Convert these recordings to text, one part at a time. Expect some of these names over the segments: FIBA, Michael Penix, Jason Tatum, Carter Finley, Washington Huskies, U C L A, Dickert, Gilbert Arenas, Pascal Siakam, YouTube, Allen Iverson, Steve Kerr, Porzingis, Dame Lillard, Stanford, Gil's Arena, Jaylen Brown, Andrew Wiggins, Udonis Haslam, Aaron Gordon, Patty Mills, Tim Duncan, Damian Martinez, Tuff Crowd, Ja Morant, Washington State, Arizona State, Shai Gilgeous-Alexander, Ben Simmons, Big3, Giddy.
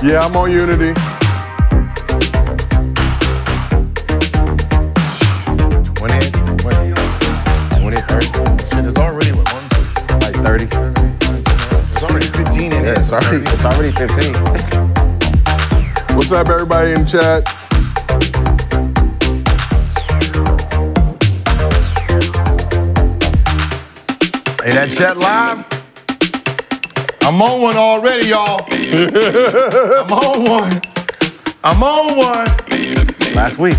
Yeah, I'm on Unity. It's already 15. What's up, everybody in chat? Hey, that chat live? I'm on one already, y'all. I'm on one. I'm on one. Last week.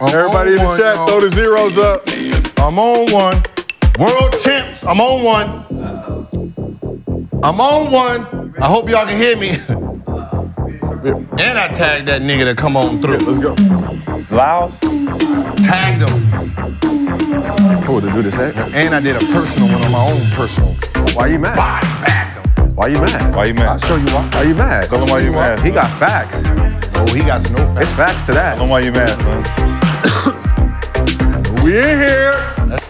Everybody in the chat, throw the zeros up. I'm on one. World champs, I'm on one. I'm on one. I hope y'all can hear me. And I tagged that nigga to come on through. Yeah, let's go. Lyles? Tagged him. Cool to do this at. And I did a personal one on my own personal. Why you mad? Why him? Why you mad? Why you mad? I'll show you why. Why you mad? Tell him why you mad. He got facts. Oh, he got no facts. It's facts to that. Tell him why you mad, man. We in here. That's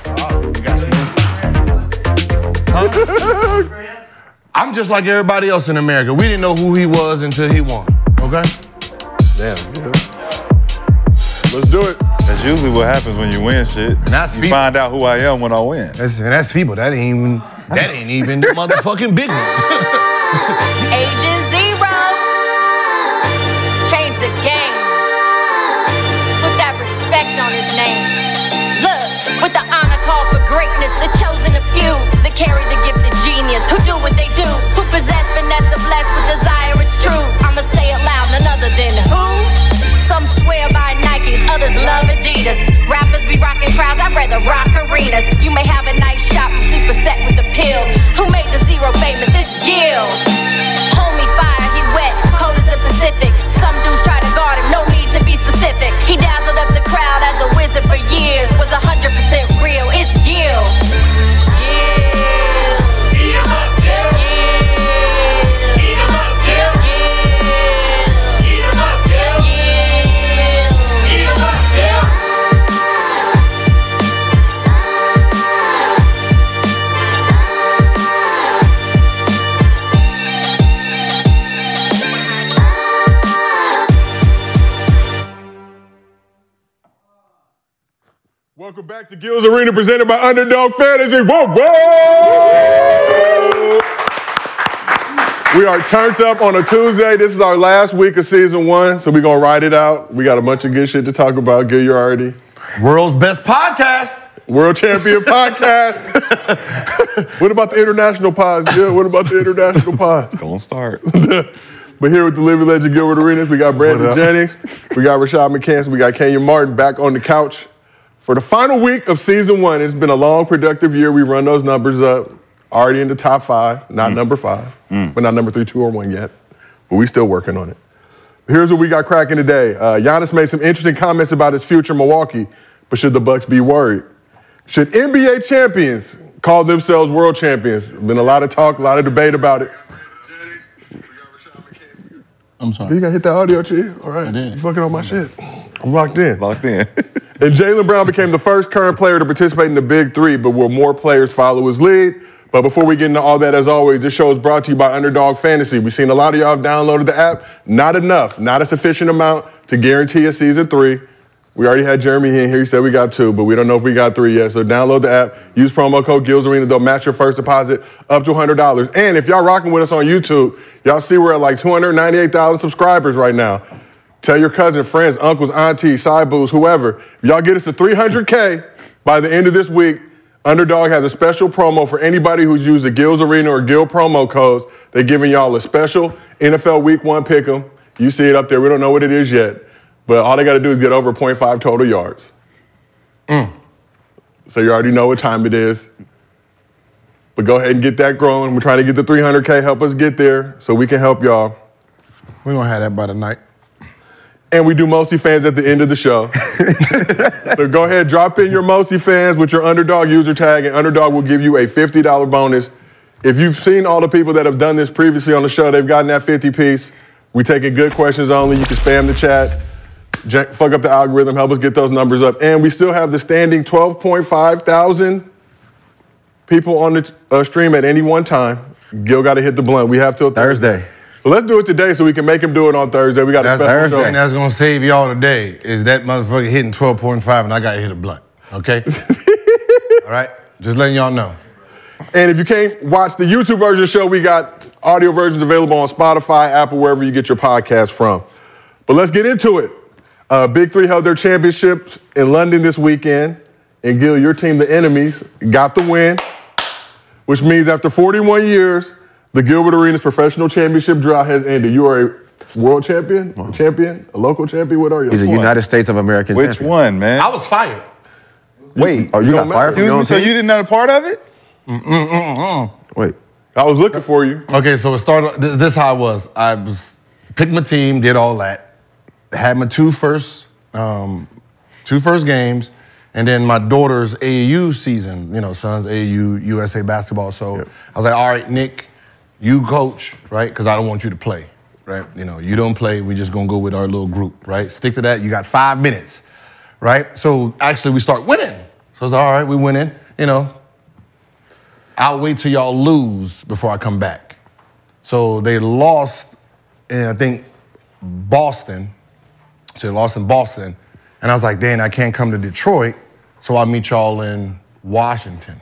you got some facts. I'm just like everybody else in America. We didn't know who he was until he won, okay? Damn, yeah. Let's do it. That's usually what happens when you win shit. And that's you find out who I am when I win. That's feeble. That ain't even the motherfucking big one. Age is zero. Change the game. Put that respect on his name. Look, with the honor called for greatness, the chosen of few. Carry the gift of genius, who do what they do, who possess finesse of blessed with desire, it's true. I'ma say it loud, none other than who? Some swear by Nikes, others love Adidas. Rappers be rocking crowds, I'd rather rock arenas. You may have a nice shop, you super set with the pill. Who made the zero famous? It's Gil. Homie fire, he wet, cold as the Pacific. Some dudes try to guard him, no need to be specific. He dazzled up the crowd as a wizard for years. Was 100% real, it's Gil. Welcome back to Gil's Arena, presented by Underdog Fantasy. Whoa, whoa! We are turned up on a Tuesday. This is our last week of season one, so we're going to ride it out. We got a bunch of good shit to talk about. Gil, you already. World's best podcast. World champion podcast. What about the international pods, Gil? What about the international pods? Don't start. But here with the living legend, Gilbert Arenas, we got Brandon Jennings, we got Rashad McCann, we got Kenyon Martin back on the couch. For the final week of season one, it's been a long, productive year. We run those numbers up. Already in the top five, not number five, but not number 3, 2, or 1 yet. But we still working on it. Here's what we got cracking today. Giannis made some interesting comments about his future Milwaukee, but should the Bucks be worried? Should NBA champions call themselves world champions? Been a lot of talk, a lot of debate about it. I'm sorry. You got to hit that audio, Chief. All right. I did. You fucking on my shit. I'm locked in. Locked in. And Jaylen Brown became the first current player to participate in the Big Three, but will more players follow his lead? But before we get into all that, as always, this show is brought to you by Underdog Fantasy. We've seen a lot of y'all have downloaded the app. Not enough, not a sufficient amount to guarantee a season 3. We already had Jeremy in here. He said we got 2, but we don't know if we got 3 yet. So download the app. Use promo code GILSARENA. They'll match your first deposit up to $100. And if y'all rocking with us on YouTube, y'all see we're at like 298,000 subscribers right now. Tell your cousin, friends, uncles, aunties, side boos, whoever. If y'all get us to 300K by the end of this week, Underdog has a special promo for anybody who's used the Gil's Arena or Gil promo codes. They're giving y'all a special NFL Week 1 pick'em. You see it up there. We don't know what it is yet, but all they got to do is get over 0.5 total yards. So you already know what time it is. But go ahead and get that growing. We're trying to get the 300K. Help us get there so we can help y'all. We're going to have that by tonight. And we do Mostly Fans at the end of the show. So go ahead, drop in your Mostly Fans with your Underdog user tag, and Underdog will give you a $50 bonus. If you've seen all the people that have done this previously on the show, they've gotten that 50 piece. We taking good questions only. You can spam the chat, fuck up the algorithm, help us get those numbers up. And we still have the standing 12,500 people on the stream at any one time. Gil got to hit the blunt. We have till Thursday. But let's do it today so we can make him do it on Thursday. We got a special show. That's going to save y'all today is that motherfucker hitting 12.5 and I got to hit a blunt. Okay? All right? Just letting y'all know. And if you can't watch the YouTube version of the show, we got audio versions available on Spotify, Apple, wherever you get your podcast from. But let's get into it. Big Three held their championships in London this weekend. And Gil, your team, the Enemies, got the win, which means after 41 years, the Gilbert Arenas Professional Championship drought has ended. You are a world champion, a champion, a local champion. What are you? He's a United States of American champion. Which one, man? I was fired. Wait, oh, you got fired from your own team? So you didn't have a part of it? Wait. I was looking for you. Okay, so it started, this is how it was. I was picked my team, did all that. Had my two first games, and then my daughter's AAU season, you know, son's AAU, USA basketball. So I was like, all right, Nick, you coach, right? Because I don't want you to play, right? You know, you don't play, we're just gonna go with our little group, right? Stick to that, you got 5 minutes, right? So actually we start winning. So I was like, all right, we winning, you know, I'll wait till y'all lose before I come back. So they lost in, I think, Boston. So they lost in Boston. And I was like, dang, I can't come to Detroit, so I'll meet y'all in Washington.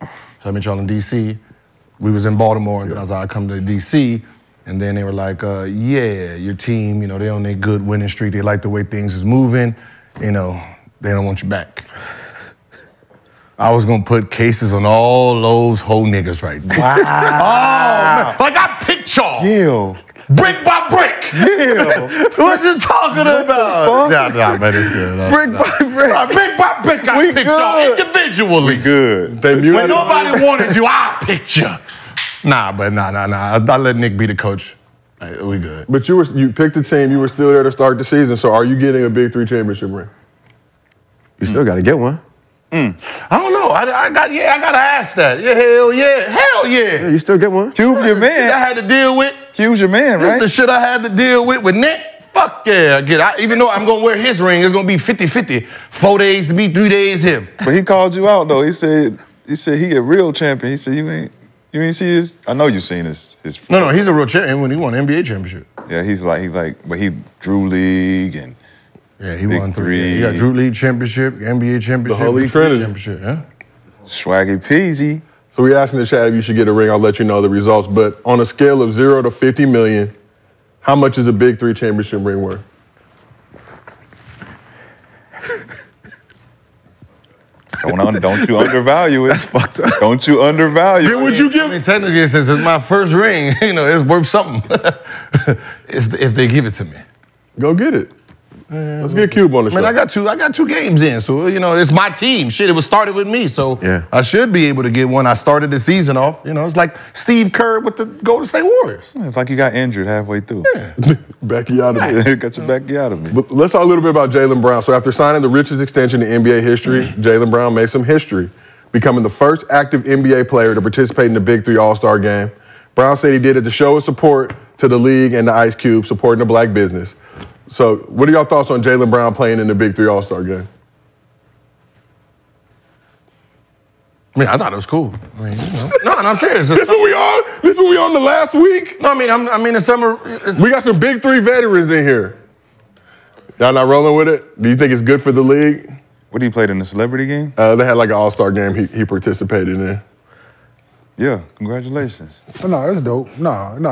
So I met y'all in D.C. We was in Baltimore, and then I was like, I'll come to D.C. And then they were like, yeah, your team, you know, they on their good winning streak. They like the way things is moving. You know, they don't want you back. I was gonna put cases on all those whole niggas right there. Wow. Oh, man. Like I picked y'all. Yeah. Brick by brick. Yeah. What you talking about? Nah, man, it's good. Brick by brick. Brick by brick, I picked y'all individually. We good. When nobody wanted you, I picked you. Nah. I let Nick be the coach. Right, we good. But you picked the team, you were still there to start the season, so are you getting a Big Three championship ring? You still gotta get one. I don't know. I gotta ask that. Yeah, hell yeah. Hell yeah. You still get one? Cube's your man. Shit I had to deal with. Cube's your man, right? This the shit I had to deal with Nick. Fuck yeah, I get it. Even though I'm gonna wear his ring, it's gonna be 50-50. 4 days to me, 3 days him. But he called you out though. He said he a real champion. He said you ain't see his. I know you seen his. No, he's a real champion when he won the NBA championship. Yeah, he's like but he drew league and. Yeah, he won three. He got Drew League Championship, NBA Championship, the whole league championship, yeah. Swaggy peasy. So we asked in the chat if you should get a ring. I'll let you know the results. But on a scale of 0 to 50 million, how much is a Big Three championship ring worth? Don't you undervalue it. That's fucked up. Don't you undervalue it. Then would you give? I mean, technically, since it's my first ring, you know, it's worth something. If they give it to me, go get it. Let's get Cube on the show. Man, I got two games in, so you know it's my team. Shit, it was started with me, so yeah. I should be able to get one. I started the season off. You know, it's like Steve Kerr with the Golden State Warriors. It's like you got injured halfway through. Yeah, back you out of me. Got your back you out of me. But let's talk a little bit about Jaylen Brown. So after signing the richest extension in NBA history, Jaylen Brown made some history, becoming the first active NBA player to participate in the Big Three All-Star Game. Brown said he did it to show his support to the league and the Ice Cube, supporting the black business. So, what are y'all thoughts on Jaylen Brown playing in the Big Three All-Star Game? I mean, I thought it was cool. I mean, you know. No, and I'm serious. This what we on the last week? No, I mean, it's summer. We got some Big Three veterans in here. Y'all not rolling with it? Do you think it's good for the league? What, he played in the celebrity game? They had like an All-Star Game he participated in. Yeah, congratulations. No, that's dope. No. I'm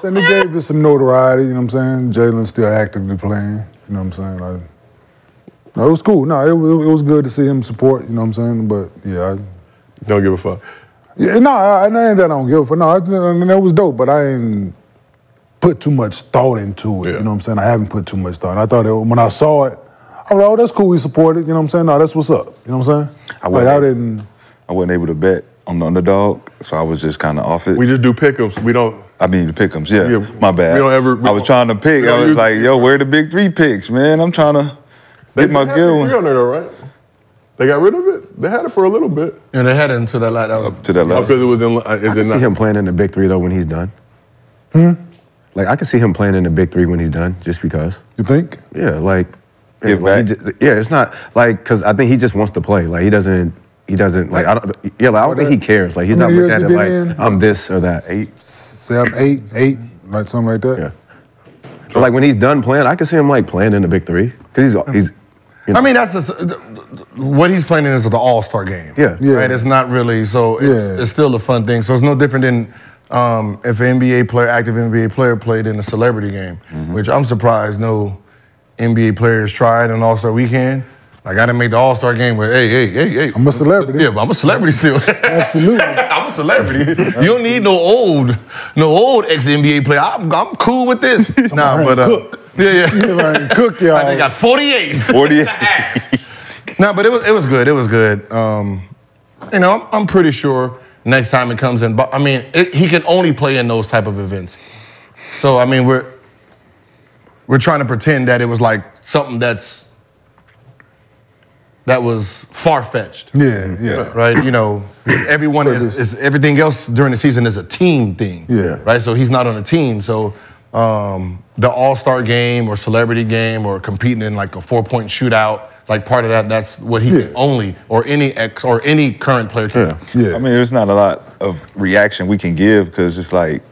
saying it gave us some notoriety, you know what I'm saying? Jaylen's still actively playing, you know what I'm saying? Like, no, it was cool. No, it was good to see him support, you know what I'm saying? But, yeah. Don't give a fuck. Yeah, no, I ain't that I don't give a fuck. No, that was dope, but I ain't put too much thought into it, you know what I'm saying? I haven't put too much thought. And I thought when I saw it, I was like, oh, that's cool, we supported, you know what I'm saying? No, that's what's up, you know what I'm saying? I wasn't able to bet. I'm the underdog, so I was just kind of off it. We just do pick-ups. We don't... I mean, pick-ups, yeah. My bad. I was trying to pick. I was like, yo, where are the Big Three picks, man? I'm trying to get my good one. They on there, though, right? They got rid of it? They had it for a little bit. Yeah, they had it until that last... Up to that last... Because it was in... I can see him playing in the Big Three, though, when he's done. Like, I can see him playing in the Big Three when he's done, just because. You think? Yeah, like... Yeah, it's not... Like, because I think he just wants to play. Like, he doesn't like. I don't think he cares. Like he's not looking at it like I'm this or that. Eight, seven, eight, Like something like that? Yeah. So like when he's done playing, I can see him like playing in the big three. Because he's you know. I mean, that's just, what he's playing in is the all-star game. Yeah. Right? It's not really, so it's still a fun thing. So it's no different than if an NBA player, active NBA player played in a celebrity game, which I'm surprised no NBA players tried on All-Star Weekend. Like, I didn't make the All-Star game where, hey. I'm a celebrity. Yeah, but I'm a celebrity still. Absolutely. I'm a celebrity. Absolutely. You don't need no old ex-NBA player. I'm cool with this. Nah, but Cook. Yeah. Cook, y'all. They got 48. 48. Nah, but it was good. It was good. You know, I'm pretty sure next time it comes in. But I mean, he can only play in those type of events. So I mean, we're trying to pretend that it was like something that was far-fetched. Yeah. Right? You know, everyone is everything else during the season is a team thing. Yeah. Right? So he's not on a team. So the all-star game or celebrity game or competing in like a four-point shootout, like part of that's what he can only, or any ex or any current player can. Yeah. I mean, there's not a lot of reaction we can give because it's like,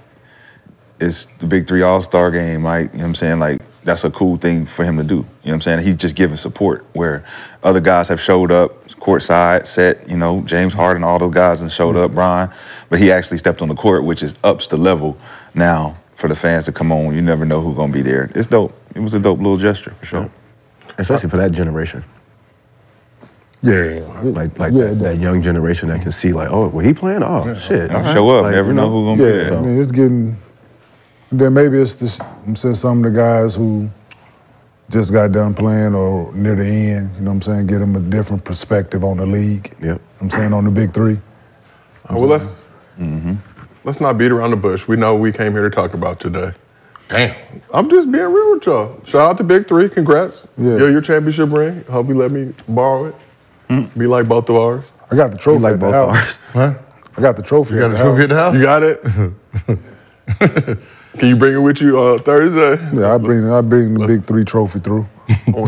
it's the big three all-star game, like, you know what I'm saying? Like, that's a cool thing for him to do. You know what I'm saying? He's just giving support where other guys have showed up, courtside, set, you know, James Harden, all those guys and showed up, Brian. But he actually stepped on the court, which is ups the level now for the fans to come on. You never know who's going to be there. It's dope. It was a dope little gesture for sure. Especially for that generation. Yeah. Like that young generation that can see like, oh, well, he playing? Oh, shit. Show up. Like, never know who's going to be there. Yeah, I mean, it's getting... Then maybe it's just, I'm saying, some of the guys who just got done playing or near the end, you know what I'm saying, get them a different perspective on the league. Yep. I'm saying, on the big three. Well, let's not beat around the bush. We know what we came here to talk about today. Damn. I'm just being real with y'all. Shout out to Big Three. Congrats. Yeah. Yo, your championship ring. Hope you let me borrow it. Be like both of ours. I got the trophy like at both the house. Huh? I got the trophy at the house. You got the trophy at the house? You got it? Can you bring it with you Thursday? Yeah, I bring the Big Three trophy through. Oh,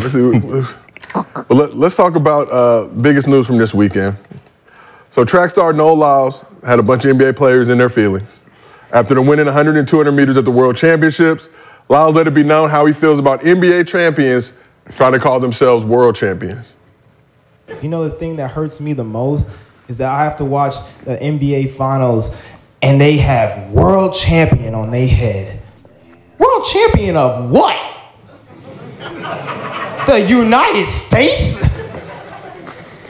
let's talk about biggest news from this weekend. So track star Noah Lyles had a bunch of NBA players in their feelings. After the winning 100 and 200 meters at the World Championships, Lyles let it be known how he feels about NBA champions trying to call themselves world champions. You know, the thing that hurts me the most is that I have to watch the NBA Finals and they have world champion on their head. World champion of what? The United States?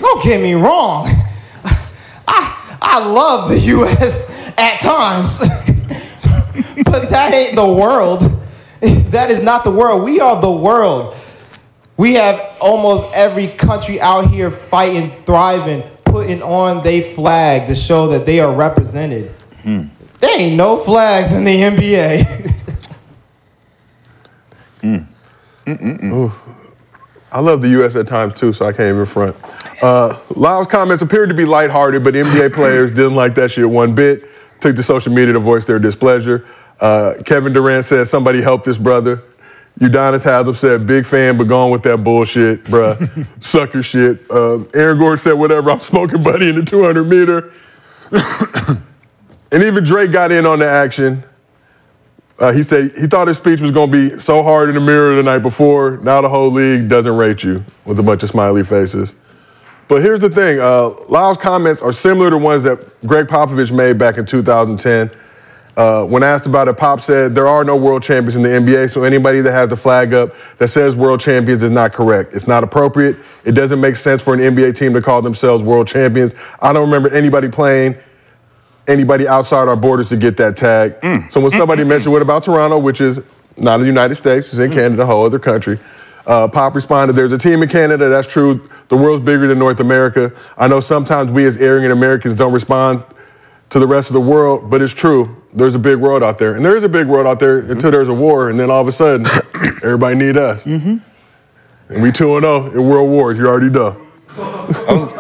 Don't get me wrong. I love the U.S. at times, but that ain't the world. That is not the world. We are the world. We have almost every country out here fighting, thriving, putting on their flag to show that they are represented. There ain't no flags in the NBA. Ooh. I love the U.S. at times, too, so I can't even front. Lyles' comments appeared to be lighthearted, but NBA players didn't like that shit one bit, took to social media to voice their displeasure. Kevin Durant said, somebody help this brother. Udonis Haslam said, big fan, but gone with that bullshit, bruh. Sucker shit. Aaron Gordon said, whatever, I'm smoking buddy in the 200-meter. And even Drake got in on the action. He said he thought his speech was going to be so hard in the mirror the night before, now the whole league doesn't rate you, with a bunch of smiley faces. But here's the thing. Lyles' comments are similar to ones that Greg Popovich made back in 2010. When asked about it, Pop said, there are no world champions in the NBA, so anybody that has the flag up that says world champions is not correct. It's not appropriate. It doesn't make sense for an NBA team to call themselves world champions. I don't remember anybody playing anybody outside our borders to get that tag. So when somebody mentioned, what about Toronto, which is not in the United States, it's in Canada, a whole other country, Pop responded, there's a team in Canada, that's true. The world's bigger than North America. I know sometimes we as arrogant Americans don't respond to the rest of the world, but it's true. There's a big world out there. And there is a big world out there until there's a war, and then all of a sudden, everybody need us. And we 2-0 in world wars, you already know.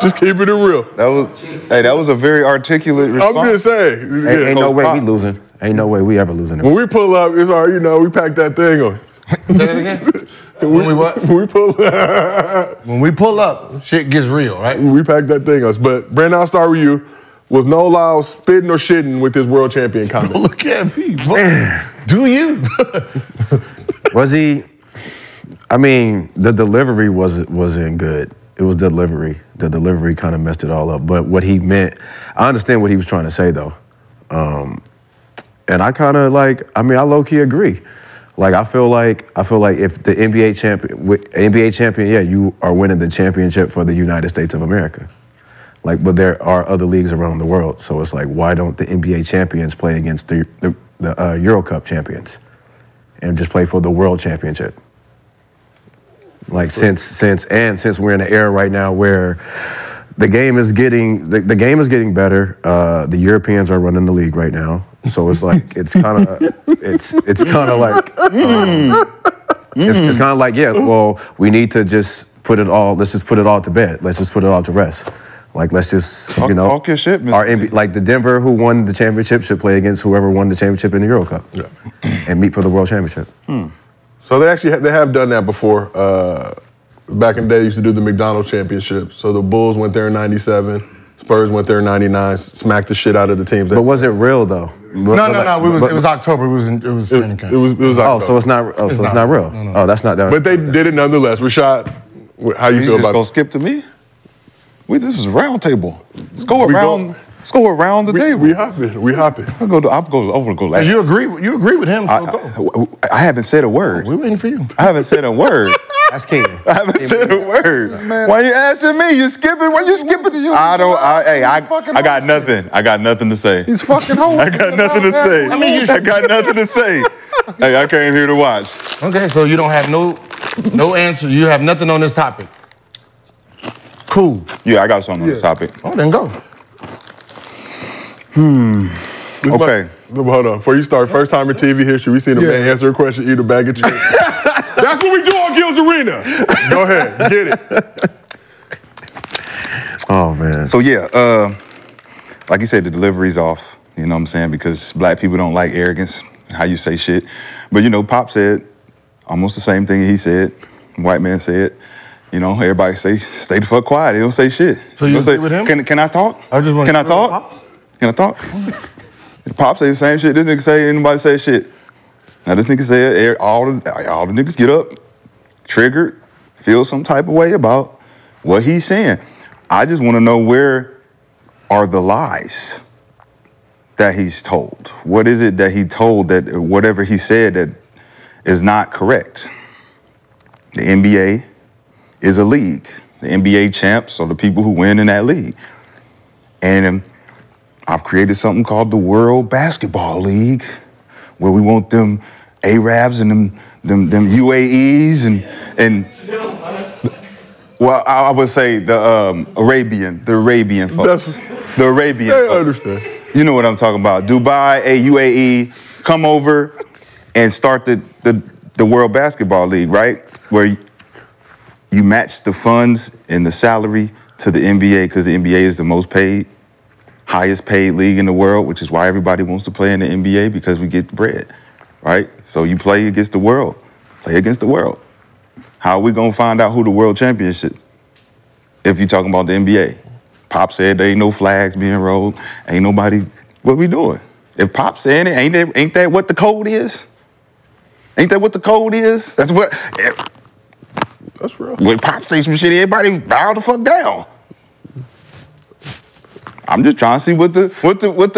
Just keeping it real. That was, hey, that was a very articulate response. I'm just saying. Ain't no way we losing. Ain't no way we ever losing. When we pull up, it's all, you know, we pack that thing on. Say that again? When we pull up, shit gets real, right? We pack that thing on. But Brandon, I'll start with you. Was Noah Lyles spitting or shitting with his world champion comment? Look at me, man. Do you? Was he? I mean, the delivery wasn't good. It was delivery. The delivery kind of messed it all up. But what he meant, I understand what he was trying to say, though. And I kind of like, I mean, I low-key agree. Like, I feel like if the NBA champion, yeah, you are winning the championship for the United States of America. Like, but there are other leagues around the world. So it's like, why don't the NBA champions play against the Euro Cup champions and just play for the world championship? Like, since we're in an era right now where the game is getting the game is getting better. The Europeans are running the league right now, so it's like it's kind of like yeah. Well, we need to just put it all. Let's just put it all to bed. Let's just put it all to rest. Like, let's just talk your shit, man. Like the Denver who won the championship should play against whoever won the championship in the Euro Cup, yeah, and meet for the world championship. Hmm. So they have done that before. Back in the day, they used to do the McDonald's championship. So the Bulls went there in '97, Spurs went there in '99, smacked the shit out of the teams. But was it real though? No. It was October. It was training camp. It was October. Oh, so it's not real. No. Oh, that's not that. But they did it nonetheless. Rashad, how you feel about it? Gonna skip to me? This was a round table. Let's go around the table. We hopping. I want to go last. You agree with him. So I haven't said a word. We're waiting for you. I haven't said a word. That's king. I haven't said a word. Why are you asking me? You're skipping. Why are you skipping to you? I got nothing to say. He's fucking home. I got nothing to say. Hey, I came here to watch. Okay, so you don't have no answer. You have nothing on this topic. Cool. Yeah, I got something on this topic. Oh, then go. Okay. Hold on. Before you start, first time on TV history, we seen a man answer a question, eat a bag of chips. That's what we do on Gil's Arena. Go ahead. Get it. Oh, man. So, yeah, like you said, the delivery's off. You know what I'm saying? Because black people don't like arrogance, how you say shit. But, you know, Pop said almost the same thing he said. White man said. You know, everybody say, stay the fuck quiet. They don't say shit. So you agree with him? Can I talk? Can I talk? Pop say the same shit. This nigga say, anybody say shit. Now this nigga said, all the niggas get up, triggered, feel some type of way about what he's saying. I just want to know, where are the lies that he's told? What is it that he told, that whatever he said that is not correct? The NBA is a league. The NBA champs are the people who win in that league. And I've created something called the World Basketball League, where we want them Arabs and them UAEs and I would say the Arabian folks. The Arabian folks. I understand. You know what I'm talking about. Dubai, UAE, come over and start the World Basketball League, right? Where you match the funds and the salary to the NBA, because the NBA is the most paid, highest paid league in the world, which is why everybody wants to play in the NBA, because we get bread, right? So you play against the world. Play against the world. How are we going to find out who the world champions is if you're talking about the NBA? Pop said there ain't no flags being rolled. Ain't nobody. What we doing? If Pop saying it, ain't that what the code is? Ain't that what the code is? That's real. When Pop say some shit, everybody bow the fuck down. I'm just trying to see what the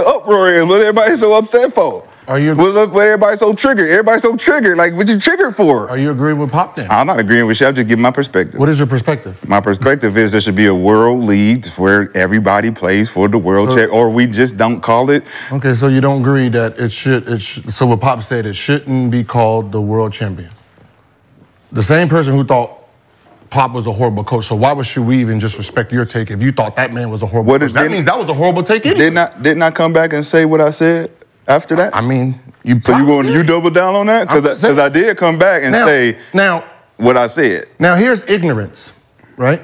uproar is, what everybody's so upset for. What everybody's so triggered? Everybody's so triggered. Like, what you triggered for? Are you agreeing with Pop then? I'm not agreeing with you. I'm just giving my perspective. What is your perspective? My perspective is there should be a world league where everybody plays for the world check, or we just don't call it. Okay, so you don't agree that it should. So what Pop said, it shouldn't be called the world champion. The same person who thought Pop was a horrible coach, so why should we even just respect your take if you thought that man was a horrible coach? That means that was a horrible take anyway. Didn't I come back and say what I said after that? I mean, you double down on that? Because I did come back and say what I said. Now, here's ignorance, right?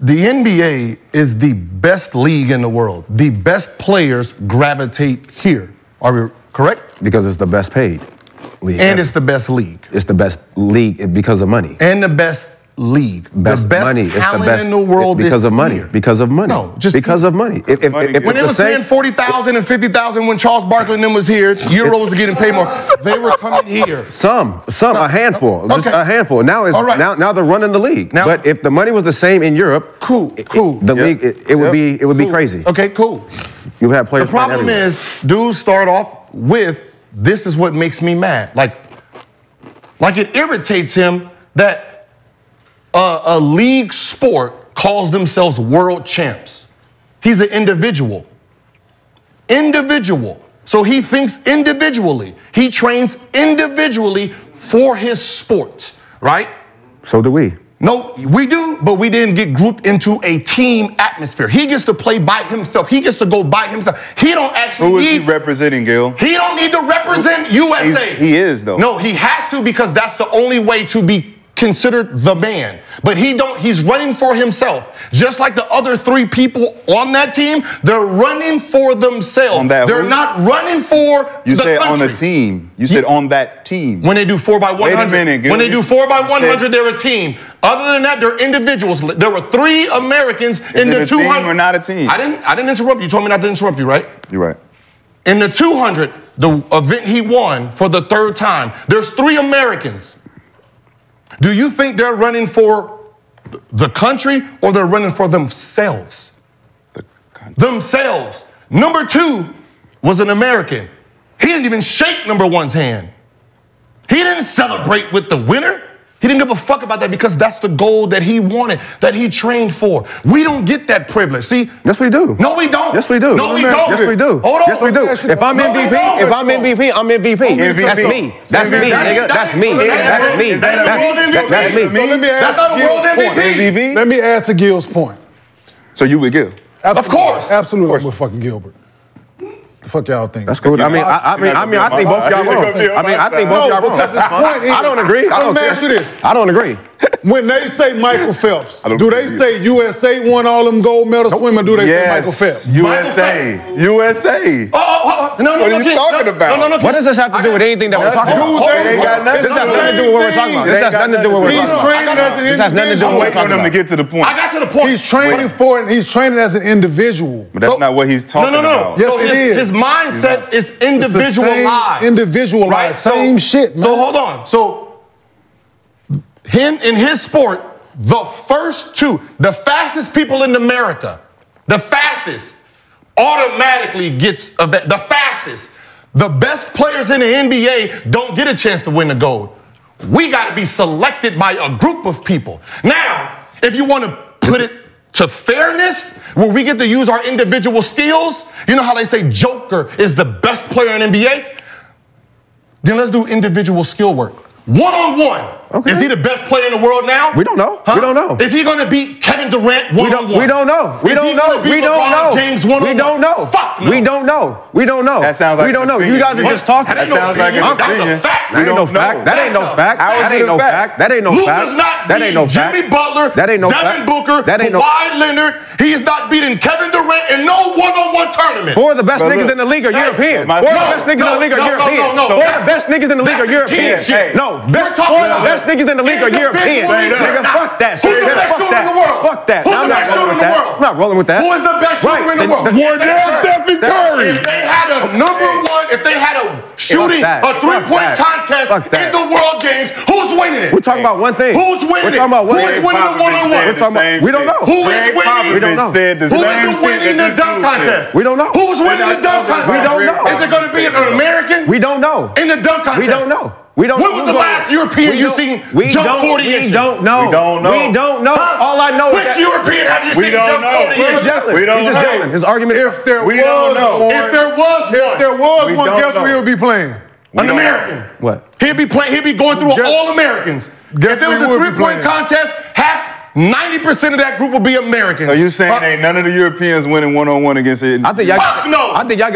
The NBA is the best league in the world. The best players gravitate here. Are we correct? Because it's the best paid league. And it's the best league. It's the best league because of money. And the best league, best the best money. Talent it's the best in the world because of money. Year. Because of money. No, just because of money. If when it was paying 40,000 and 50,000 when Charles Barkley and them was here, Euros were getting paid more. They were coming here. Some a handful, okay. Just a handful. Now it's right. now they're running the league. Now, but if the money was the same in Europe, the league would be crazy. Okay, cool. You have players. The problem is, dudes start off with this is what makes me mad. Like it irritates him that a league sport calls themselves world champs. He's an individual. Individual. So he thinks individually. He trains individually for his sport, right? So do we. No, we do, but we didn't get grouped into a team atmosphere. He gets to play by himself. He gets to go by himself. He don't actually need... Who is he representing, Gil? He don't need to represent USA. He is, though. No, he has to because that's the only way to be considered the man. But he don't. He's running for himself. Just like the other three people on that team, they're running for themselves. They're not running for the country. You said on the team. You said on that team. When they do 4x100. Wait a minute. When they do 4x100, they're a team. Other than that, they're individuals. There were three Americans in the 200. We're not a team. I didn't interrupt you. You told me not to interrupt you, right? You're right. In the 200, the event he won for the third time, there's three Americans. Do you think they're running for the country or they're running for themselves? Themselves. Number two was an American. He didn't even shake number one's hand. He didn't celebrate with the winner. He didn't give a fuck about that because that's the goal that he wanted, that he trained for. We don't get that privilege. See? Yes, we do. No, we don't. Yes, we do. No, we don't. Yes, we do. Hold on. Yes, we do. If I'm MVP, I'm MVP. That's me. That's me, nigga. That's me. That's me. That's me. That's not a world MVP. Let me add to Gil's point. So you would give? Of course. Absolutely. With fucking Gilbert. Fuck y'all think. That's cool. I think both y'all wrong. I think both y'all wrong. I don't agree. Let me ask you this. I don't agree. When they say Michael Phelps, do they say USA won all them gold medals swimming? Do they say Michael Phelps? USA. USA. What are you talking about? What does this have to do with anything that we're talking about? This has nothing to do with what we're talking about. This has nothing to do with what we're talking about. This has nothing to do with what we're talking about. I'm waiting on him to get to the point. I got to the point. He's training for it. He's training as an individual. But that's not what he's talking about. Yes, it is. His mindset is individualized. Individualized. Same shit, man. So hold on. So. Him in his sport, the first two, the fastest people in America, the fastest automatically gets the fastest. The best players in the NBA don't get a chance to win the gold. We got to be selected by a group of people. Now, if you want to put it to fairness, where we get to use our individual skills, you know how they say Joker is the best player in the NBA? Then let's do individual skill work. One-on-one. Okay. Is he the best player in the world now? We don't know. Huh? We don't know. Is he going to beat Kevin Durant one-on-one? We don't know. We don't know. We don't know. James one-on-one? We don't know. Fuck no. We don't know. We don't know. That sounds like we don't know. You guys are just talking. That sounds like that's a fact. That ain't no fact. That ain't no fact. That ain't no fact. That ain't no fact. Luka's not beating Jimmy Butler. That ain't no fact. Devin Booker. That ain't no fact. Kawhi Leonard. He is not beating Kevin Durant in no one-on-one tournament. Four of the best niggas in the league are European. Four of the best niggas in the league are European. Four of the best niggas in the league are European. No, best niggas in the league are European. Nigga, fuck that. Who's the best shooter in the world? Fuck that. Who's the best shooter in the world? I'm not rolling with that. Who is the best shooter in the world? Wardell Stephen Curry. If they had a number one, if they had a shooting, a three-point contest in the World Games, who's winning it? We're talking about one thing. Who's winning? We're talking about one thing. Who's winning the one-on-one? We're talking about. We don't know. Who is winning? We don't know. Who is winning the dunk contest? We don't know. Who's winning the dunk contest? We don't know. Is it going to be an American? We don't know. In the dunk contest? We don't know. When was the last European you seen jump 40 inches? We don't know. We don't know. We don't know. All I know is that. Which European have you seen jump 40 inches? We don't know. His argument is, if there was one, guess who he'll be playing? An American. What? He'll be playing. He'll be going through all Americans. If there was a three-point contest, 90% of that group will be American. So you saying ain't none of the Europeans winning one-on-one against it? I think y'all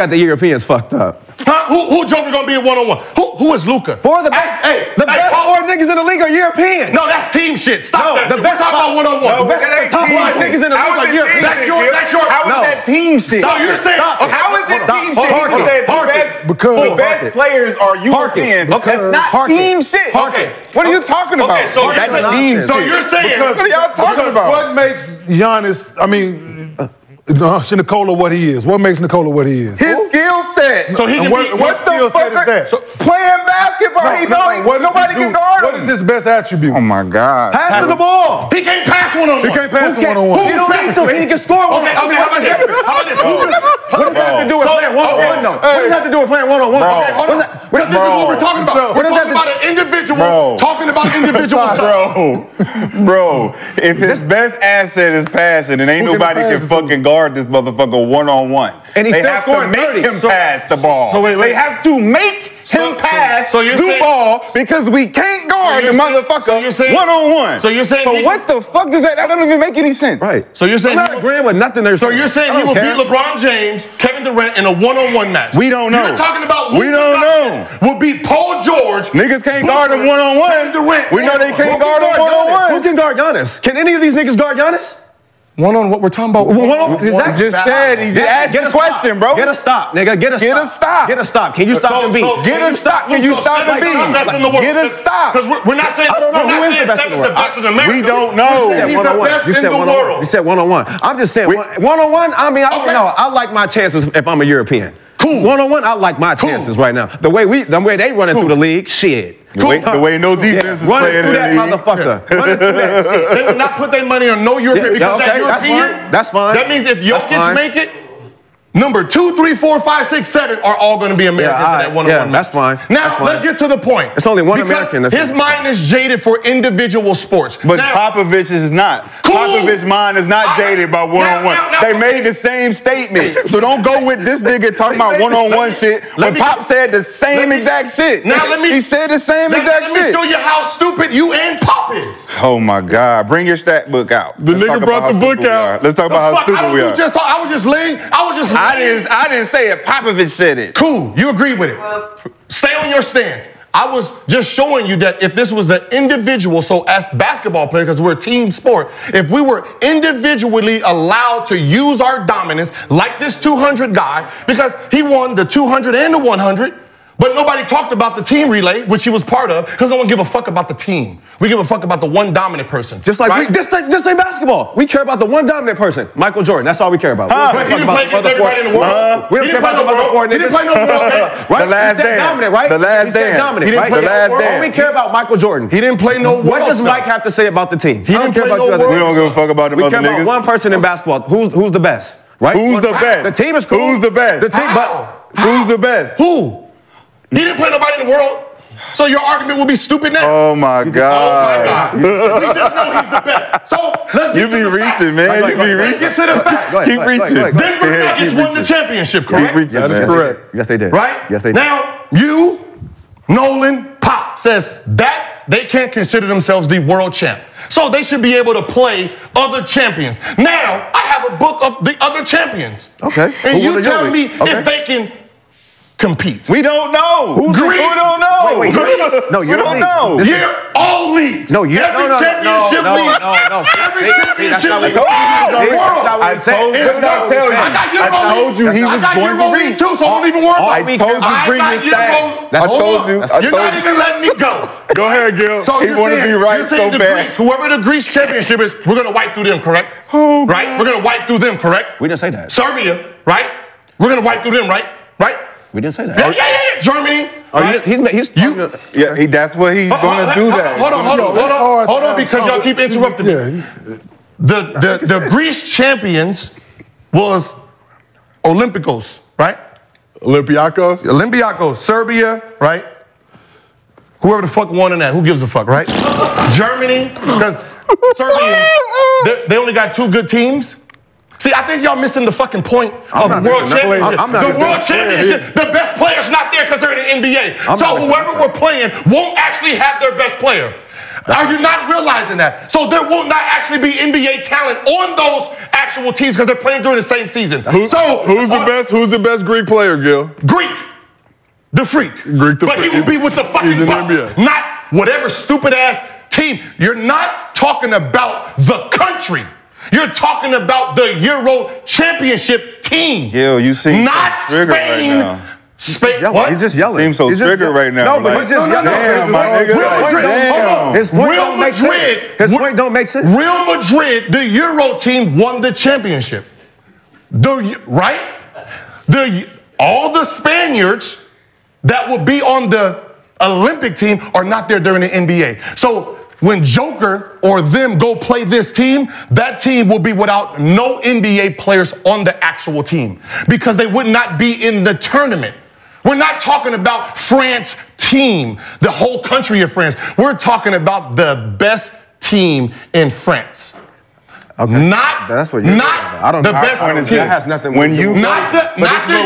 got the Europeans fucked up. Huh? Who Joker gonna be in one-on-one? Who Who is Luka? For the best. Hey, the best four niggas in the league are European. No, that's team shit. Stop that. The best talk about one-on-one. The top line niggas in the league are European. That's your. How is that team shit? No, you're saying. How is it team shit? You said the best players are European. That's not team shit. Okay. What are you talking about? So you're saying. What are y'all talking about? What makes Giannis? I mean. Nikola what he is. What makes Nikola what he is? His skill set. So he can be, what skill set is that? So, playing basketball. Nobody can guard him. What is his best attribute? Oh, my God. Passing the ball. He can't pass one-on-one. He can't pass one-on-one. He don't need to. He can score one-on-one. Okay, how about this? What does that have to do with playing one-on-one, though? What does that have to do with playing one-on-one? Because this is what we're talking about. We're talking about an individual talking about individual stuff. Bro, if his best asset is passing and ain't nobody can fucking guard this motherfucker one-on-one. And he's still scoring 30. They have to make him pass the ball. They have to make him pass the ball because we can't guard the motherfucker one-on-one. So you're saying... So what the fuck does that... That doesn't even make any sense. Right. So you're saying... I'm not agreeing with nothing there. So you're saying he will beat LeBron James, Kevin Durant, in a one-on-one match. We don't know. You're talking about... We don't know. Will beat Paul George. Niggas can't guard him one-on-one. We know they can't guard him one-on-one. Who can guard Giannis? Can any of these niggas guard Giannis? One-on-one, what we're talking about. One-on-one. Just said, he just asked the question, bro. Get a stop, nigga. Get a stop. Can you stop and beat? Get a stop. Can you stop and beat? Get a stop. Because we're not saying Steph is the best in America. We don't know. He's the best in the world. You said one-on-one. I'm just saying one-on-one, I mean, I don't know. I like my chances if I'm a European. Cool. One-on-one, I like my chances right now. The way they running through the league, shit. The way no defense is playing in the league. Running through that motherfucker. They will not put their money on no European because that European. That's fine. That means if Jokic make it, number 2, 3, 4, 5, 6, 7 are all going to be Americans in that one-on-one match. That's fine. Now, let's get to the point. It's only one American. His mind is jaded for individual sports. But Popovich is not. Popovich's mind is not jaded by one-on-one. They made the same statement. So don't go with this nigga talking about one-on-one shit when Pop said the same exact shit. He said the same exact shit. Let me show you how stupid you and Pop is. Oh, my God. Bring your stat book out. The nigga brought the book out. Let's talk about how stupid we are. I was just laying. I didn't say it. Popovich said it. Cool. You agree with it. Stay on your stance. I was just showing you that if this was an individual, so as basketball players, because we're a team sport, if we were individually allowed to use our dominance, like this 200 guy, because he won the 200 and the 100, but nobody talked about the team relay, which he was part of, because no one give a fuck about the team. We give a fuck about the one dominant person. Just like basketball. We care about the one dominant person, Michael Jordan. That's all we care about. But he didn't play against everybody in the world. We don't care about the other four niggas. He didn't play no world game. Right? The last dance. Dominant, right? The last dance. Dominant, right? The last dance. We care about Michael Jordan. He didn't play no world. What does Mike have to say about the team? He didn't care about the other. We don't give a fuck about the other niggas. We care about one person in basketball. Who's the best? Right? Who's the best? The team is cool. Who's the best? Who's the best? Who? He didn't play nobody in the world, so your argument will be stupid now. Oh, my God. Oh, my God. We just know he's the best. So let's get to the facts. You be reaching, man. You be reaching. Let's get to the facts. Keep reaching. Denver Nuggets won the championship, correct? Keep reaching, that's correct. Yes, they did. Right? Yes, they did. Now, you, Nolan, Pop, says that they can't consider themselves the world champ. So they should be able to play other champions. Now, I have a book of the other champions. Okay. And you tell me if they can compete. We don't know. Who's Greece? We don't know. Greece? No, you don't know. You're all leagues. No, you don't know. Every championship league. I told you he was going to reach. So don't even worry about me. I told you bring your stats. I told you. You're not even letting me go. Go ahead, Gil. He want to be right so bad. Whoever the Greece championship is, we're going to wipe through them, correct? Right? We're going to wipe through them, correct? We didn't say that. Serbia, right? We're going to wipe through them, right? Right? We didn't say that. Yeah. Germany. Right? That's what he's going to do that. Hold on, because y'all keep interrupting me. The Greece champions was Olympiacos, right? Olympiacos, Serbia, right? Whoever the fuck won in that, who gives a fuck, right? Germany, because Serbians, they only got two good teams. See, I think y'all missing the fucking point of the World Championship. The World Championship, the best player's not there because they're in the NBA. So whoever we're playing won't actually have their best player. Are you not realizing that? So there will not actually be NBA talent on those actual teams because they're playing during the same season. Who's the best Greek player, Gil? Greek. the freak. Greek the but freak. He will be with the fucking Bucks, not whatever stupid ass team. You're not talking about the country. You're talking about the Euro Championship team. Yo, you seem not so Spain. Right now. He's just yelling. Seems so triggered right now. No, but he's just yelling. Real Madrid. His point don't make sense. Real Madrid, the Euro team, won the championship. All the Spaniards that will be on the Olympic team are not there during the NBA. So when Joker or them go play this team, that team will be without no NBA players on the actual team because they would not be in the tournament. We're not talking about France team, the whole country of France. We're talking about the best team in France. Okay. Not the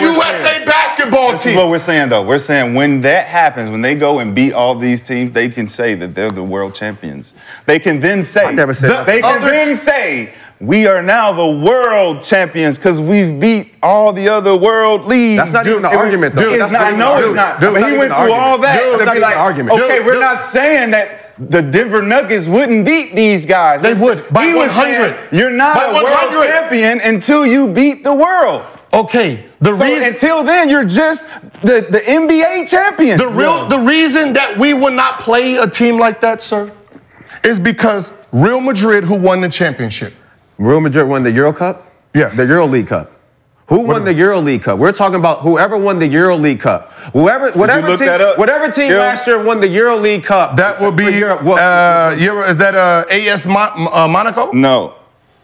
USA basketball team. What we're saying, though. We're saying when that happens, when they go and beat all these teams, they can say that they're the world champions. They can then say, we are now the world champions because we've beat all the other world leagues. That's not even an argument, though. He went through all that. We're not saying that the Denver Nuggets wouldn't beat these guys. They would. By 100. You're not a world champion until you beat the world. Okay. Until then, you're just the NBA champion. The reason that we will not play a team like that, sir, is because Real Madrid, who won the championship. Real Madrid won the Euro Cup? Yeah. The Euro League Cup. Who won the Euro League Cup? We're talking about whoever won the Euro League Cup. Whatever team last year won the Euro League Cup. That will be Europe. Is that AS Monaco? No.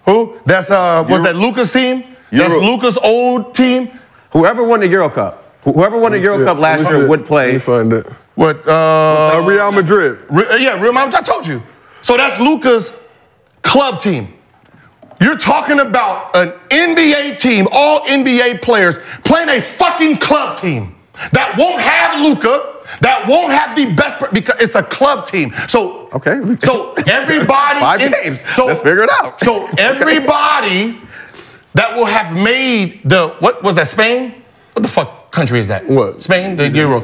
Who? That's was that Luka's team? That's Luka's old team. Whoever won the Euro Cup. Whoever won the Euro Cup last year would play. Find it. What? Real Madrid. Real Madrid. I told you. So that's Luka's club team. You're talking about an NBA team, all NBA players, playing a fucking club team that won't have Luka, that won't have the best, because it's a club team. So, okay. So everybody. Let's figure it out. So everybody that will have made the, what was that, Spain? What the fuck country is that? What? Spain? The Euro.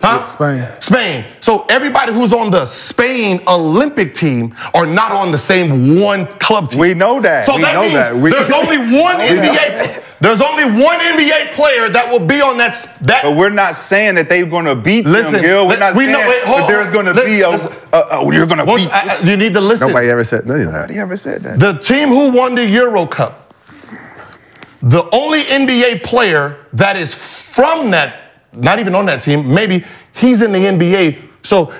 Huh? Spain. Spain. So everybody who's on the Spain Olympic team are not on the same one club team. We know that. So that means there's only one NBA. There's only one NBA player that will be on that. But we're not saying that they're going to beat them, Gil. We're not saying that there's going to be you're going to beat. You need to listen. Nobody ever said that. The team who won the Euro Cup, the only NBA player that is from that, not even on that team, maybe he's in the NBA. So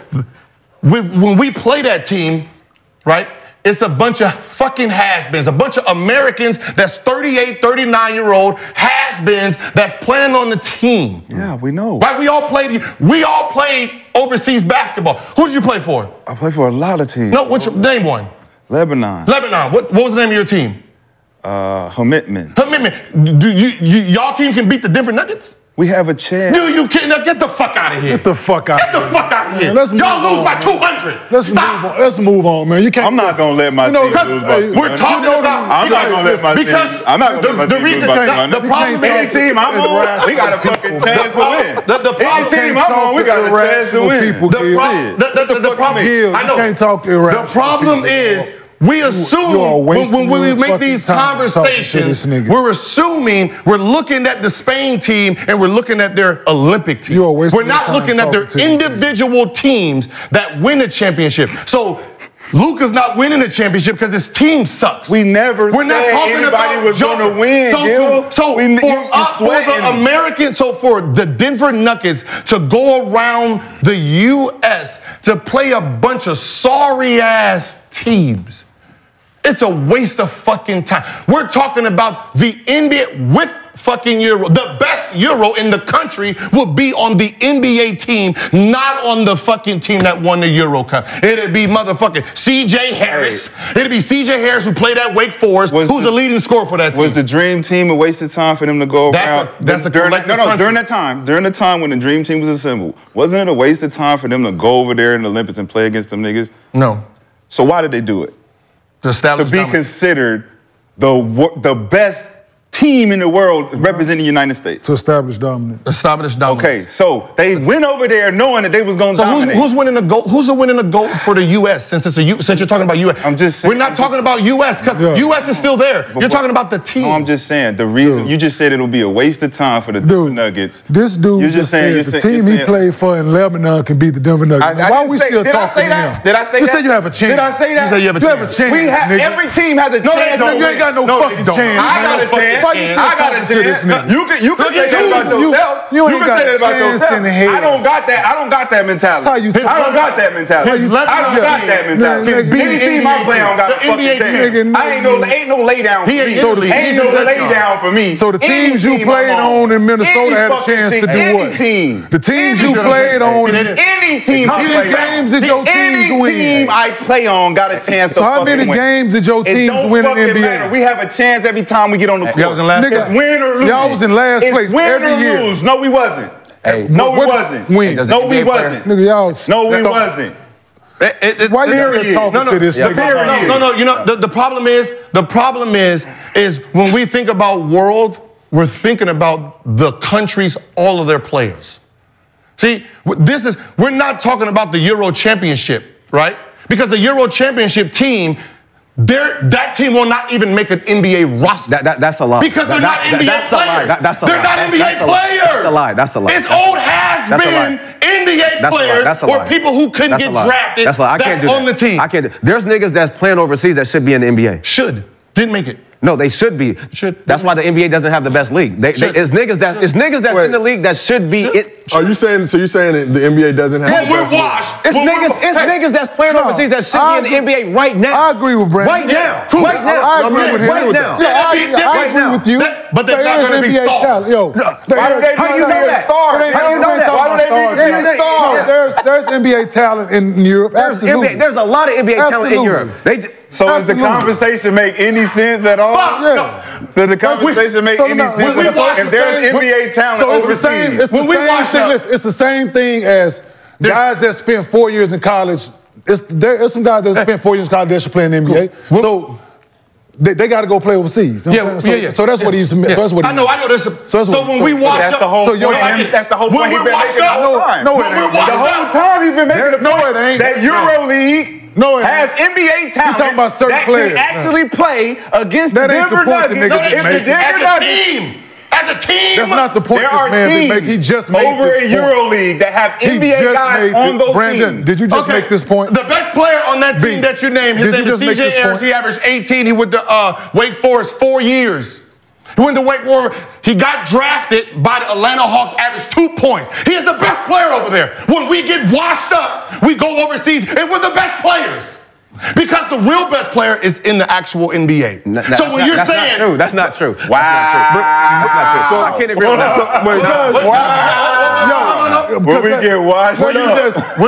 when we play that team, right, it's a bunch of fucking has-beens, a bunch of Americans that's 38, 39-year-old has-beens that's playing on the team. Yeah, we know. Right, we all played overseas basketball. Who did you play for? I played for a lot of teams. No, what's your name one? Lebanon. Lebanon. What was the name of your team? Commitment. Commitment. Do y'all team can beat the Denver Nuggets? We have a chance. Dude, you kidding? Now get the fuck out of here. Get the fuck out of here. Get the fuck out of here. Y'all lose by 200. Let's move on, man. You can't. I'm not going to let my team lose by 200. We're talking about. I'm not going to let my team. Because I'm not going to let my team lose by 200. The problem is any team I'm on, we got a fucking chance to win. Any team I'm on, we got a chance to win. The problem is, I know. You can't talk to irrational. The problem is, we assume when we make these conversations, we're assuming we're looking at the Spain team and we're looking at their Olympic team. We're not looking at their individual teams that win a championship. So Luka's not winning the championship because his team sucks. We're not talking about anybody was going to win. So for the Denver Nuggets to go around the U.S. to play a bunch of sorry-ass teams, it's a waste of fucking time. We're talking about the NBA with fucking Euro. The best Euro in the country will be on the NBA team, not on the fucking team that won the Euro Cup. It'd be motherfucking CJ Harris. Hey. It'd be CJ Harris who played at Wake Forest, who's the leading scorer for that team. Was the Dream Team a waste of time for them to go around? During that time when the Dream Team was assembled, wasn't it a waste of time for them to go over there in the Olympics and play against them niggas? No. So why did they do it? To be considered the best team in the world representing the United States. To establish dominance. Establish dominance. Okay, so they went over there knowing that they was going to dominate. Who's winning the GOAT? Who's winning the GOAT for the U.S. since it's since you're talking about U.S.? I'm just saying, we're not talking about U.S. because U.S. is still there. You're talking about the team. No, I'm just saying the reason you just said it'll be a waste of time for the Denver Nuggets. This dude you're just saying the team he played for in Lebanon can beat the Denver Nuggets. Why are we still talking to him? Did I say that? You said you have a chance. Did I say that? You said you have a chance. We have every team has a chance. No, you ain't got no fucking chance. I got a chance. I got a chance. You can say that about yourself. You can say that about yourself. I don't got that. I don't got that mentality. I don't got that mentality. I don't got that mentality. Any team I play on got a fucking chance. I ain't no lay down for me. Ain't no lay down for me. So the teams you played on in Minnesota had a chance to do what? The teams you played on. Any team I play on. Any team I play on got a chance to fucking win. So how many games did your teams win in the NBA? We have a chance every time we get on the court. Nigga, it's win or lose. Y'all was in last place every year. Lose. No, we wasn't. Hey, no, we wasn't. Win. No, we wasn't. Nigga, y'all. No, we wasn't. Why are you talking to this nigga? No. You know the problem is when we think about world, we're thinking about the countries, all of their players. See, this is we're not talking about the Euro Championship, right? Because the Euro Championship team. That team will not even make an NBA roster. That's a lie. Because they're not NBA players. They're not NBA players. That's a lie. That's a lie. It's old has-been NBA players or people who couldn't get drafted that's on the team. I can't. There's niggas that's playing overseas that should be in the NBA. Should. Didn't make it. No, they should be. Should. That's why the NBA doesn't have the best league. It's niggas that's in the league that should be it. Are you saying, so you're saying that the NBA doesn't have the best league? We're washed. It's niggas that's playing overseas that should be in the NBA right now. I agree with Brandon. Right now. Cool. Right now. I agree with him. Right now. I agree with you. But they're not going to be stars. How do you know that? There's NBA talent in Europe. Absolutely. There's a lot of NBA talent in Europe. So does the conversation make any sense at all? Does the conversation make any sense? If there's NBA talent overseas. It's the same thing as guys that spent 4 years in college. There's some guys that spent 4 years in college that should play in the NBA. So they got to go play overseas. So that's what he's. I know. So when we watch up, that's the whole point. When we're washed up, no, the whole time he's been making the point that EuroLeague. No, has NBA talent that can actually play against the Denver Nuggets. As a team. That's not the point this man been making. He just made this point. Over in EuroLeague that have NBA guys on those teams. Brandon, did you just make this point? The best player on that team that you named, his name is DJ Harris. He averaged 18. He went to Wake Forest 4 years. He went to Wake Forest. He got drafted by the Atlanta Hawks, averaged 2 points. He is the best player over there. When we get washed up, we go overseas, and we're the best players. Because the real best player is in the actual NBA. So when you're saying... That's not true. Wow. That's not true. So I can't agree with that. Wow. When we get washed up...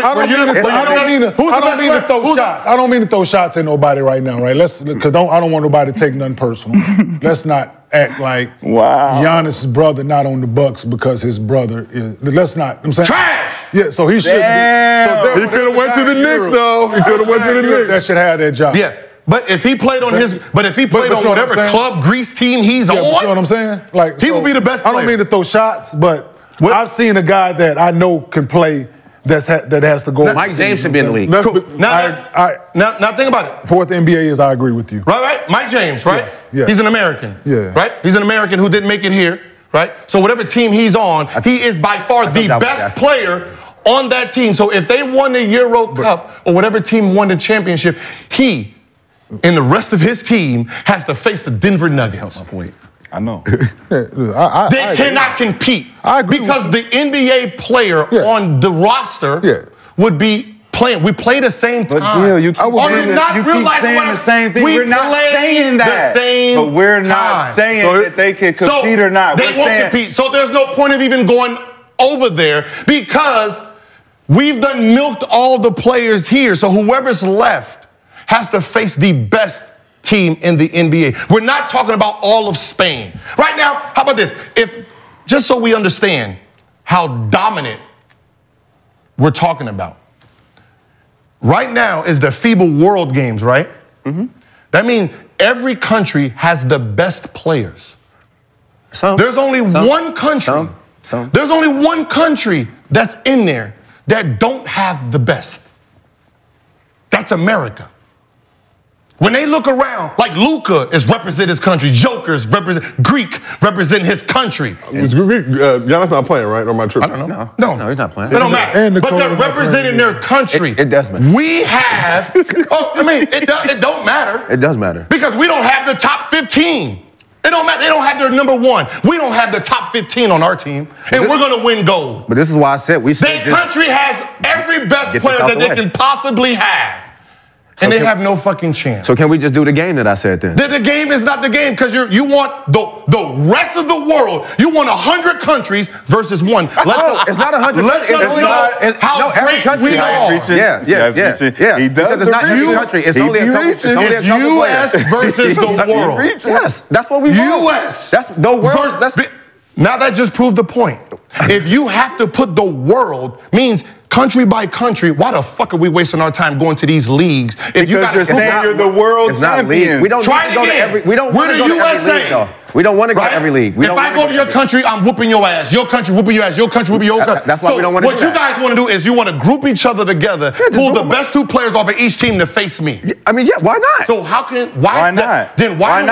I don't mean to throw shots at nobody right now, right? Because I don't want nobody to take nothing personal. Let's not... act like Giannis' brother not on the Bucks because his brother is. Let's not. I'm saying trash. Yeah, so he should. So he could have went to the Knicks though. He could have went to the Knicks. That should have that job. Yeah, but if he played on his, but if he played on whatever club Greece team he's on, you know what I'm saying? Like he would be the best player. I don't mean to throw shots, but I've seen a guy that I know can play. That has to go. Mike James should be in the league. Cool. Now think about it. Fourth NBA is I agree with you. Right? Mike James, right? Yes. He's an American. Yeah. Right? He's an American who didn't make it here, right? So whatever team he's on, he is by far the best player on that team. So if they won the Euro Cup or whatever team won the championship, he and the rest of his team has to face the Denver Nuggets. That's my point. I know. They cannot compete because the NBA player on the roster would be playing. We play the same time. But, you keep saying the same thing. We're not saying that. But we're not saying that they can compete or not. They won't compete. So there's no point of even going over there because we've done milked all the players here. So whoever's left has to face the best team in the NBA. We're not talking about all of Spain. Right now, how about this? Just so we understand how dominant we're talking about. Right now is the FIBA World Games, right? That means every country has the best players. There's only one country that's in there that don't have the best. That's America. When they look around, like Luka is representing his country. Joker's represent Greek, represent his country. Is Greek, Giannis not playing, right? Or my trip? I don't know. No, he's not playing. It don't matter. But they're representing their country. It does matter. We have. It don't matter. It does matter because we don't have the top 15. It don't matter. They don't have their number one. We don't have the top 15 on our team, and we're gonna win gold. But this is why I said we should. Their country has every best player that they can possibly have. And they have no fucking chance. So can we just do the game that I said then? The game is not the game because you want the rest of the world. You want 100 countries versus one. It's not 100. Let's know how great we are. Yeah. He does. Because it's not every country. It's only a couple. It's U.S. versus the world. Yes, that's what we want. U.S. That's the world. Now that just proved the point. If you have to put the world means country by country, why the fuck are we wasting our time going to these leagues? If you gotta say you're the world champion. We don't want to go to every league, though. We're the USA. We don't want to go to every league. If I go to your country, I'm whooping your ass. Your country whooping your ass. Your country whooping your ass. That's why we don't want to do that. What you guys want to do is you want to group each other together, pull the best two players off of each team to face me. I mean, yeah, why not? So how can why not? Then why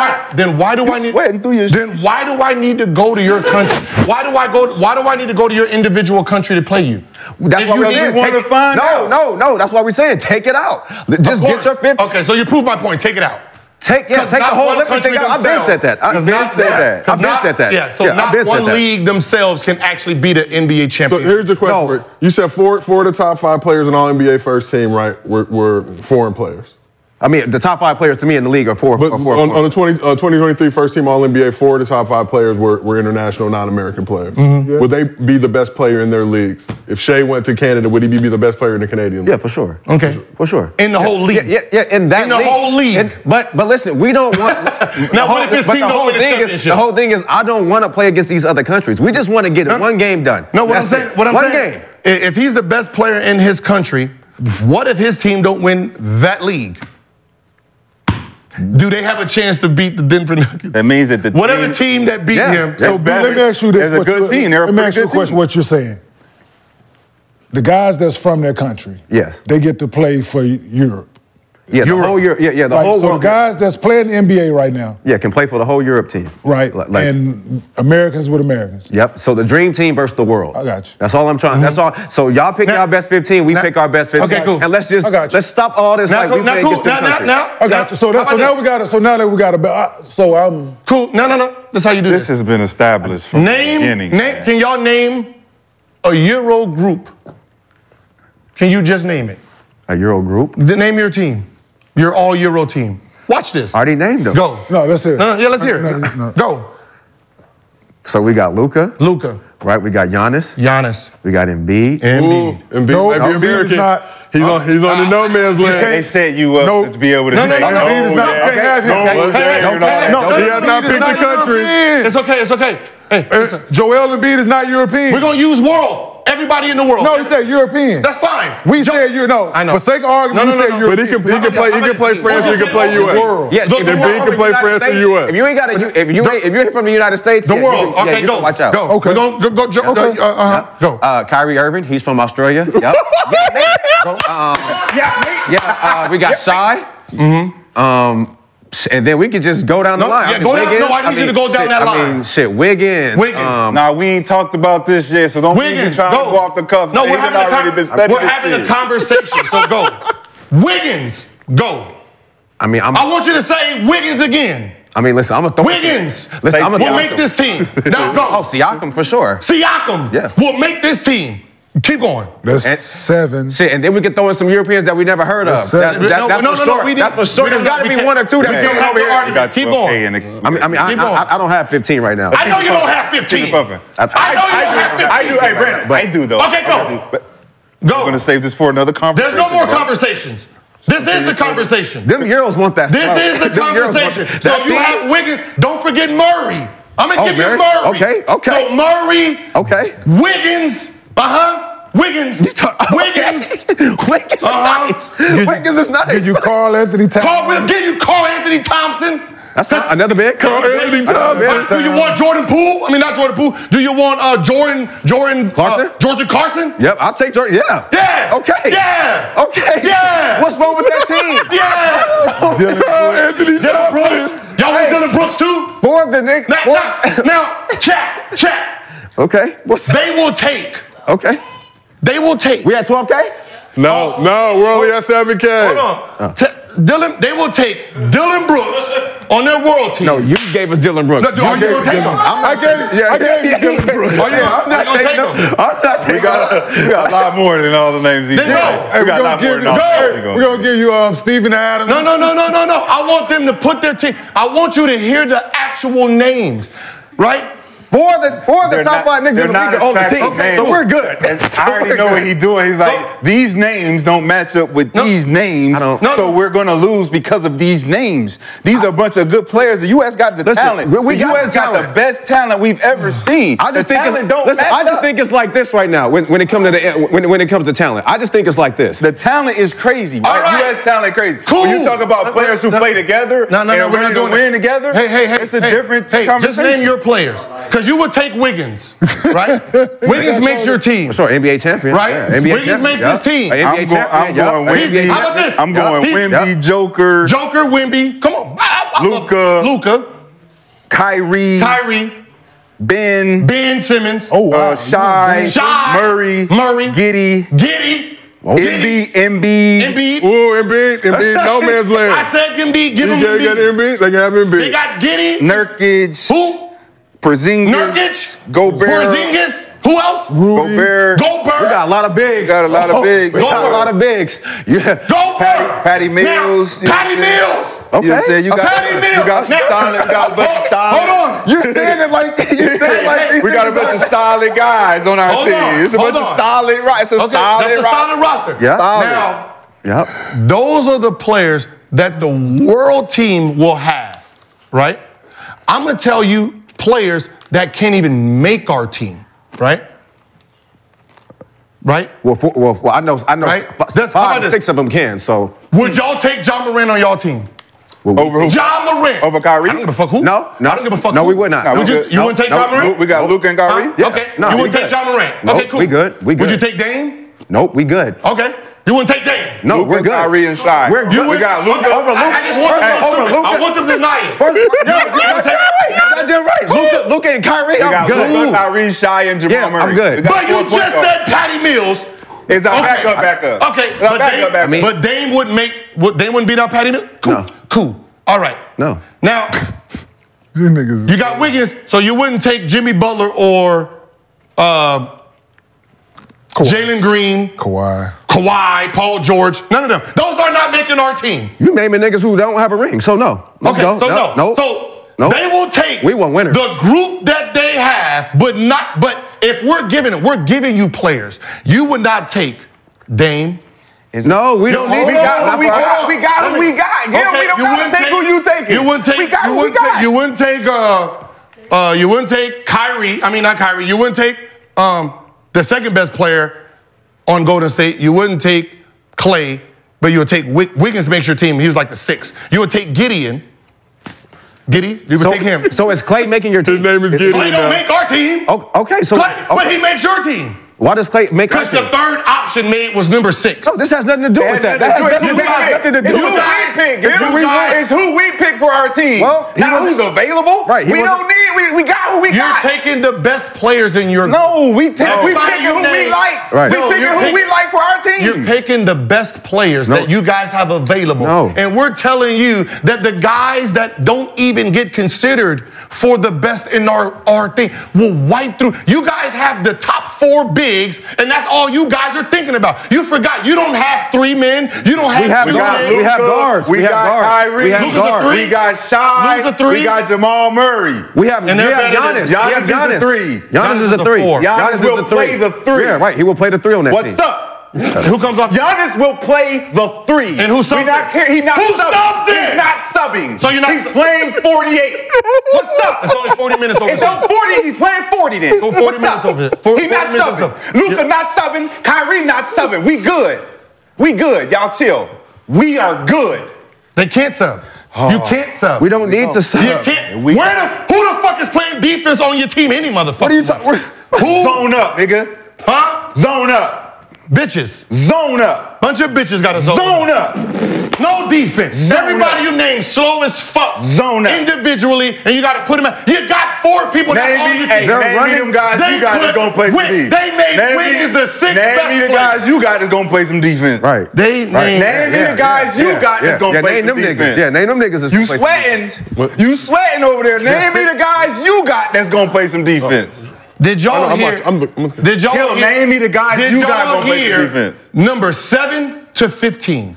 do I need to go to your country? Why do I need to go to your individual country to play you? That's why No, that's why we're saying take it out. Just get your 50. Okay, so you proved my point. Take it out. Take the whole Olympic thing out. I've been said that. Yeah, so not one league themselves can actually be the NBA champion. So here's the question. No. You said four of the top five players in all NBA first team, right, were foreign players. I mean, the top five players to me in the league are four. But on the 2023 first team All-NBA, four of the top five players were international, non-American players. Mm-hmm. Yeah. Would they be the best player in their leagues? If Shea went to Canada, would he be the best player in the Canadian league? Yeah, for sure. Okay. For sure. In the whole league. Yeah, in the whole league. But listen, we don't want... now, what if this team don't win the championship? The whole thing is I don't want to play against these other countries. We just want to get one game done. No, what I'm saying, if he's the best player in his country, what if his team don't win that league? Do they have a chance to beat the Denver Nuggets? That means that whatever team that beat him. So let me ask you this. Let me ask you a question. What you're saying? The guys that's from their country, yes, they get to play for Europe. Yeah, the whole Europe. Yeah, the whole world. So the guys that's playing NBA right now, yeah, can play for the whole Europe team. Right. And Americans with Americans. Yep. So the dream team versus the world. I got you. That's all I'm trying. That's all. So y'all pick our best 15. We pick our best 15. Okay, cool. And let's stop all this. Now, I got you. So now we got to. Cool. No. That's how you do this. This has been established from the beginning. Can y'all name a Euro group? Can you just name it? A Euro group? Name your team. Your all-Euro team. Watch this. I already named them. Go. No, let's hear it. No, yeah, let's hear it. Go. So we got Luka. Luka. Right, we got Giannis. Giannis. We got Embiid. Embiid. No, Embiid is not. He's on the no man's land. They set you up to be able to say no. Embiid is not. He has not picked the country. It's okay. Hey, Joel Embiid is not European. We're going to use world. Everybody in the world. No, he said European. That's fine. We said I know. For sake of argument, he said European. But he can play France. He can play U.S. Yeah, the world can play France and U.S. If you ain't got a, if you're from the United States, the world. Okay, go. Watch out. Go. Okay. Go. Kyrie Irving. He's from Australia. Yep. We got Shai. And then we could just go down the line. Yeah, I need you to go down that line. Wiggins. We ain't talked about this yet, so don't even try to go off the cuff. No, we're having a conversation, so go. Wiggins, go. I mean, I want you to say Wiggins again. I mean, listen, I'm going to throw Wiggins. We'll make this team. Now go. Oh, Siakam for sure. Siakam. Yes. We'll make this team. Keep going. That's seven. Shit, and then we can throw in some Europeans that we never heard of. That's for sure. There's got to be one or two that's coming over here. Keep going. I don't have 15 right now. I know you don't have 15. I know you don't have 15. I do. Hey, Brandon. I do, though. Okay, go. I'm going to save this for another conversation. There's no more conversations. This is the conversation. Them Euros want that. This is the conversation. So you have Wiggins. Don't forget Murray. I'm going to give you Murray. Okay. So Murray. Okay. Wiggins. Wiggins. Wiggins. Wiggins is nice. Wiggins is nice. Give you Karl Anthony Towns. Give you Karl Anthony Thompson. That's not another bad call. Do you want Jordan Poole? I mean, not Jordan Poole. Do you want Jordan Clarkson? Yep, I'll take Jordan. Yeah. Yeah. Okay. Yeah. Okay. Yeah. What's wrong with that team? Yeah. Anthony Johnson. Y'all want Dylan Brooks too? More of the Knicks. Now, check. Okay. What's that? They will take. Okay. They will take. We at 12K? No, no, we're only at 7K. Hold on. Oh. They will take Dylan Brooks on their world team. No, you gave us Dylan Brooks. No, are you going to take him? I gave you Dylan Brooks. Oh, yeah, I'm not taking him. We got a lot more than all the names he gave. We're going to give you Steven Adams. No. I want them to put their team. I want you to hear the actual names, right? For the top 5 niggas in the league on the team. Okay, so we're good. And I already know what he's doing. He's like, these names don't match up with these names, so we're going to lose because of these names. These are a bunch of good players. The U.S. got the talent. The U.S. got the best talent we've ever seen. I just think it's like this right now when it comes to talent. I just think it's like this. The talent is crazy, right? U.S. talent crazy. Cool. When you talk about players who play together and we're not doing together, it's a different conversation. Just name your players. You would take Wiggins, right? Wiggins makes your team. Sure, NBA champion. Right? Yeah, NBA Wiggins champion, makes his team. I'm going Wemby, Joker, Wemby. Come on. Luka. Kyrie. Ben Simmons. Oh, wow. Shai. Murray. Giddy. Embiid. Ooh, Embiid. No man's land. I said Embiid. Give him Embiid. They got Embiid. They got Embiid. They got Giddy. Nurkic. Who? Porzingis, Gobert. Porzingis. Who else? Rudy. Gobert. We got a lot of bigs. Yeah. Gobert. Patty Mills. Okay. You know what I'm saying? You got a bunch of solid. Hold on. You're saying it like we got a bunch of solid guys on our team. It's a bunch of solid roster. That's a solid roster. Yeah. Now, those are the players that the world team will have, right? I'm going to tell you players that can't even make our team, right? Right? Well, I know. Right? Five or six of them can. So, would y'all take Ja Morant on y'all team? Over who? Ja Morant. Over Kyrie? I don't give a fuck who. No. I don't give a fuck who. No, we would not. You wouldn't take Ja Morant? We got Luka and Kyrie. Yeah. Okay. No, you wouldn't take Ja Morant. Okay, cool. We good. Would you take Dame? Nope, we good. Okay. You wouldn't take Dame? No, we're good. Kyrie and Shai. We're good. We got Luka over Luka. I want them to deny it. Luka and Kyrie, I'm good. Luka, Kyrie, Shai, and Jamal Murray. I'm good. But you just said Patty Mills is our backup. Okay, but Dame wouldn't beat out Patty Mills? Cool. All right. No. Now, you got Wiggins, so you wouldn't take Jimmy Butler or Jalen Green. Kawhi, Paul George. None of them. Those are not making our team. You naming niggas who don't have a ring, so no. Okay, so no. Nope. They will take the group that they have, but if we're giving you players. You would not take Dame. No, we don't need. We got him. Yeah, okay, we don't got to take who you take. You wouldn't take Kyrie. I mean, not Kyrie. You wouldn't take the second best player on Golden State. You wouldn't take Klay, but you would take Wiggins. Makes your team. He was like the 6th. You would take Gideon. You would take him. So is Klay making your team? His name is Giddy. Klay don't make our team. Okay, so Klay, but he makes your team. Why does Klay make our team? Because the third option made was number 6. No, this has nothing to do with that. It's who we pick for our team. Well, not who's available. Right. We don't need. We got who we got. You're taking the best players in your. No, we picking who we like. Right. We picking who we like for our team. You're picking the best players that you guys have available. And we're telling you that the guys that don't even get considered for the best in our thing will wipe through. You guys have the top 4 bigs, and that's all you guys are thinking about. You forgot you don't have 3 men. You don't have 2 men. We have guards. We got Kyrie. We got Shai. We got Jamal Murray. We have Giannis. Giannis is a 3. Giannis is a 4. Giannis will play the 3. Yeah, right. He will play the 3 on that team. What's up? Who comes off? Giannis will play the 3. And who subs it? He's not subbing. So you're not. He's playing 48. What's up? It's only 40 minutes over. It's only 40. He's playing 40 then. So 40 minutes over. He's not subbing. Luka not subbing. Kyrie not subbing. We good. Y'all chill. We are good. They can't sub. Oh. You can't sub. We don't need to sub. You can't. Who the fuck is playing defense on your team? Any motherfucker. What are you talking? Zone up, nigga. Huh? Zone up. Bitches. Zone up. Bunch of bitches got to zone up. No defense. Zone Everybody up. You name slow as fuck. Zone up. Individually, and you got to put them out. You got four people that on your team. Name them guys you got is going to play some defense. They made Wiggins the sixth best player. Name me the guys you got is going to play some defense. Right. They name me the guys you got is going to play some defense. Yeah, name them niggas. You sweating. You sweating over there. Name me the guys you got that's going to play some defense. Did y'all hear? Did y'all name me the guys you got gonna play defense? Number 7 to 15.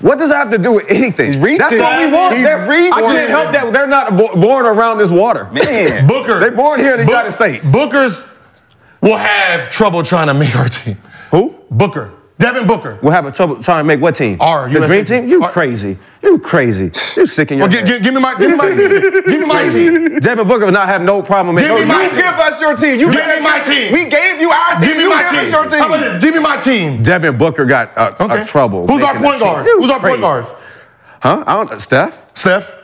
What does that have to do with anything? That's what we want. I can't help that they're not born around this water. Man, Booker. They're born here in the United States. Bookers will have trouble trying to make our team. Who? Booker. Devin Booker. We'll have a trouble trying to make what team? The dream team? You crazy. You crazy. You sick in your head. Give me my team. Give me my team. Devin Booker would not have no problem making no team. You give us your team. You give me my team. We gave you our team. Give me my team. How about this? Give me my team. Devin Booker got trouble. Who's our point guard? Who's our point guard? Huh? I don't know. Steph? Steph.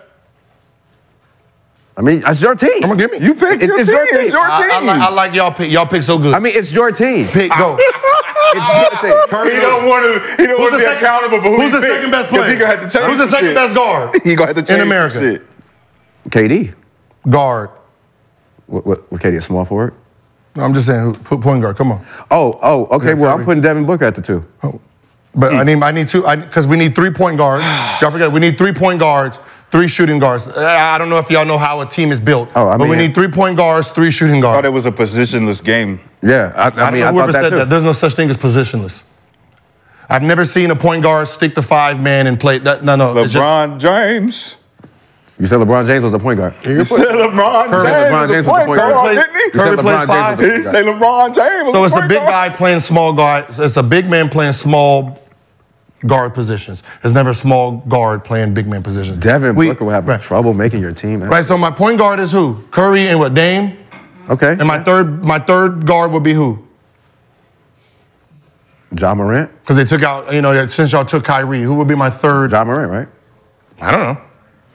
I mean, it's your team. I'm gonna give me. You pick your team. It's your team. It's your team. I like y'all pick. Y'all pick so good. I mean, it's your team. Pick go. It's your team. Curry don't want to. He don't want to be accountable for who he picked. Who's the second best player? He gonna have to change. Who's the second best guard? He gonna have to change in America. Shit. KD. Guard. What? KD a small forward? No, I'm just saying. Put point guard. Come on. Oh. Okay. Yeah, well, I'm putting Devin Booker at the 2. Oh. But I need two. Because we need 3 point guards. Y'all forget. We need 3 point guards. 3 shooting guards. I don't know if y'all know how a team is built, but we need 3 point guards, 3 shooting guards. I thought it was a positionless game. Yeah, I mean, I thought that too. There's no such thing as positionless. I've never seen a point guard stick the 5-man and play. No. LeBron James. You said LeBron James was a point guard. You said LeBron James was a point guard, didn't he? Curry played 5. He said LeBron James was a point guard. So it's a big guy playing small guard. It's a big man playing small guard positions. There's never a small guard playing big man positions. Devin Booker will have trouble making your team. Man. Right, so my point guard is who? Curry and what, Dame? Okay. And my third guard would be who? Ja Morant. Because they took out, since y'all took Kyrie, who would be my third? Ja Morant, right? I don't know.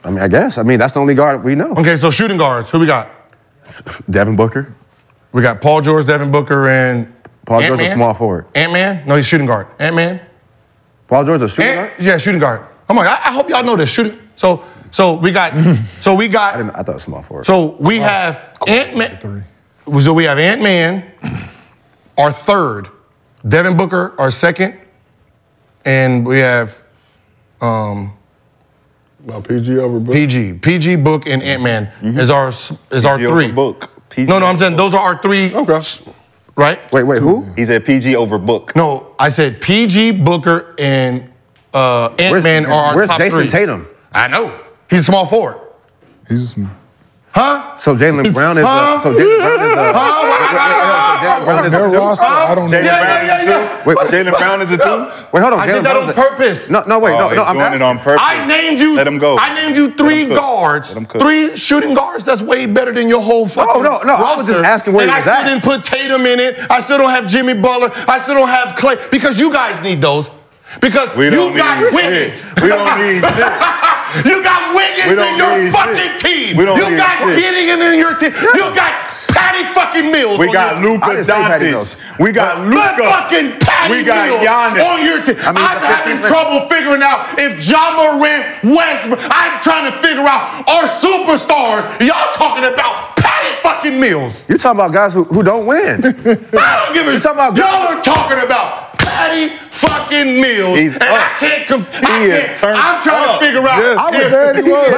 I mean, I guess. I mean, that's the only guard we know. Okay, so shooting guards, who we got? Devin Booker. We got Paul George, Devin Booker, and Paul George is a small forward. Ant-Man? No, he's shooting guard. Ant-Man? Paul George is a shooting guard? Yeah, shooting guard. Come on, I hope y'all know this. Shooting. So we got. I thought it was small forward. So we have Ant-Man. So we have Ant-Man, our third, Devin Booker, our second, and we have. PG over Book. PG, Book, and Ant-Man is our 3. Book. PG no, I'm saying those are our 3. Okay. Right? Wait, who? He said PG over Book. No, I said PG, Booker, and Ant-Man are our top 3. Where's Jason Tatum? I know. He's a small forward. He's a small. Huh? So Jaylen Brown is Jaylen Brown is a 2? Wait, hold on. I did that on purpose. No, wait. No, I'm doing it on purpose. I named you. Let him go. I named you 3 guards. 3 shooting guards. That's way better than your whole fucking No. I was just asking where he was at. And I still didn't put Tatum in it. I still don't have Jimmy Butler. I still don't have Klay. Because you guys need those. Because you got Wiggins. We don't need shit. You got Wiggins in your fucking team. You got Giddy in your team. You got Patty fucking Mills. We got Luka Doncic. We got fucking Patty Mills. We got Giannis on your team. I'm having trouble figuring out if Ja Morant, Westbrook. I'm trying to figure out our superstars. Y'all talking about Patty fucking Mills. You're talking about guys who don't win. I don't give a shit. Y'all are talking about Patty fucking Mills, I'm trying to figure out. Yes, I was saying he was.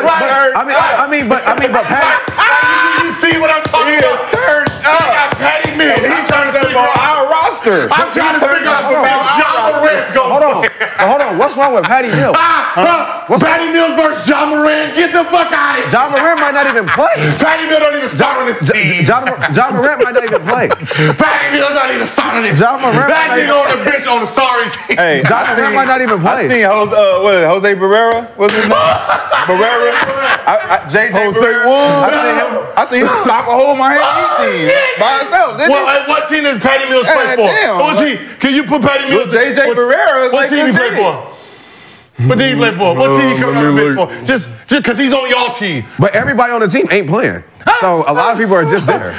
But Patty. You see what I'm talking about? He is turned up. I got Patty Mills. He's trying to figure out our roster. I'm trying to figure out what John Morant's going to do. Hold on. What's wrong with Patty Mills? Patty Mills versus John Morant. Get the fuck out of here. John Morant might not even play. Patty Mills don't even start on this team. John Morant might not even play. Patty Mills not even start on this team. John Morant. That nigga on the bench on the sorry team. Hey, John Morant might not even play. I seen Jose Barrera. What's his name? Barrera. JJ Barrera. I seen him stop a hole in my team by himself. What team does Patty Mills play for? Damn, OG, can you put Patty Mills? Well, JJ Barrera. What team he play for? What team you play for? What team you come out of for? Just because he's on y'all team. But everybody on the team ain't playing. So a lot of people are just there.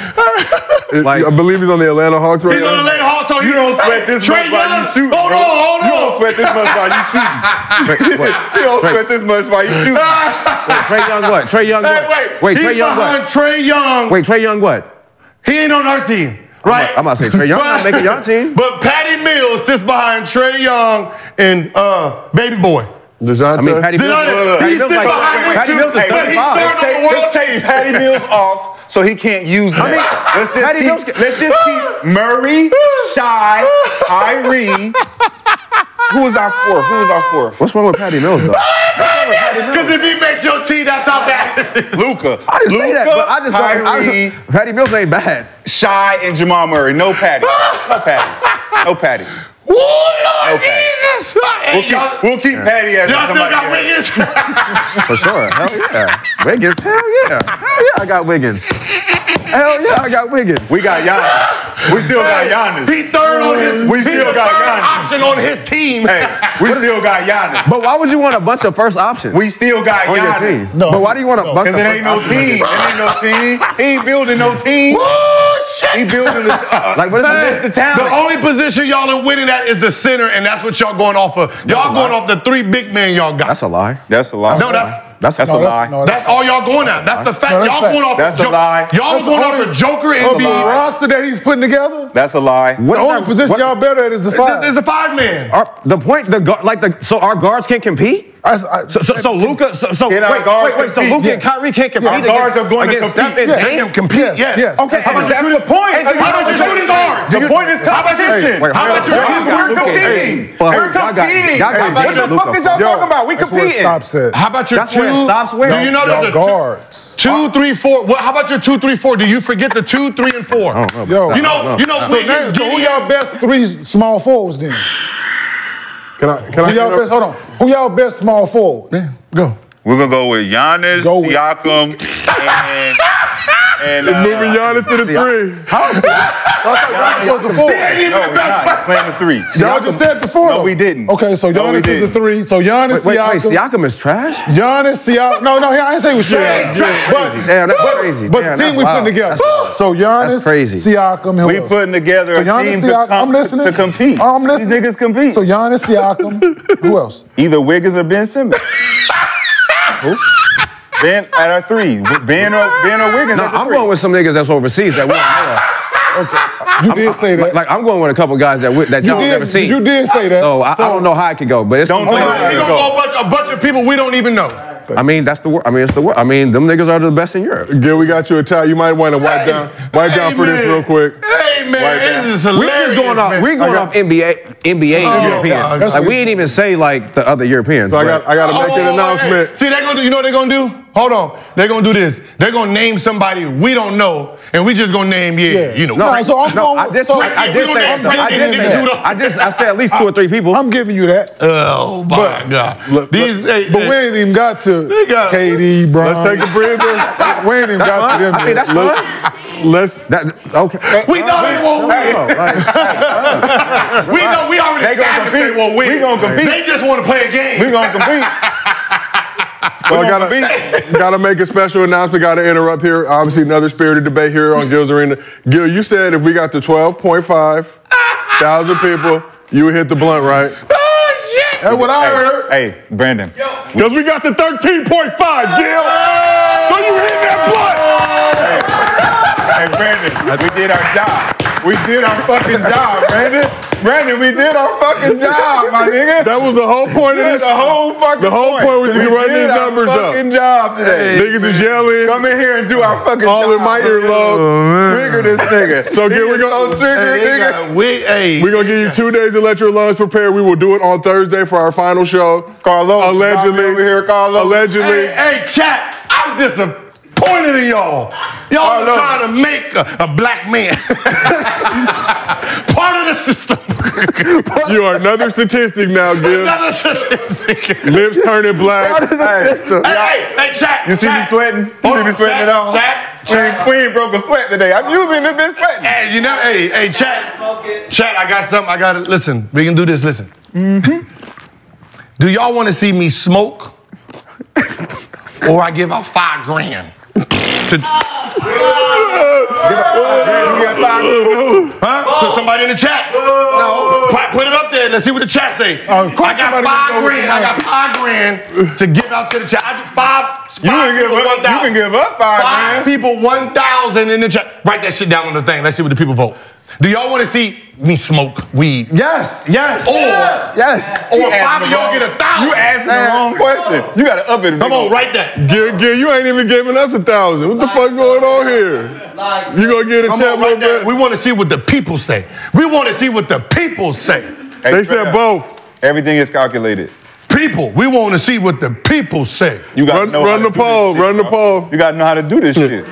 Like, I believe he's on the Atlanta Hawks right now. He's on the Atlanta Hawks, so you don't sweat this much while you shooting. Hold on, hold on. You don't sweat this much while you shooting. You don't sweat this much while you shooting. Trae Young what? Trae Young what? Wait, Trae Young what? Trae Young. Wait, Trae Young what? He ain't on our team. Right. I'm about to say Trae Young not making your team. But Patty Mills sits behind Trae Young and Baby Boy. I mean, Patty Mills. He sits behind him too, but he's starting on the world team. Patty Mills off. So he can't use them. I mean, let's just keep Murray, Shy, Kyrie. Who is our fourth? Who is our fourth? What's wrong with Patty Mills, though? Because if he makes your team, that's how bad it is. Luka. I didn't say that, but I just thought Patty Mills ain't bad. Shy and Jamal Murray. No Patty. No Patty. No Patty. Oh, Lord Jesus! We'll keep Patty as y'all still got Wiggins? For sure. Hell yeah. Wiggins? Hell yeah. Hell yeah, I got Wiggins. Hell yeah, I got Wiggins. We got Giannis. We still got Giannis. He third on his team. We still got Giannis. Option on his team. Hey, we still got Giannis. But why would you want a bunch of first options? We still got Giannis. No. But why do you want a bunch of first options? Because it ain't no team. He ain't building no team. He building the talent. The only position y'all are winning at is the center, and that's what y'all going off of. Y'all going off the three big men y'all got. That's a lie. That's a lie. No, that's a lie. No, that's all y'all going at. That's the fact. Y'all going off. That's a lie. Y'all going off the Joker and the roster that he's putting together. That's a lie. The only position y'all better at is the five. Is the five man. The point. So our guards can't compete. So Luka, so Luka and Kyrie can't compete. Our guards are going to compete. They can compete. Yes. Okay. How about that's the point? How about your shooting guards? The point is competition. How about we're competing? We're competing. What the fuck is y'all talking about? We competing. How about your two? Do you know there's a guards? 2, 3, 4. How about your 2, 3, 4? Do you forget the 2, 3, and 4? You know. So who y'all best three small forwards then? Who y'all best small forward? Yeah, go. We're gonna go with Giannis, Siakam, and moving Giannis to the three. Playing the three. Y'all just said the four. No, we didn't. Okay, so Giannis is the three. So Giannis, Siakam. Siakam is trash. Giannis, Siakam. No, I didn't say he was trash. Damn, that's crazy. But the team we putting together. So Giannis, Siakam. We putting together a team to compete. I'm listening. These niggas compete. So Giannis, Siakam. Who else? Either Wiggins or Ben Simmons. Who? Ben at our three. Ben or Wiggins. No, I'm going with some niggas that's overseas that we don't know. Okay. You did say that. Like, I'm going with a couple guys that y'all never seen. You did say that. So I don't know how it could go, but it's going to go. A bunch of people we don't even know. I mean, that's the word. I mean, it's the word. I mean, them niggas are the best in Europe. Gil, we got you a tie. You might want to wipe down for this real quick. Hey, man, this is hilarious. We're going off NBA Europeans. Like, we ain't even say, like, the other Europeans. So I got to make an announcement. Hey. See, they're going to do, you know what they're going to do? Hold on. They're going to do this. They're going to name somebody we don't know, and we just going to name, you know. I said at least 2 or 3 people. I'm giving you that. Oh, my God. But we ain't even got to KD, Brown. Let's take a breather. We ain't even got to them. I mean, that's fun. Okay. We know they won't win. We know we already established they won't win. We gonna compete. They just want to play a game. We gonna compete. So I gotta make a special announcement. Gotta interrupt here. Obviously, another spirited debate here on Gil's Arena. Gil, you said if we got to 12,500 people, you would hit the blunt, right? Oh shit! That's what I heard. Hey, Brandon. Because we got to 13.5, Gil. So you hit that blunt. Hey, Brandon, we did our job. We did our fucking job, Brandon. Brandon, we did our fucking job, my nigga. That was the whole point of this. The whole point was to run these numbers up. We did our fucking job today. Niggas is yelling. Come in here and do our fucking job. All in my earlobe. Trigger this nigga. So here we go. So triggered, nigga. We're going to give you 2 days to let your lungs prepare. We will do it on Thursday for our final show. Carlos. Allegedly. Over here, Carlos. Allegedly. Hey, chat. I'm disappointed. Pointed at y'all. Y'all are trying to make a black man part of the system. You are another statistic now, Gil. Another statistic. Lips turning black. Hey, chat. You see me sweating? You see me sweating at all? We ain't broke a sweat today. I'm usually in this bitch sweating. Hey, you know, hey, chat. Chat, I got something. Listen, we can do this. Listen. Mm-hmm. Do y'all want to see me smoke? Or I give out $5 grand? To somebody in the chat. No. Put it up there. Let's see what the chat say. I got $5 grand. I got $5 grand to give out to the chat. I do five. You can give up five grand. People 1,000 in the chat. Write that shit down on the thing. Let's see what the people vote. Do y'all want to see me smoke weed? Yes, yes, or, yes, yes. Or five of y'all get 1,000. You asking the wrong question. You got to up it. Come on, write that. You ain't even giving us 1,000. What the fuck going on here? Like, you going to get a chat real bit? We want to see what the people say. We want to see what the people say. Hey, they said both. Everything is calculated. People, we want to see what the people say. You got run the poll. Run the poll. You got to know how to do this shit.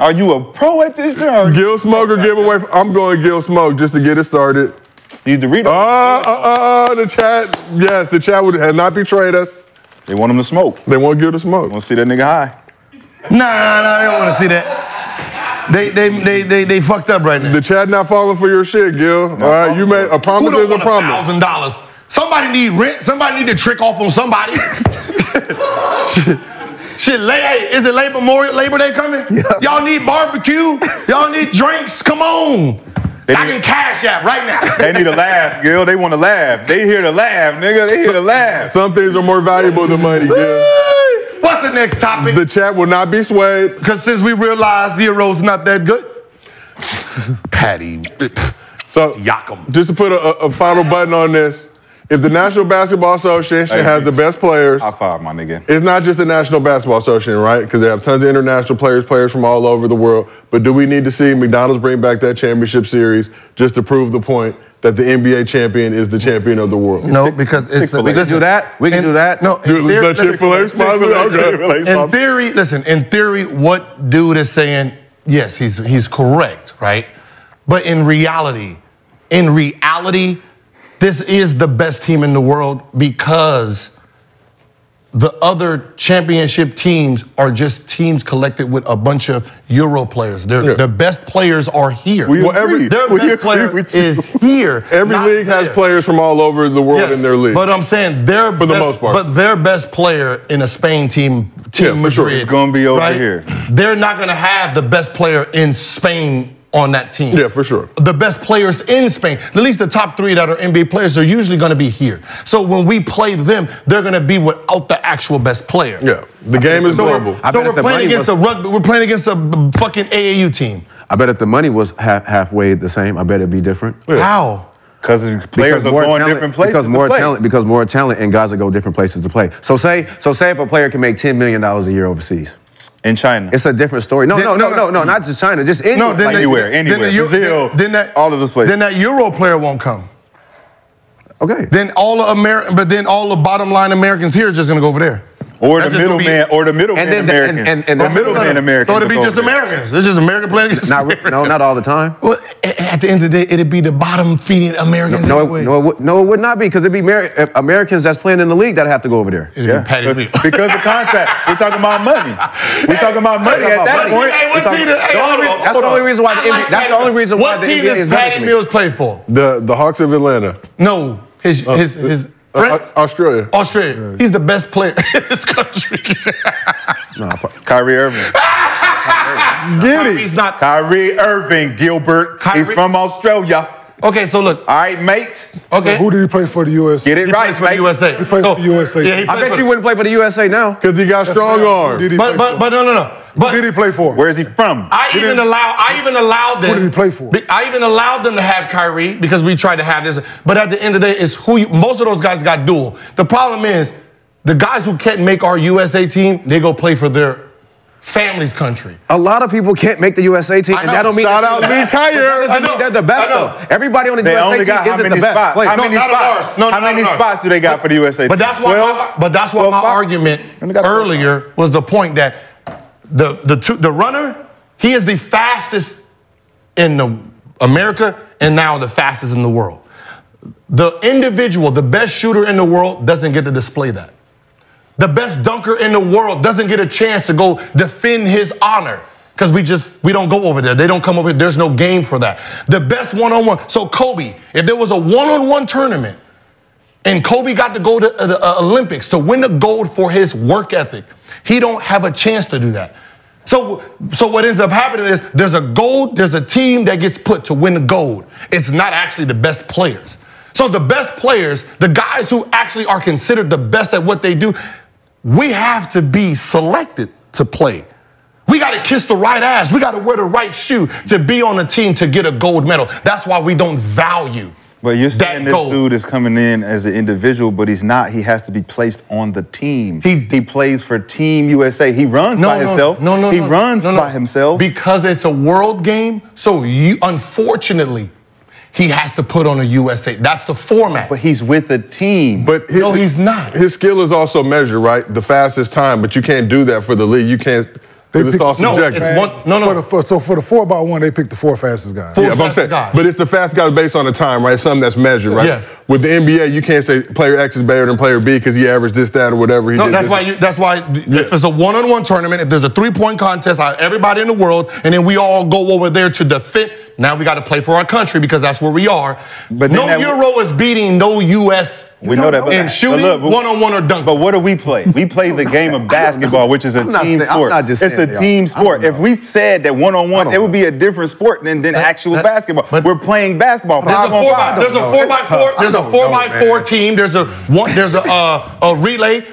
Are you a pro at this job? Gil Smoker giveaway. I'm going Gil Smoke just to get it started. You need to read it. The chat. Yes, the chat would have not betrayed us. They want him to smoke. They want Gil to smoke. Want to see that nigga high? Nah, they don't want to see that. They fucked up right now. The chat not falling for your shit, Gil. All right, you made a promise. Is a promise. $1,000. Somebody need rent. Somebody need to trick off on somebody. Shit, hey, is it Labor Day coming? Yep. Y'all need barbecue? Y'all need drinks? Come on. I can cash app right now. They need a laugh, Gil. They want to laugh. They hear the laugh, nigga. They hear the laugh. Some things are more valuable than money, Gil. What's the next topic? The chat will not be swayed. Because since we realized zero's not that good. Patty. So, Siakam. Just to put a final button on this. If the National Basketball Association has the best players, high five, my nigga. It's not just the National Basketball Association, right? Because they have tons of international players, players from all over the world. But do we need to see McDonald's bring back that championship series just to prove the point that the NBA champion is the champion of the world? No, because it's the... We can do that. No, in theory, listen, in theory, what dude is saying, yes, he's correct, right? But in reality, this is the best team in the world because the other championship teams are just teams collected with a bunch of Euro players. The best players are here. Their best player is here. Every league has players from all over the world in their league. But I'm saying their best player in a Spain team Madrid, sure. It's gonna be over here. They're not gonna have the best player in Spain on that team. Yeah, for sure. The best players in Spain, at least the top three that are NBA players, are usually going to be here. So when we play them, they're going to be without the actual best player. Yeah, the game is horrible. So we're playing against a fucking AAU team. I bet if the money was halfway the same, I bet it'd be different. Yeah. How? Because players are going different places because more talent and guys that go different places to play. So say if a player can make $10 million a year overseas. In China. It's a different story. No, not just China, just anywhere. No, anywhere. Brazil, all of those places. Then that Euro player won't come. Okay. Then all the bottom line Americans here are just going to go over there. Or the middleman American. So it'll be just Americans. It's just American playing against Americans. No, not all the time. Well, at the end of the day, it'd be the bottom-feeding Americans. No, it would not be, because it'd be Americans that's playing in the league that have to go over there. It'd be Patty Mills. Because of contract. We're talking about money. We're talking about money at that point. That's the only reason why the NBA is better than me. What team does Patty Mills play for? The Hawks of Atlanta. No, his Australia. Australia. He's the best player in this country. Kyrie Irving. Giddy. Kyrie Irving, Gilbert. He's from Australia. Okay, so look. All right, mate. Okay. So who did he play for the USA? Get it right, mate. USA. He played for the USA. Yeah, I bet you wouldn't play for the USA now. Because he got strong arms. But no. Who did he play for? Where is he from? I even allowed them. Who did he play for? I even allowed them to have Kyrie because we tried to have this. But at the end of the day, it's most of those guys got dual. The problem is, the guys who can't make our USA team, they go play for their family's country. A lot of people can't make the USA team, and that don't mean they're the best, though. Everybody on the USA team isn't the best. How many spots do they got for the USA team? But that's why my argument earlier was the point that the runner, he is the fastest in America and now the fastest in the world. The individual, the best shooter in the world, doesn't get to display that. The best dunker in the world doesn't get a chance to go defend his honor because we don't go over there. They don't come over here. There's no game for that. The best one-on-one. So Kobe, if there was a one-on-one tournament, And Kobe got to go to the Olympics to win the gold for his work ethic. He don't have a chance to do that. So what ends up happening is there's a gold, there's a team that gets put to win the gold. It's not actually the best players. So the best players, the guys who actually are considered the best at what they do, we have to be selected to play. We got to kiss the right ass. We got to wear the right shoe to be on a team to get a gold medal. That's why we don't value. But you're saying this dude is coming in as an individual, but he's not. He has to be placed on the team. He plays for Team USA. He runs by himself. He runs by himself. Because it's a world game, so you, unfortunately, he has to put on a USA. That's the format. But he's with the team. But no, he's not. His skill is also measured, right? The fastest time, but you can't do that for the league. You can't. They picked, So for the 4x1, they picked the four fastest guys. But it's the fastest guys based on the time, right? Something that's measured, right? Yes. With the NBA, you can't say player X is better than player B because he averaged this, that, or whatever he did. If it's a one-on-one tournament, if there's a three-point contest, everybody in the world, and then we all go over there to defend. Now we got to play for our country because that's where we are. But no Euro is beating no U.S. We know that. And shooting, one-on-one or dunk. But what do we play? We play the game of basketball, which is a team sport. It's a team sport. If we said that one-on-one, it would be a different sport than actual basketball. We're playing basketball. There's a 4x4. There's a 4x4 team. There's a relay.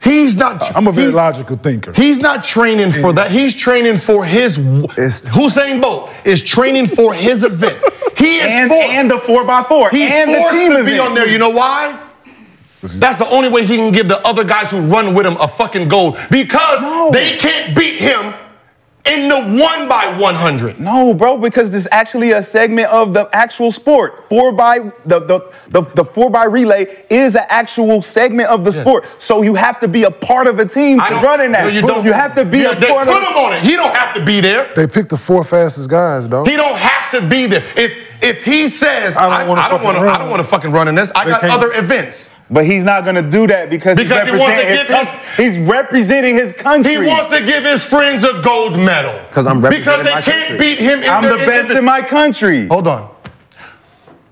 He's not. I'm a very logical thinker. He's not training for that. He's training for his. Usain Bolt is training for his event. He is and the 4x4. He's forced to be on there. You know why? That's the only way he can give the other guys who run with him a fucking gold because they can't beat him in the 1x100. No, bro, because this is actually a segment of the actual sport. The 4x relay is an actual segment of the sport. So you have to be a part of a team to run in that. No, you have to be a part of it. Put him on it. He don't have to be there. They picked the four fastest guys, though. He don't have to be there. If he says, I don't want to fucking run in this, I got other events. But he's not going to do that because he wants to he's representing his country. He wants to give his friends a gold medal. Because they can't beat him in the best in my country. Hold on.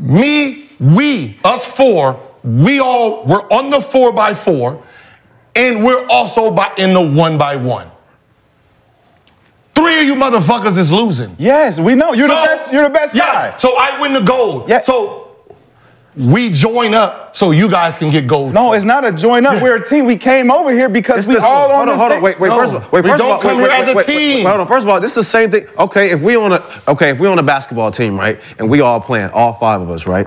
Us four, we're on the 4x4, and we're also in the 1x1. Three of you motherfuckers is losing. Yes, we know. You're the best guy. So I win the gold. Yeah. So we join up so you guys can get gold. No, it's not a join up. We're a team. We came over here because we all on the same. First of all, this is the same thing. Okay, if we on a basketball team, right, and we all playing, all five of us, right,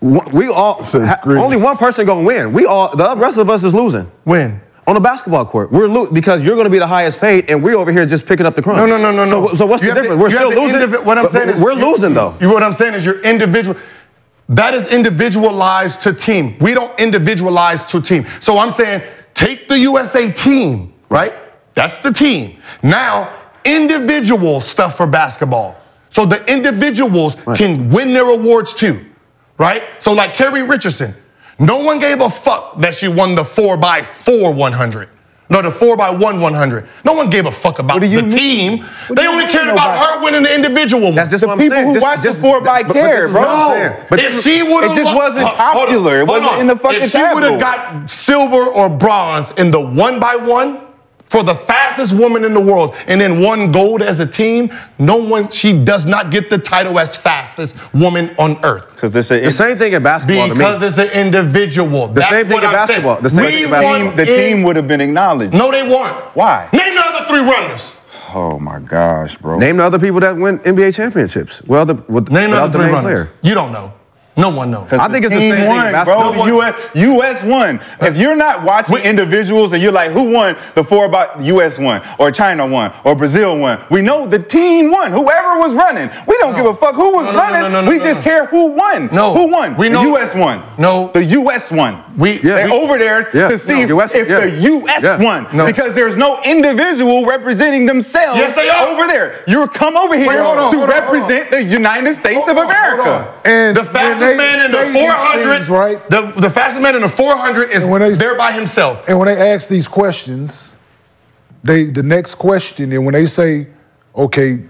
we all only one person gonna win. The rest of us is losing. Win. On a basketball court, we're losing because you're going to be the highest paid, and we're over here just picking up the crunch. No. So what's the difference? We're still losing. What I'm saying is we're losing, though. What I'm saying is you're individual. That is individualized to team. We don't individualize to team. So I'm saying take the USA team, right? That's the team. Now, individual stuff for basketball. So the individuals can win their awards too, right? So like Kerry Richardson, no one gave a fuck that she won the 4x4 100. No, the 4x1 100. No one gave a fuck about the team. They only cared about her winning the individual one. That's just what I'm saying. The people who watched the 4x care, bro. But if she would have, it just wasn't popular. It wasn't in the fucking tabloids. If she would have got silver or bronze in the 1x1 for the fastest woman in the world, and then won gold as a team, she does not get the title as fastest woman on earth. Because it's the same thing in basketball. Because it's an individual. The same thing in basketball. The team would have been acknowledged. No, they weren't. Why? Name the other three runners. Oh my gosh, bro. Name the other people that win NBA championships. Well, name the other three runners. You don't know. No one knows. I think it's the same thing, bro. U.S. won. If you're not watching individuals and you're like, who won the 4x? U.S. won, or China won, or Brazil won. We know the team won. Whoever was running. We don't give a fuck who was running. We just care who won. Who won? We know. The U.S. won. No. The U.S. won. They're over there to see if the U.S. won. Because there's no individual representing themselves over there. You come over here to represent the United States of America. And the fact man in the 400, things, right? The fastest man in the 400 is there by himself. And when they ask these questions, the next question, and when they say, okay,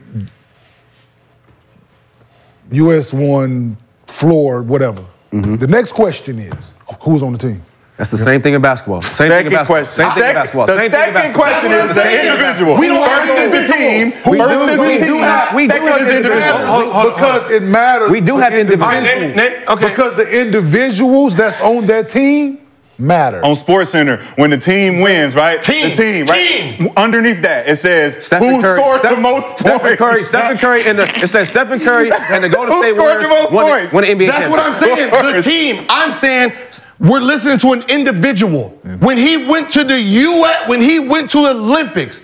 U.S. won floor, whatever, the next question is, who's on the team. That's the same thing in basketball. The second question is the individual. We don't first is the team. First is the individual. Because it matters. We do have individuals. Because the individuals that's on that team matter. On SportsCenter, when the team wins, right? The team, right? Underneath that, it says who scored the most points. Stephen Curry and the Golden State Warriors won the NBA championship. That's what I'm saying. The team. I'm saying. We're listening to an individual. Mm-hmm. When he went to the U.S., when he went to the Olympics,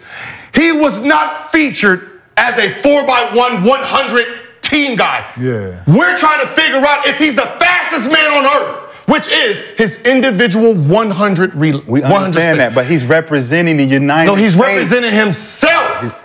he was not featured as a 4x1, 100 team guy. Yeah. We're trying to figure out if he's the fastest man on earth, which is his individual 100 relay. We understand that, but he's representing the United States. No, he's representing himself.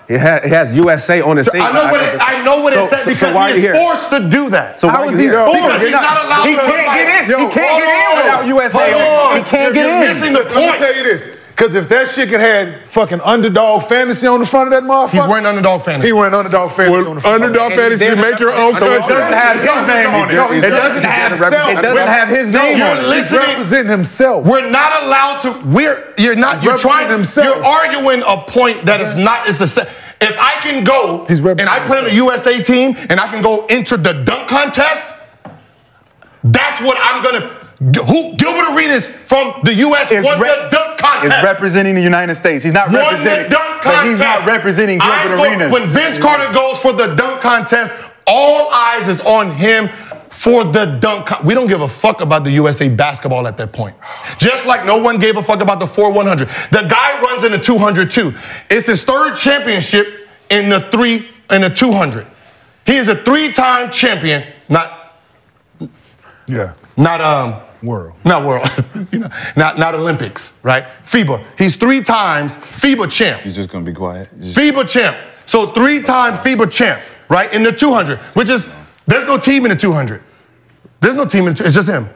He has USA on his thing. I know what it says because he is forced to do that. So why is he forced? Because he's not allowed to. He can't get in. He can't get in without USA. He can't get in. You're missing the point. Let me tell you this. Because if that shit had fucking Underdog Fantasy on the front of that motherfucker. He's wearing Underdog Fantasy. He wearing Underdog Fantasy on the front. Underdog Fantasy, make your own. So it doesn't have his name on it. No, it doesn't have self. It doesn't have his name on it. He's representing himself. We're not allowed to. You're trying himself. You're arguing a point that is not. It's the same. If I can go and I play on the USA team and I can go into the dunk contest, that's what I'm gonna. Gilbert Arenas from the U.S. won the dunk contest. Is representing the United States. He's not representing. He's not representing Gilbert Arenas. When Vince Carter goes for the dunk contest, all eyes is on him for the dunk contest. We don't give a fuck about the USA basketball at that point. Just like no one gave a fuck about the 4x100. The guy runs in the 200 too. It's his third championship in the 200. He is a three-time champion. Not world. You know, not Olympics, right? FIBA. He's 3 times FIBA champ. He's just gonna be quiet. FIBA champ. So 3-time FIBA champ, right? In the 200, which is there's no team in the 200. There's no team in the, it's just him.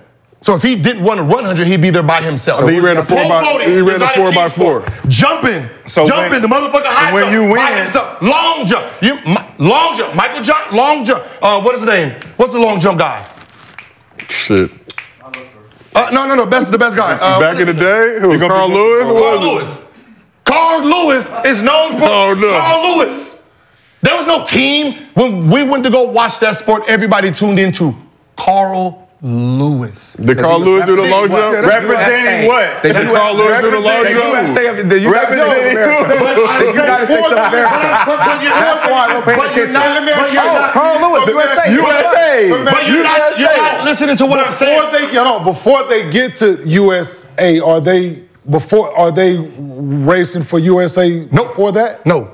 So if he didn't want to run 100, he'd be there by himself. So he ran a 4x4. Jumping. Jumping. The motherfucker high jump. When you win. By himself. Long jump. Long jump. Michael Jordan. Long jump. What is his name? What's the long jump guy? Shit. No. The best guy. Back in the day, who was Carl Lewis? Carl Lewis is known for Carl Lewis. There was no team. When we went to go watch that sport, everybody tuned into Carl Lewis. Did Carl Lewis do the long jump? Representing what? Did Carl Lewis do the long jump? Representing who? Carl Lewis, USA. But you're not listening to what I'm saying. Before they get to USA, are they racing for USA? No, for that? No.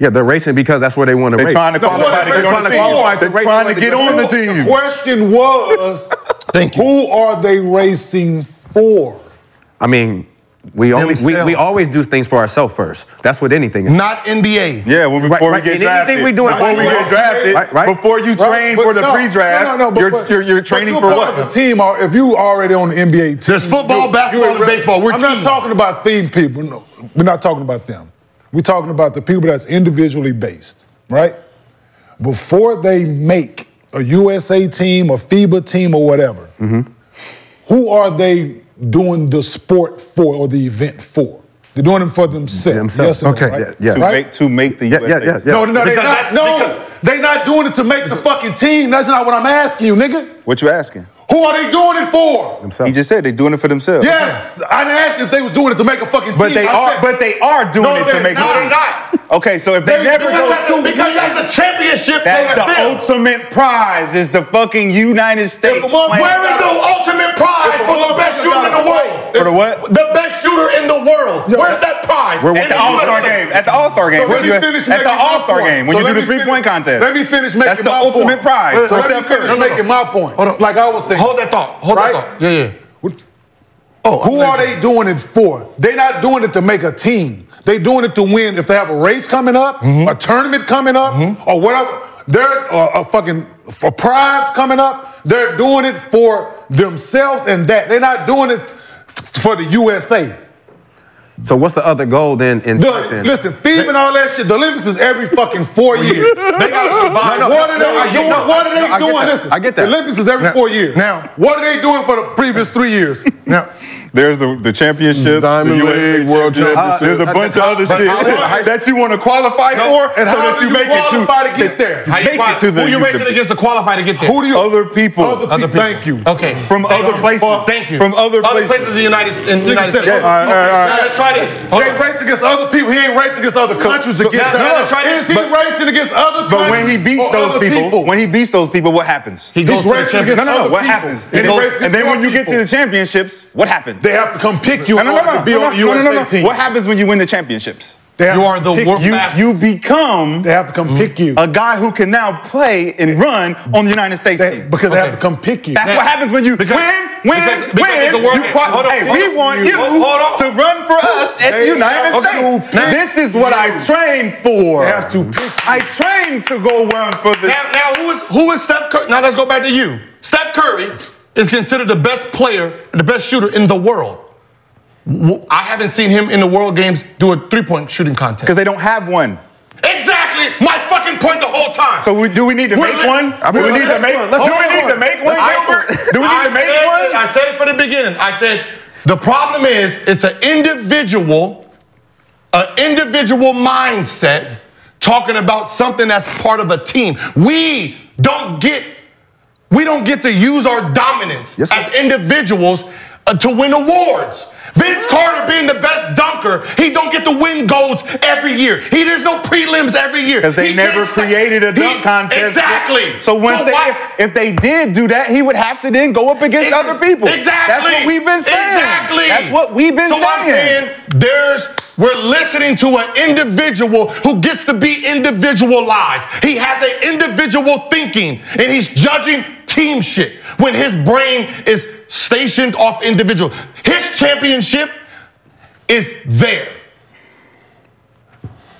Yeah, they're racing because that's where they want to race. They're trying to qualify to get on the team. They're trying to get on the team. The question was, who are they racing for? I mean, we always do things for ourselves first. That's what anything is. Not NBA. Yeah, before we get drafted. Right? Before you train for the pre-draft, you're training for what? The team, if you already on the NBA team. There's football, basketball, and baseball. We're team. I'm not talking about theme people. No, we're not talking about them. We're talking about the people that's individually based, right? Before they make a USA team, a FIBA team, or whatever, mm-hmm. Who are they doing the sport for or the event for? They're doing it for themselves. Yes or no, right? Yeah. To make the USA team. Yeah. No, they're not doing it to make the fucking team. That's not what I'm asking you, nigga. What you asking? Who are they doing it for? Themselves. He just said they're doing it for themselves. Yes, I didn't ask if they were doing it to make a fucking team. But they are doing it to make a team. Okay, so if they never go to, because that's the championship. That's the ultimate prize. Is the fucking United States? Where is the ultimate prize for the best shooter in the world? For the what? The best shooter in the world. Where's that prize? At the All-Star game. At the All-Star game. At the All-Star game when you do the three-point contest. Let me finish making my point. That's the ultimate prize. So let me finish making my point. Hold on. Like I was saying. Hold that thought. Hold that thought. Yeah. Oh, who are they doing it for? They're not doing it to make a team. They're doing it to win. If they have a race coming up, mm-hmm. a tournament coming up, mm-hmm. or whatever, a prize coming up, they're doing it for themselves and that. They're not doing it for the USA. So what's the other goal then? Listen, FIBA and all that shit, the Olympics is every fucking 4 years. They gotta survive. What are they doing? Listen, I get that. The Olympics is every 4 years. Now, what are they doing for the previous 3 years? Now, there's the championship, Diamond the League, World Championship. There's a bunch of other shit that you want to qualify for, and so that you make it to get there. Who are you racing against to qualify to get there? Who do you? Other people. Thank you. Okay. From other places. Thank you. From other places. Other places in the United States. Now let's try this. He ain't racing against other people. He ain't racing against other countries to get there. Is he racing against other countries? But when he beats those people, what happens? He goes racing against other people. What happens? And then when you get to the championships, what happens? They have to come pick you up to be on the USA team. What happens when you win the championships? You are the world best. You become. They have to come pick you. A guy who can now play and run on the United States team because they have to come pick you. That's what happens when you win. We want you to run for us at the United States. This is what I trained for. They have to pick you. I trained to go run for this. Now who is Steph Curry? Now let's go back to you, Steph Curry. Is considered the best player, the best shooter in the world. I haven't seen him in the World Games do a three-point shooting contest. Because they don't have one. Exactly my fucking point the whole time. So do we need to make one? Do we need to make one? I said it from the beginning. I said the problem is it's an individual mindset talking about something that's part of a team. We don't get to use our dominance as individuals to win awards. Vince Carter being the best dunker, he don't get to win golds every year. There's no prelims every year. Because they never created a dunk contest. Exactly. So if they did do that, he would have to then go up against other people. Exactly. That's what we've been saying. Exactly. That's what we've been saying. So I'm saying we're listening to an individual who gets to be individualized. He has an individual thinking, and he's judging team shit when his brain is stationed off individual. His championship is there.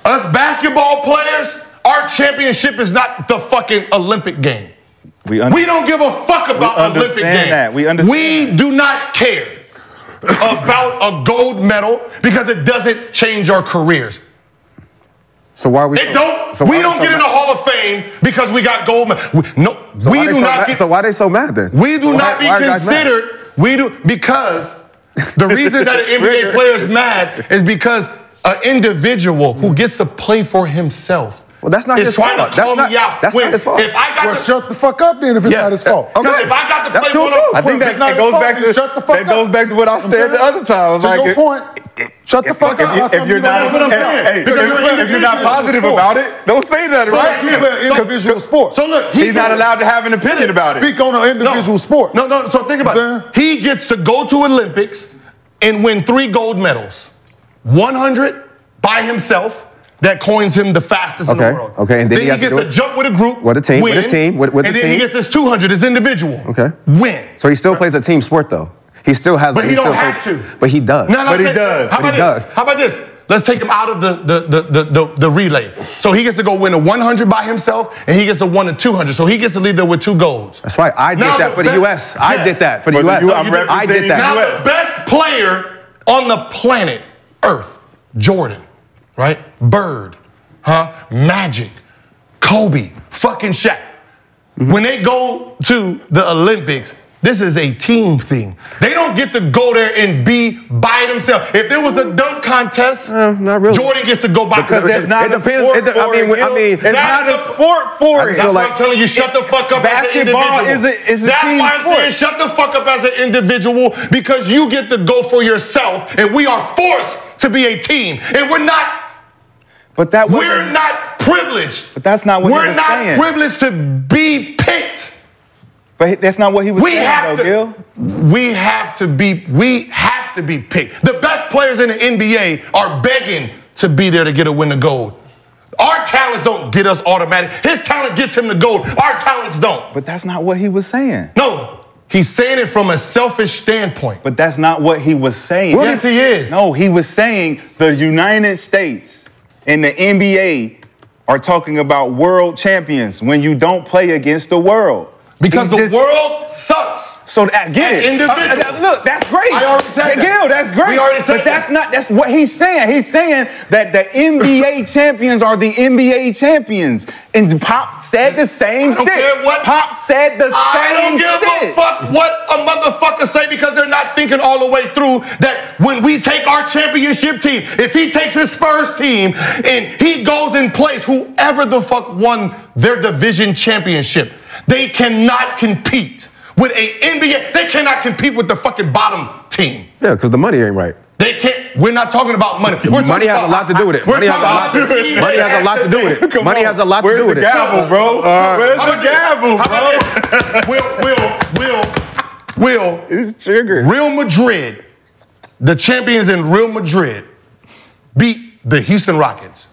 Us basketball players, our championship is not the fucking Olympic game. We don't give a fuck about Olympic game. We do not care about a gold medal because it doesn't change our careers. So why we don't get in the Hall of Fame because we got gold medal. No, so we do not get. So why are they so mad then? We do not be considered. We do because the reason that an NBA player is mad is because an individual who gets to play for himself. Well, that's not his fault. That's not his fault. Well, shut the fuck up then if it's not his fault. Okay. If I got to play one on, I think that goes back to shut the fuck up. That goes back to what I said the other time. To your point. Shut the fuck up. If you're not positive about it, don't say that, right? Individual sport. So look, he's not allowed to have an opinion about it. Speak on an individual sport. No. So think about it. He gets to go to Olympics and win 3 gold medals, 100 by himself. That coins him the fastest in the world. Okay, and then he gets to jump with a group, win, with his team. He gets his 200, his individual. Okay, win. So he still plays a team sport, though. He still has. But he don't have to. But he does. How about this? Let's take him out of the relay. So he gets to go win a 100 by himself, and he gets to win a 200. So he gets to leave there with 2 golds. That's right. I did that for the U.S. I did that for the U.S. I did that. Now the best player on the planet Earth, Jordan. Right? Bird, Magic, Kobe, fucking Shaq. When they go to the Olympics, this is a team thing. They don't get to go there and be by themselves. If there was a dunk contest, not really. Jordan gets to go by because there's not a sport for it. I mean, it's not a sport for it. That's why I'm telling you, shut the fuck up as an individual. Basketball is a team sport. That's why I'm saying shut the fuck up as an individual because you get to go for yourself, and we are forced to be a team, and we're not. But we're not privileged. But that's not what he was saying. We're not privileged to be picked. But that's not what he was saying, though, Gil. We have to be picked. The best players in the NBA are begging to be there to get a win the gold. Our talents don't get us automatic. His talent gets him the gold. Our talents don't. But that's not what he was saying. No. He's saying it from a selfish standpoint. But that's not what he was saying. Yes, he is. No, he was saying the United States and the NBA are talking about world champions when you don't play against the world. Because the world sucks. So get it. Individual. Look, that's great. I already said that. Gil, that's great. We already said that. That's not. That's what he's saying. He's saying that the NBA champions are the NBA champions. And Pop said the same shit. I don't care what. Pop said the same shit. I don't give a fuck what a motherfucker say, because they're not thinking all the way through that when we take our championship team, if he takes his Spurs team and he goes and plays whoever the fuck won their division championship, they cannot compete with an NBA. They cannot compete with the fucking bottom team. Yeah, because the money ain't right. They can't. We're not talking about money. We're money has a lot to do with it. Money has a lot to do with it. Money has a lot to do with it. Where's the gavel, bro? Where's the gavel, bro? Will. It's triggered. Real Madrid, the champions in Real Madrid, beat the Houston Rockets.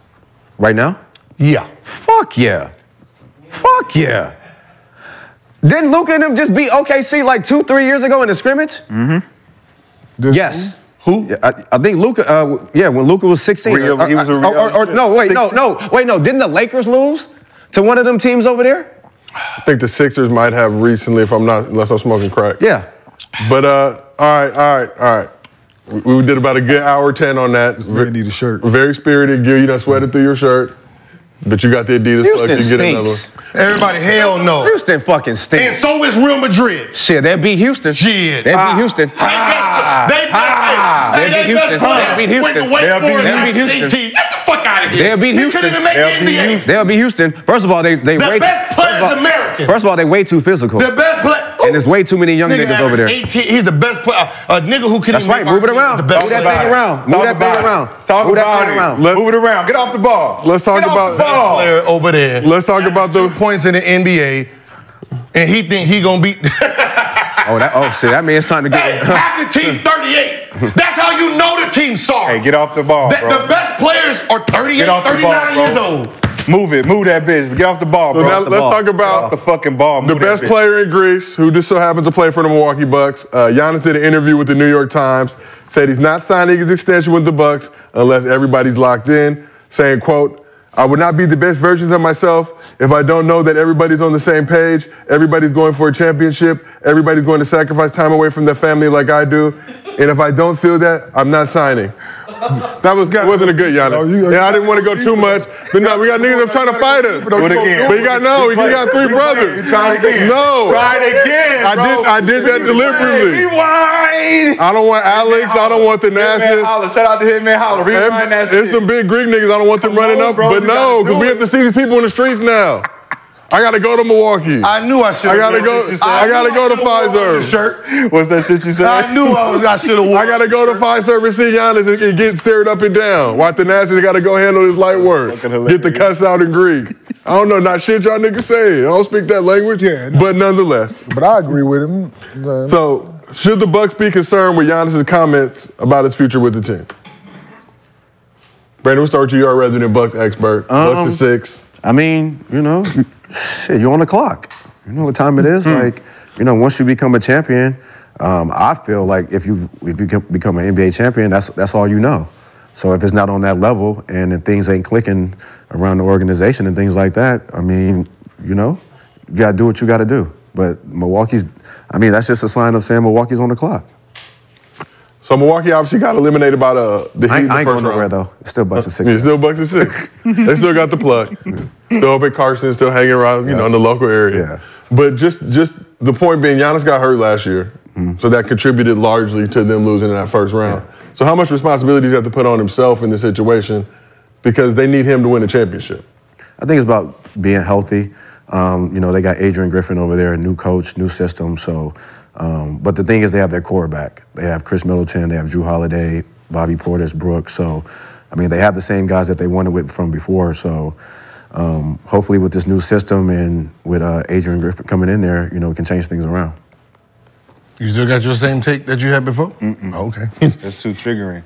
Right now? Yeah. Fuck yeah. Fuck yeah. Didn't Luka and them just beat OKC like 2-3 years ago in the scrimmage? Mm-hmm. Yes. Who? Yeah, I think Luka, yeah, when Luka was 16. He was a Real no, wait, 16. no, wait, no. Didn't the Lakers lose to one of them teams over there? I think the Sixers might have recently, if I'm not, unless I'm smoking crack. Yeah. But, all right. We did about a good hour 10 on that. Really need a shirt. Very spirited, Gil. You done sweated through your shirt. But you got the Adidas plug, you get another one. Everybody, hell no. Houston fucking stinks. And so is Real Madrid. Shit, they beat Houston. Shit. They beat Houston. They beat Houston. Get the fuck out of here. They'll beat Houston. They'll beat Houston. First of all, the best player is American. First of all, they way too physical. The best player. And there's way too many young niggas over there. 18, he's the best player. A nigga who can. That's right. Move it around. Move that thing around. Move that thing around. Talk about it. Move it around. Get off the ball. Let's talk about the best player over there. Let's talk about the points in the NBA, and he think he gonna beat. Oh shit! That means it's time to get. Hey, after team 38, that's how you know the team's sorry. Hey, get off the ball, bro. The best players are 38, 39 years old. Move it, move that bitch. Get off the ball, bro. Now let's talk about the fucking ball. The best player in Greece, who just so happens to play for the Milwaukee Bucks. Giannis did an interview with the New York Times, said he's not signing his extension with the Bucks unless everybody's locked in, saying, quote, "I would not be the best versions of myself if I don't know that everybody's on the same page, everybody's going for a championship, everybody's going to sacrifice time away from their family like I do, and if I don't feel that, I'm not signing." That wasn't a good Giannis. Yeah, I didn't want to go too much. But no, we got niggas that's trying to fight us. But you got he got three brothers. Try it again. No. Try it again. I did that deliberately. Rewind. I don't want Alex. I don't want the Nassus. Shout out to Hitman Holler. Rewind that shit. There's some big Greek niggas. I don't want them running up. But no, because we have to see these people in the streets now. I gotta go to Milwaukee. I knew I should have I gotta go to Pfizer. Shirt. What's that shit you said? I knew I should have worn. I gotta go to Pfizer and see Giannis and get stared up and down. Why the Nassus gotta go handle his light work. Get the cuss out in Greek. I don't know, not shit y'all niggas say. I don't speak that language. Yeah, no. But nonetheless. But I agree with him. So, should the Bucks be concerned with Giannis' comments about his future with the team? Brandon, we'll start with you. You're our resident Bucks expert. Bucks to six. I mean, you know, shit, you're on the clock. You know what time it is. Like, you know, once you become a champion, I feel like if you become an NBA champion, that's all you know. So if it's not on that level and then things ain't clicking around the organization and things like that, I mean, you know, you got to do what you got to do. But Milwaukee's, I mean, that's just a sign of saying Milwaukee's on the clock. So Milwaukee obviously got eliminated by the Heat in the first round. I ain't going nowhere, though. It's still Bucks and six. It's still Bucks and six. They still got the plug. Still up at Carson, still hanging around, you know, in the local area. Yeah. But just the point being, Giannis got hurt last year, so that contributed largely to them losing in that first round. Yeah. So how much responsibility does he have to put on himself in this situation? Because they need him to win a championship. I think it's about being healthy. You know, they got Adrian Griffin over there, a new coach, new system, so... but the thing is, they have their core back. They have Chris Middleton, they have Drew Holiday, Bobby Portis, Brook. So, I mean, they have the same guys that they wanted with from before. So, hopefully, with this new system and with Adrian Griffin coming in there, you know, we can change things around. You still got your same take that you had before? Okay. That's too triggering.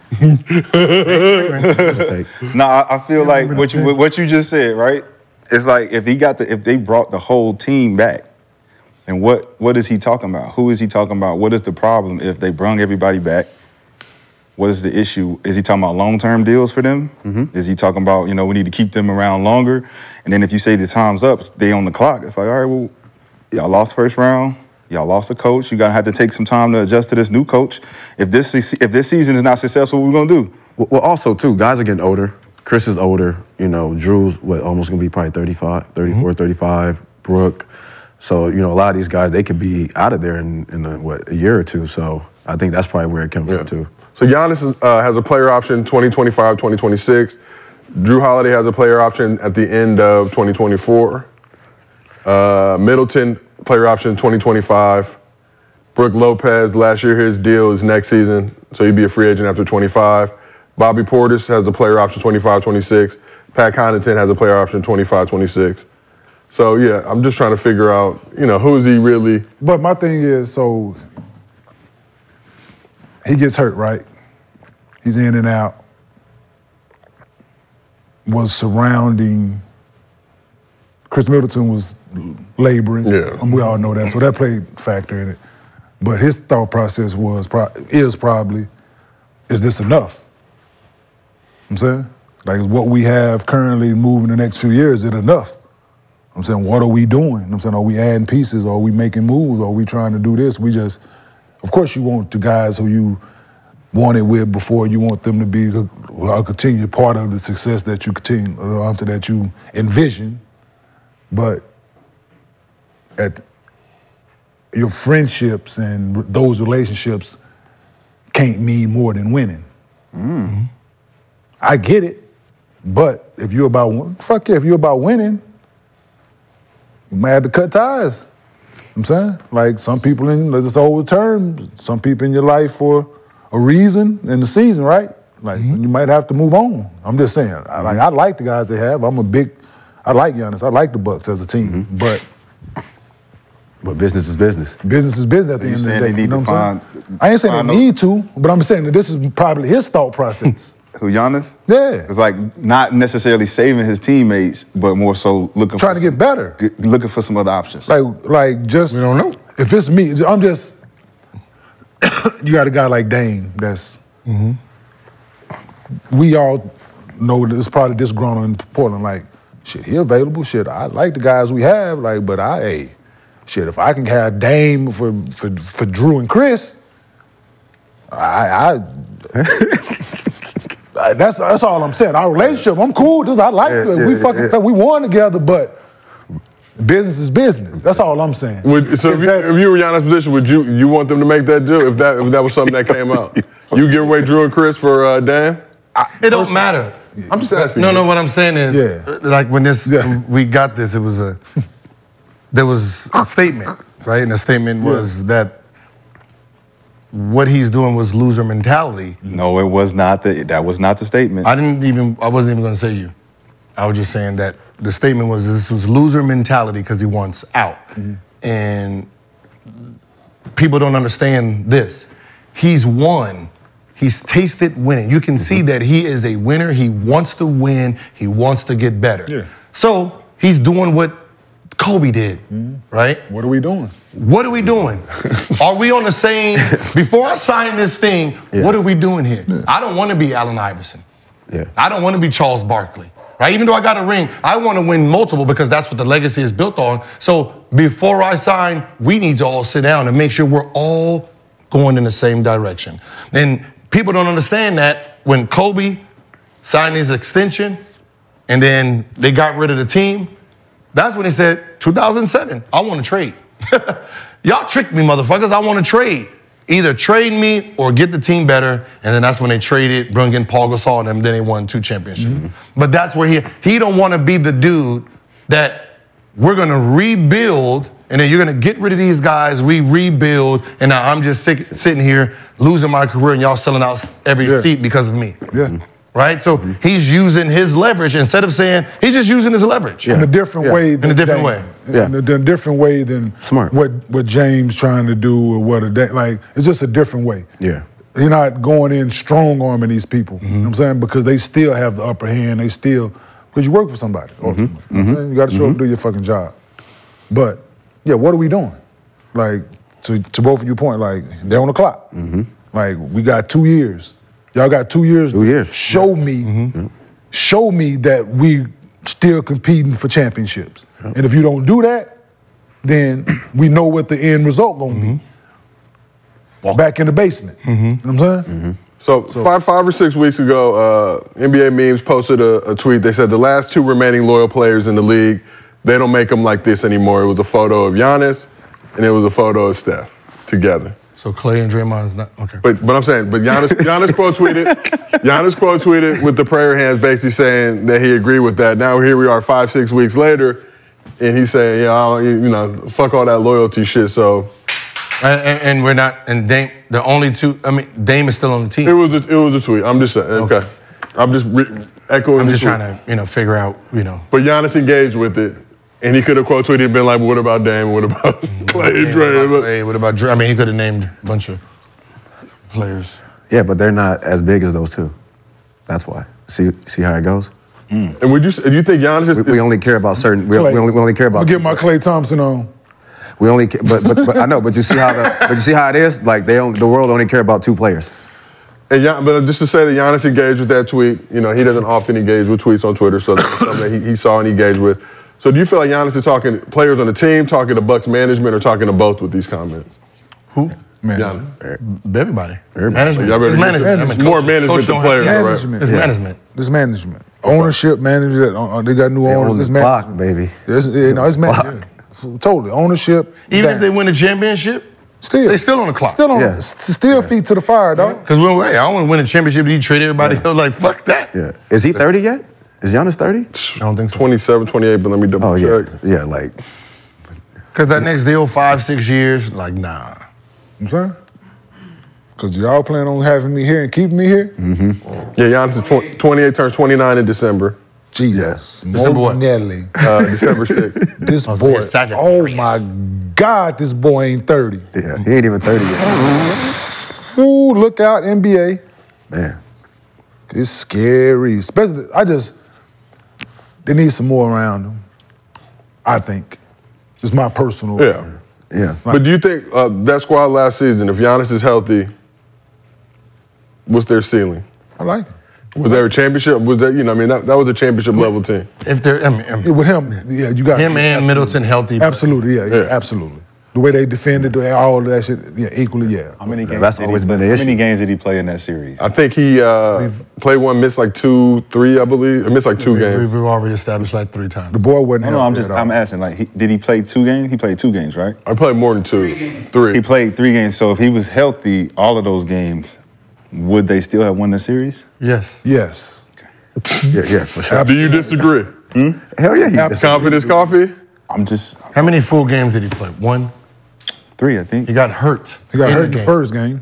No, I feel like what you just said, right? It's like if they brought the whole team back. And what is he talking about? Who is he talking about? What is the problem if they brung everybody back? What is the issue? Is he talking about long-term deals for them? Is he talking about, you know, we need to keep them around longer? And then if you say the time's up, they on the clock. It's like, all right, well, y'all lost first round. Y'all lost a coach. You're going to have to take some time to adjust to this new coach. If this season is not successful, what are we going to do? Well, also, too, guys are getting older. Chris is older. You know, Drew's what, almost going to be probably 35, 34, 35, Brooke. So, you know, a lot of these guys, they could be out of there in a year or two. So I think that's probably where it comes from, too. So Giannis has a player option 2025, 2026. Drew Holiday has a player option at the end of 2024. Middleton, player option 2025. Brook Lopez, last year his deal is next season, so he'd be a free agent after 25. Bobby Portis has a player option 25-26. Pat Connaughton has a player option 25-26. So, yeah, I'm just trying to figure out, you know, who's he really. But my thing is, so he gets hurt, right? He's in and out. Was surrounding Chris Middleton was laboring. Yeah. And we all know that. So that played factor in it. But his thought process was probably, is this enough? You know what I'm saying? Like, is what we have currently moving the next few years, is it enough? You know what I'm saying, what are we doing? You know what I'm saying, are we adding pieces? Are we making moves? Are we trying to do this? We just, of course you want the guys who you wanted with before, you want them to be a continued part of the success that you envision. But at your friendships and those relationships can't mean more than winning. Mm-hmm. I get it, but if you're about if you're about winning, you might have to cut ties. You know what I'm saying, like some people in this old term, some people in your life for a reason in the season, right? Like so you might have to move on. I'm just saying, I like the guys they have. I like Giannis. I like the Bucks as a team, but business is business. Business is business at the end of the day. You know what I'm saying? I ain't saying they need to, but I'm saying that this is probably his thought process. Who, Giannis? Yeah. It's like not necessarily saving his teammates, but more so trying to get better, looking for some other options. Like just we don't know. If it's me, I'm just. You got a guy like Dame that's. We all know that it's probably this grown in Portland like. Shit, he available. Shit, I like the guys we have. Like, but if I can have Dame for Drew and Chris, that's all I'm saying. Our relationship, I'm cool. Just I like it. We won together, but business is business. That's all I'm saying. If you were in Giannis' position, would you want them to make that deal? If that was something that came out, you give away Drew and Chris for Dame? It don't matter. I'm just asking. No, what I'm saying is, like when this, we got this, it was there was a statement, right? And the statement was that what he's doing was loser mentality. No, it was not. That was not the statement. I wasn't even going to say you. I was just saying that the statement was this was loser mentality because he wants out. And people don't understand this. He's won. He's tasted winning. You can see that he is a winner. He wants to win. He wants to get better. Yeah. So he's doing what Kobe did, right? What are we doing? What are we doing? Are we on the same, before I sign this thing, what are we doing here? Yeah. I don't want to be Allen Iverson. Yeah. I don't want to be Charles Barkley, right? Even though I got a ring, I want to win multiple because that's what the legacy is built on. So before I sign, we need to all sit down and make sure we're all going in the same direction. And people don't understand that when Kobe signed his extension and then they got rid of the team, that's when he said, 2007, I want to trade. Y'all tricked me, motherfuckers. I want to trade. Either trade me or get the team better. And then that's when they traded, bring in Paul Gasol and them, then they won 2 championships. But that's where he don't want to be the dude that we're going to rebuild and then you're going to get rid of these guys, we rebuild, and now I'm just sitting here losing my career and y'all selling out every seat because of me. Yeah. Right? So he's using his leverage instead of saying, he's just using his leverage. Yeah. In a different way. Than In a different way than smart. What James trying to do or what, like, it's just a different way. Yeah. You're not going in strong-arming these people, you know what I'm saying? Because they still have the upper hand, because you work for somebody, ultimately. You got to show up and do your fucking job. But, yeah, what are we doing? Like, to both of your point, like, they're on the clock. Like, we got 2 years. Y'all got 2 years. 2 years. Show me that we still competing for championships. And if you don't do that, then we know what the end result gonna be. Back in the basement. You know what I'm saying? So five or six weeks ago, NBA Memes posted a tweet. They said the last two remaining loyal players in the league, they don't make them like this anymore. It was a photo of Giannis and it was a photo of Steph together. So Klay and Draymond's not, okay. But I'm saying, but Giannis quote tweeted with the prayer hands basically saying that he agreed with that. Now here we are 5, 6 weeks later and he's saying, yeah, you know, fuck all that loyalty shit, so. And we're not, and Dame, the only two, I mean, Dame is still on the team. It was a tweet, I'm just saying, okay. I'm just echoing the tweet. I'm just trying to, you know, figure out, you know. But Giannis engaged with it. And he could have quote tweeted and been like, well, what about Dame? What about Klay and Dre? Hey, what about Dre? I mean, he could have named a bunch of players. Yeah, but they're not as big as those two. That's why. See how it goes? And do you think Giannis is... We only care about certain... We only care about... Get my Klay Thompson on. We only... But I know, but you see how the... But you see how it is? Like, the world only care about two players. And but just to say that Giannis engaged with that tweet, you know, he doesn't often engage with tweets on Twitter, so that's something that he saw and engaged with. So do you feel like Giannis is talking players on the team, talking to Bucks management, or talking to both with these comments? Who? Management. Everybody. Management. It's management. More management than players, right? It's management. It's management. Ownership, management. They got new owners. It's management. Baby. It's management. Totally. Ownership. Even if they win the championship, still. They still on the clock. Still feet to the fire, dog. Because hey, I want to win a championship. You treat everybody else like fuck that. Yeah. Is he 30 yet? Is Giannis 30? I don't think so. 27, 28, but let me double check. Yeah, like. Because that next deal, 5, 6 years, like, nah. You know what I'm saying? Because y'all plan on having me here and keeping me here? Yeah, Giannis is 28, turns 29 in December. Jesus. December what? December 6th. This boy, oh my God, this boy ain't 30. Yeah, he ain't even 30 yet. Ooh, look out, NBA. Man. It's scary. Especially, they need some more around them, I think. It's my personal opinion. Yeah. But do you think that squad last season, if Giannis is healthy, what's their ceiling? I like it. Was there a championship? Was that, you know, I mean, that was a championship level team. If there, with him, yeah, you got him and Middleton healthy. Absolutely, absolutely. The way they defended, all of that shit, equally, How many games that's always been the issue. How many games did he play in that series? I think he played one, missed like 2, 3, I believe. Missed like 2 games. We've already established like 3 times. The boy wasn't healthy. I'm asking, like, did he play 2 games? He played 2 games, right? I played more than 2, 3. He played 3 games, so if he was healthy all of those games, would they still have won the series? Yes. Yes. Okay. yeah, for sure. Do you disagree? Hell yeah, he does. Confidence coffee? I'm just... How many full games did he play? 1? 3, I think. He got hurt. He got hurt the first game.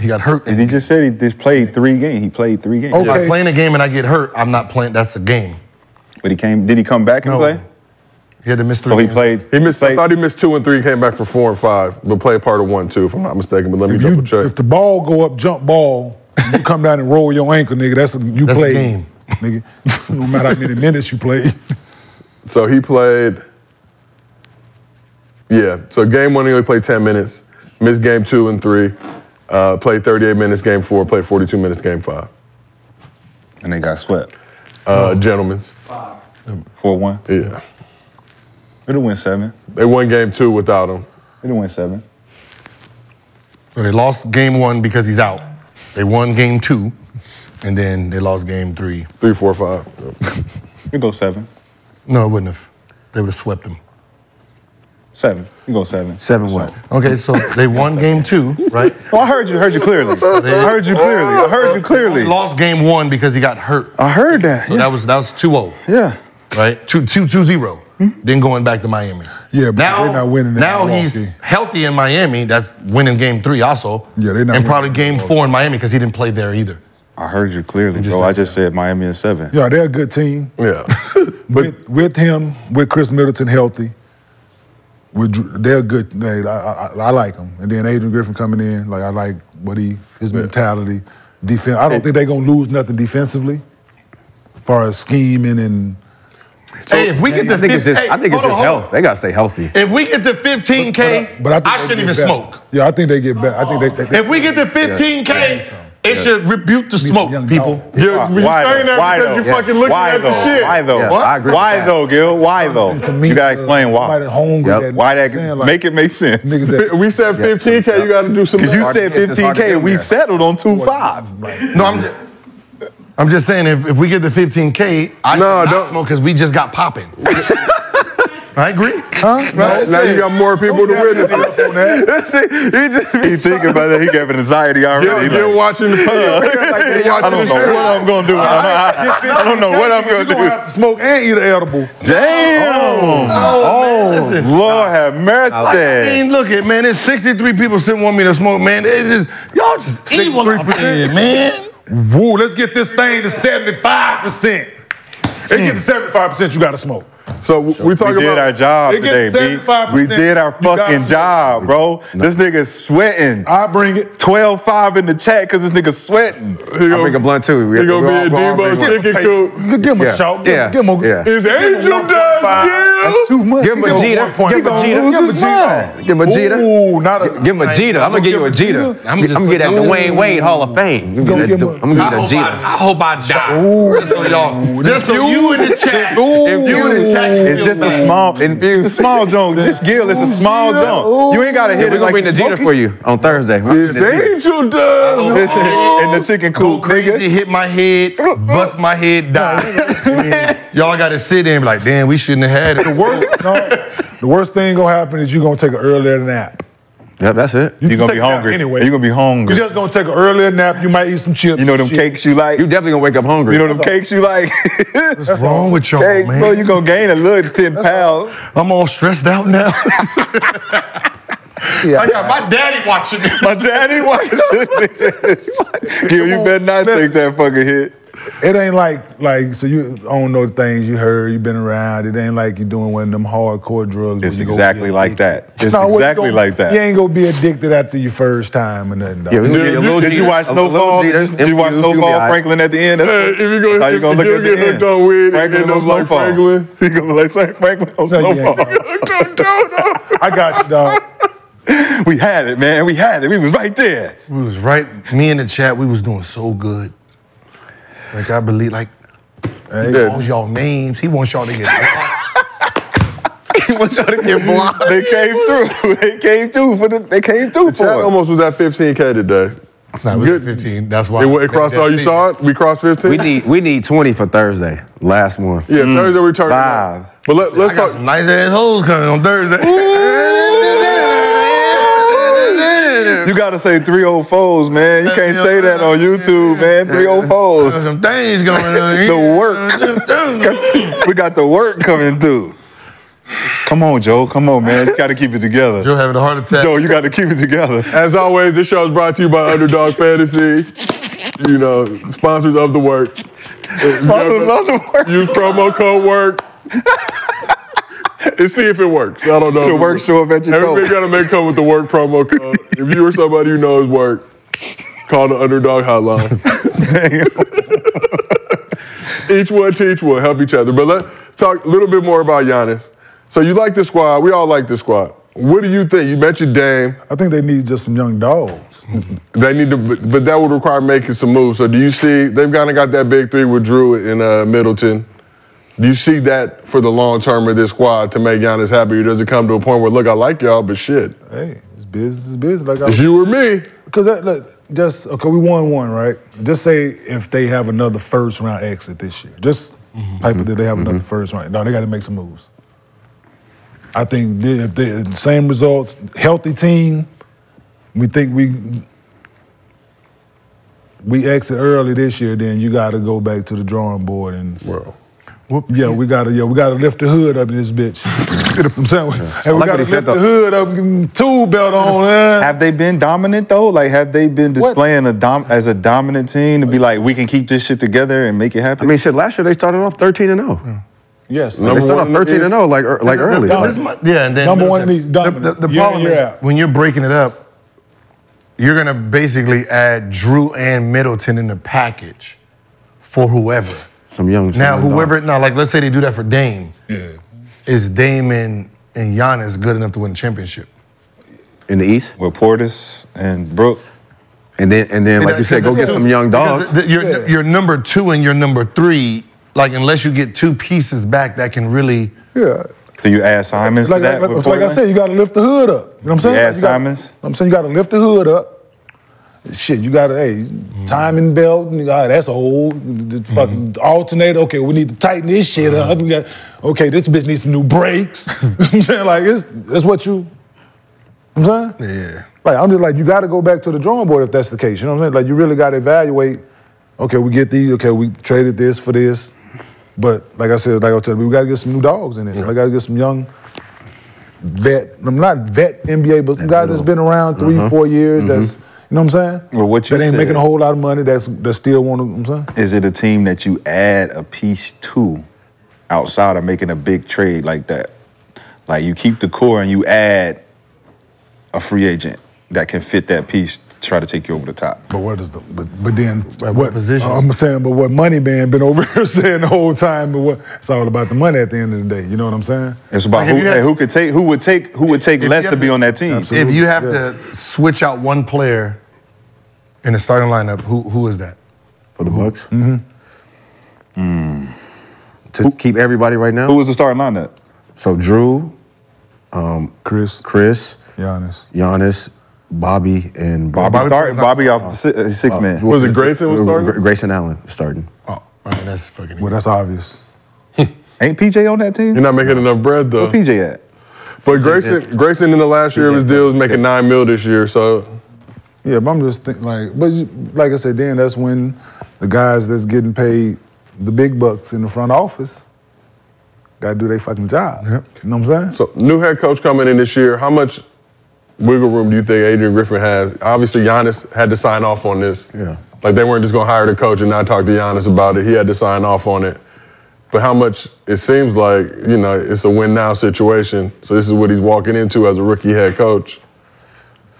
He got hurt. And he just said he just played 3 games. He played 3 games. Okay. If I'm playing a game and I get hurt, I'm not playing. That's the game. But he came... Did he come back and play? He had to miss 3 games. So he played... I thought he missed 2 and 3, came back for 4 and 5, but played part of 1, 2, if I'm not mistaken. But let me double check. If the ball go up, jump ball, you come down and roll your ankle, nigga, that's played. That's a game. Nigga, no matter how many minutes you played. So he played... Yeah, so game 1, he only played 10 minutes, missed game 2 and 3, played 38 minutes game 4, played 42 minutes game 5. And they got swept. Gentlemen's. 4-1? Yeah. They won 7. They won game 2 without him. They won 7. So they lost game 1 because he's out. They won game 2, and then they lost game 3. 3, 4, 5. It'd go 7. No, it wouldn't have. They would have swept him. 7. You go 7. 7 what? Okay, so they won game 2, right? Oh, I heard you. I heard you clearly. Lost game 1 because he got hurt. I heard that. So that was 2-0. Yeah. Right? 2-0. Then going back to Miami. Yeah, but they're not winning. Now he's healthy in Miami. That's winning game 3 also. Yeah, they're not. And probably game 4 in Miami because he didn't play there either. I heard you clearly, bro. I just said Miami in 7. Yeah, they're a good team. Yeah. with him, with Chris Middleton healthy. They're good. I like them. And then Adrian Griffin coming in, like I like what his mentality, defense. I don't think they're gonna lose nothing defensively, as far as scheming and. So, hey, if we get the, I think it's just health. They gotta stay healthy. If we get to 15K, but I shouldn't even smoke. Yeah, I think they get better. If we get to 15K, They should rebuke the smoke, people. You're saying that because you're fucking looking at the shit. Why though? Why though, Gil? You gotta explain why. Why that? Make it make sense. We said 15K. You gotta do some. Because you said 15K, we settled on 2.5. No, I'm just saying if we get to 15K, I don't smoke because we just got popping. I agree. Huh? Right? Now you got more people to witness. He thinking about it. He got anxiety already. You're watching the show. I don't know what I'm going to do. I don't know what I'm going to do. Smoke and eat an edible. Damn. Oh, Lord have mercy. I mean, look at, man, there's 63 people sitting want me to smoke, man. Y'all just evil, man. Woo, let's get this thing to 75%. It gets to 75%, you got to smoke. So we did our job today, B. We did our fucking job, bro. This nigga's sweating. I bring it. 12.5 in the chat because this nigga's sweating. I bring a blunt too. He gonna be a Debo chicken coop. Give him a shot. Yeah. Is Angel does too much. Give him a Jita. Give him a Jita. I'm gonna give you a Jita. I'm gonna get that Dwayne Wade Hall of Fame. I'm gonna get that Jita. I hope I die. Just you in the chat. It's just a small joke. This Gil, it's a small joke. You ain't gotta hit it. We're gonna bring the Jeter for you on Thursday. This Angel does. And the chicken coop. Crazy hit my head, bust my head, die. Y'all gotta sit there and be like, damn, we shouldn't have had it. The worst thing gonna happen is you gonna take an earlier nap. Yep, that's it. You're gonna be hungry. Anyway. You're gonna be hungry. You're just gonna take an earlier nap. You might eat some chips. You know them cakes you like? You definitely gonna wake up hungry. You know them cakes you like? What's wrong with y'all, man? Bro, you're gonna gain a little 10 pounds. I'm all stressed out now. Yeah, I got my daddy watching this. My daddy watching this. Gil, you better not take that fucking hit. It ain't like so you don't know the things you heard, you've been around. It ain't like you're doing one of them hardcore drugs. It's exactly like that. It's exactly like that. You ain't gonna be addicted after your first time or nothing. Did you watch Snowfall? Did you watch Snowfall Franklin at the end? That's how you gonna look at the end. Franklin on Snowfall. You gonna look like Franklin on Snowfall. I got you, dog. We had it, man. We had it. We was right there. We was right. Me and the chat, we was doing so good. Like, I believe, like, he wants y'all names. He wants y'all to get blocked. He wants y'all to get blocked. They came through. They came through for it. They came through for it. Chad almost was at 15K today. Nah, we good 15. That's why. It crossed all you saw it? We crossed 15? We need 20 for Thursday. Last one. Yeah, Thursday we turn 5. But let's talk. Some nice-ass hoes coming on Thursday. You gotta say 304s, man. You can't say that on YouTube, man. 304s. Some things going on here. The work. We got the work coming through. Come on, Joe. Come on, man. You gotta keep it together. Joe having a heart attack. Joe, you gotta keep it together. As always, this show is brought to you by Underdog Fantasy. You know, sponsors of the work. Sponsors of the work. Use promo code WORK. And see if it works. I don't know. If it works, show up at your door. Everybody got to make come with the work promo code. If you or somebody who knows work, call the Underdog hotline. Damn. Each one teach one. Help each other. But let's talk a little bit more about Giannis. So you like this squad. We all like this squad. What do you think? You mentioned Dame. I think they need just some young dogs. They need to, but that would require making some moves. So do you see, they've kind of got that big three with Drew and Middleton. Do you see that for the long term of this squad to make Giannis happy? Or does it come to a point where, look, I like y'all, but shit. Hey, it's business is business. Like it's you or me. Because okay, we won one, right? Just say if they have another first round exit this year. Just hypothetically, they have another first round. No, they got to make some moves. I think if they same results, healthy team, we think we exit early this year, then you got to go back to the drawing board and. Well. Yeah, we gotta lift the hood up in this bitch. I'm saying, and we gotta lift the hood up, tool belt on. Have they been dominant though? Like, have they been displaying as a dominant team to be like, we can keep this shit together and make it happen? I mean, shit. Last year they started off 13-0. Yeah. Yes, they started off 13-0, like early. Yeah, and then number one in these dominant. The problem is when you're breaking it up, you're gonna basically add Drew and Middleton in the package for whoever. Some young now, whoever, now, like, let's say they do that for Dame. Yeah. Is Dame and Giannis good enough to win a championship? In the East? With Portis and Brook. And then like you said, go get some young dogs. Your number two and your number three, like unless you get two pieces back that can really. Yeah. Do you add Simons to that? Like I said, you got to lift the hood up. You know what I'm saying? You add Simons? I'm saying you got to lift the hood up. Shit, you got to, timing belt, that's old. Fucking alternator, okay, we need to tighten this shit up. We got, okay, this bitch needs some new brakes. You know what I'm saying? Like, it's what you, I'm saying? Yeah. Like, I'm just like, you got to go back to the drawing board if that's the case. You know what I'm saying? Like, you really got to evaluate, okay, we get these, okay, we traded this for this. But like I said, like I was telling you, we got to get some new dogs in there. Yeah. I got to get some young vet, I'm not vet NBA, but some guys that's been around three, 4 years, that's, you know what I'm saying? Well, what you that ain't said, making a whole lot of money, that still want to, you know what I'm saying? Is it a team that you add a piece to outside of making a big trade like that? Like you keep the core and you add a free agent that can fit that piece to try to take you over the top. But what is the, but then, what position? I'm saying, but what Money Man been over here saying the whole time, but what, it's all about the money at the end of the day, you know what I'm saying? It's about like who would take less to be on that team. Absolutely. If you have to switch out one player in the starting lineup, who is that? For the Bucks? Mm-hmm. To keep everybody right now? Who is the starting lineup? So Drew, Chris. Giannis, Bobby, and Bobby off the six-man. Was it Grayson was starting? Grayson Allen starting. Oh, man, that's fucking well, that's obvious. Ain't PJ on that team? You're not making enough bread, though. Where PJ at? But Grayson in the last year of his deal was making $9 million this year, so. Yeah, but I'm just thinking, like I said, then that's when the guys that's getting paid the big bucks in the front office gotta do their fucking job. Yep. You know what I'm saying? So, new head coach coming in this year, how much wiggle room do you think Adrian Griffin has? Obviously, Giannis had to sign off on this. Yeah. Like, they weren't just going to hire the coach and not talk to Giannis about it. He had to sign off on it. But how much, it seems like, you know, it's a win-now situation. So this is what he's walking into as a rookie head coach.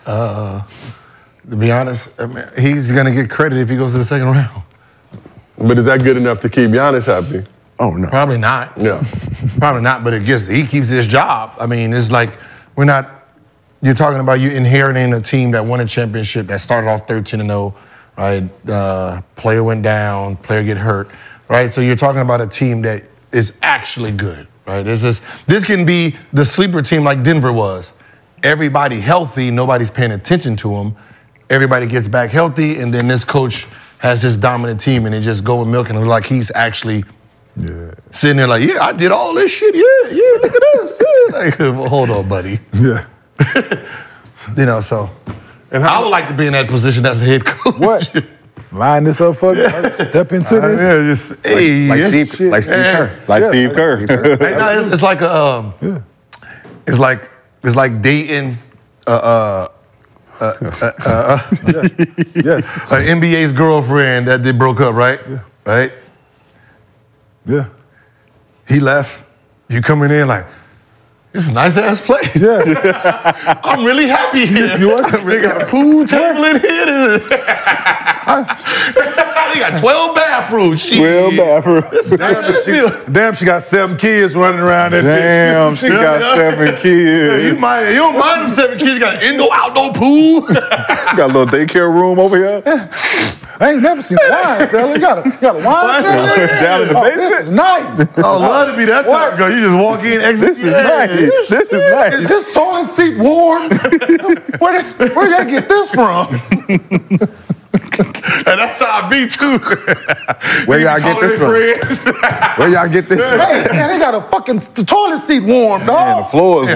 To be honest, I mean, he's going to get credit if he goes to the second round. But is that good enough to keep Giannis happy? Oh, no. Probably not. Yeah. Probably not, but he keeps his job. I mean, it's like, we're not... You're talking about you inheriting a team that won a championship that started off 13-0, right? Player went down, player get hurt, right? So you're talking about a team that is actually good, right? This can be the sleeper team like Denver was. Everybody healthy, nobody's paying attention to them. Everybody gets back healthy, and then this coach has his dominant team, and they just go and milk and like he's actually sitting there like, yeah, I did all this shit, yeah, look at this, yeah. Like, well, hold on, buddy. Yeah. You know, so. And I would like to be in that position as a head coach. What? Line this up for you? Step into this? Yeah, just, like Steve Kerr. No, it's like a, it's like dating an NBA's girlfriend that they broke up, right? Yeah. Right? Yeah. He left, you coming in like, it's a nice-ass place. Yeah. I'm really happy here. They got a pool table in here. They got 12 bathrooms. 12 bathrooms. Damn, she got 7 kids running around that bitch. Damn, she got 7 kids. You don't mind them 7 kids. You got an indoor-outdoor pool. Got a little daycare room over here. I ain't never seen wine cellar. You got a wine cellar? Down in the basement? This is nice. I love to be that type girl. You just walk in, exit. This is nice. This is nice. Is this toilet seat warm? Where y'all get this from? And that's how I be too. Where y'all get this from? Where y'all get this from? Hey, man, they got a fucking toilet seat warm, dog. Man, the floor is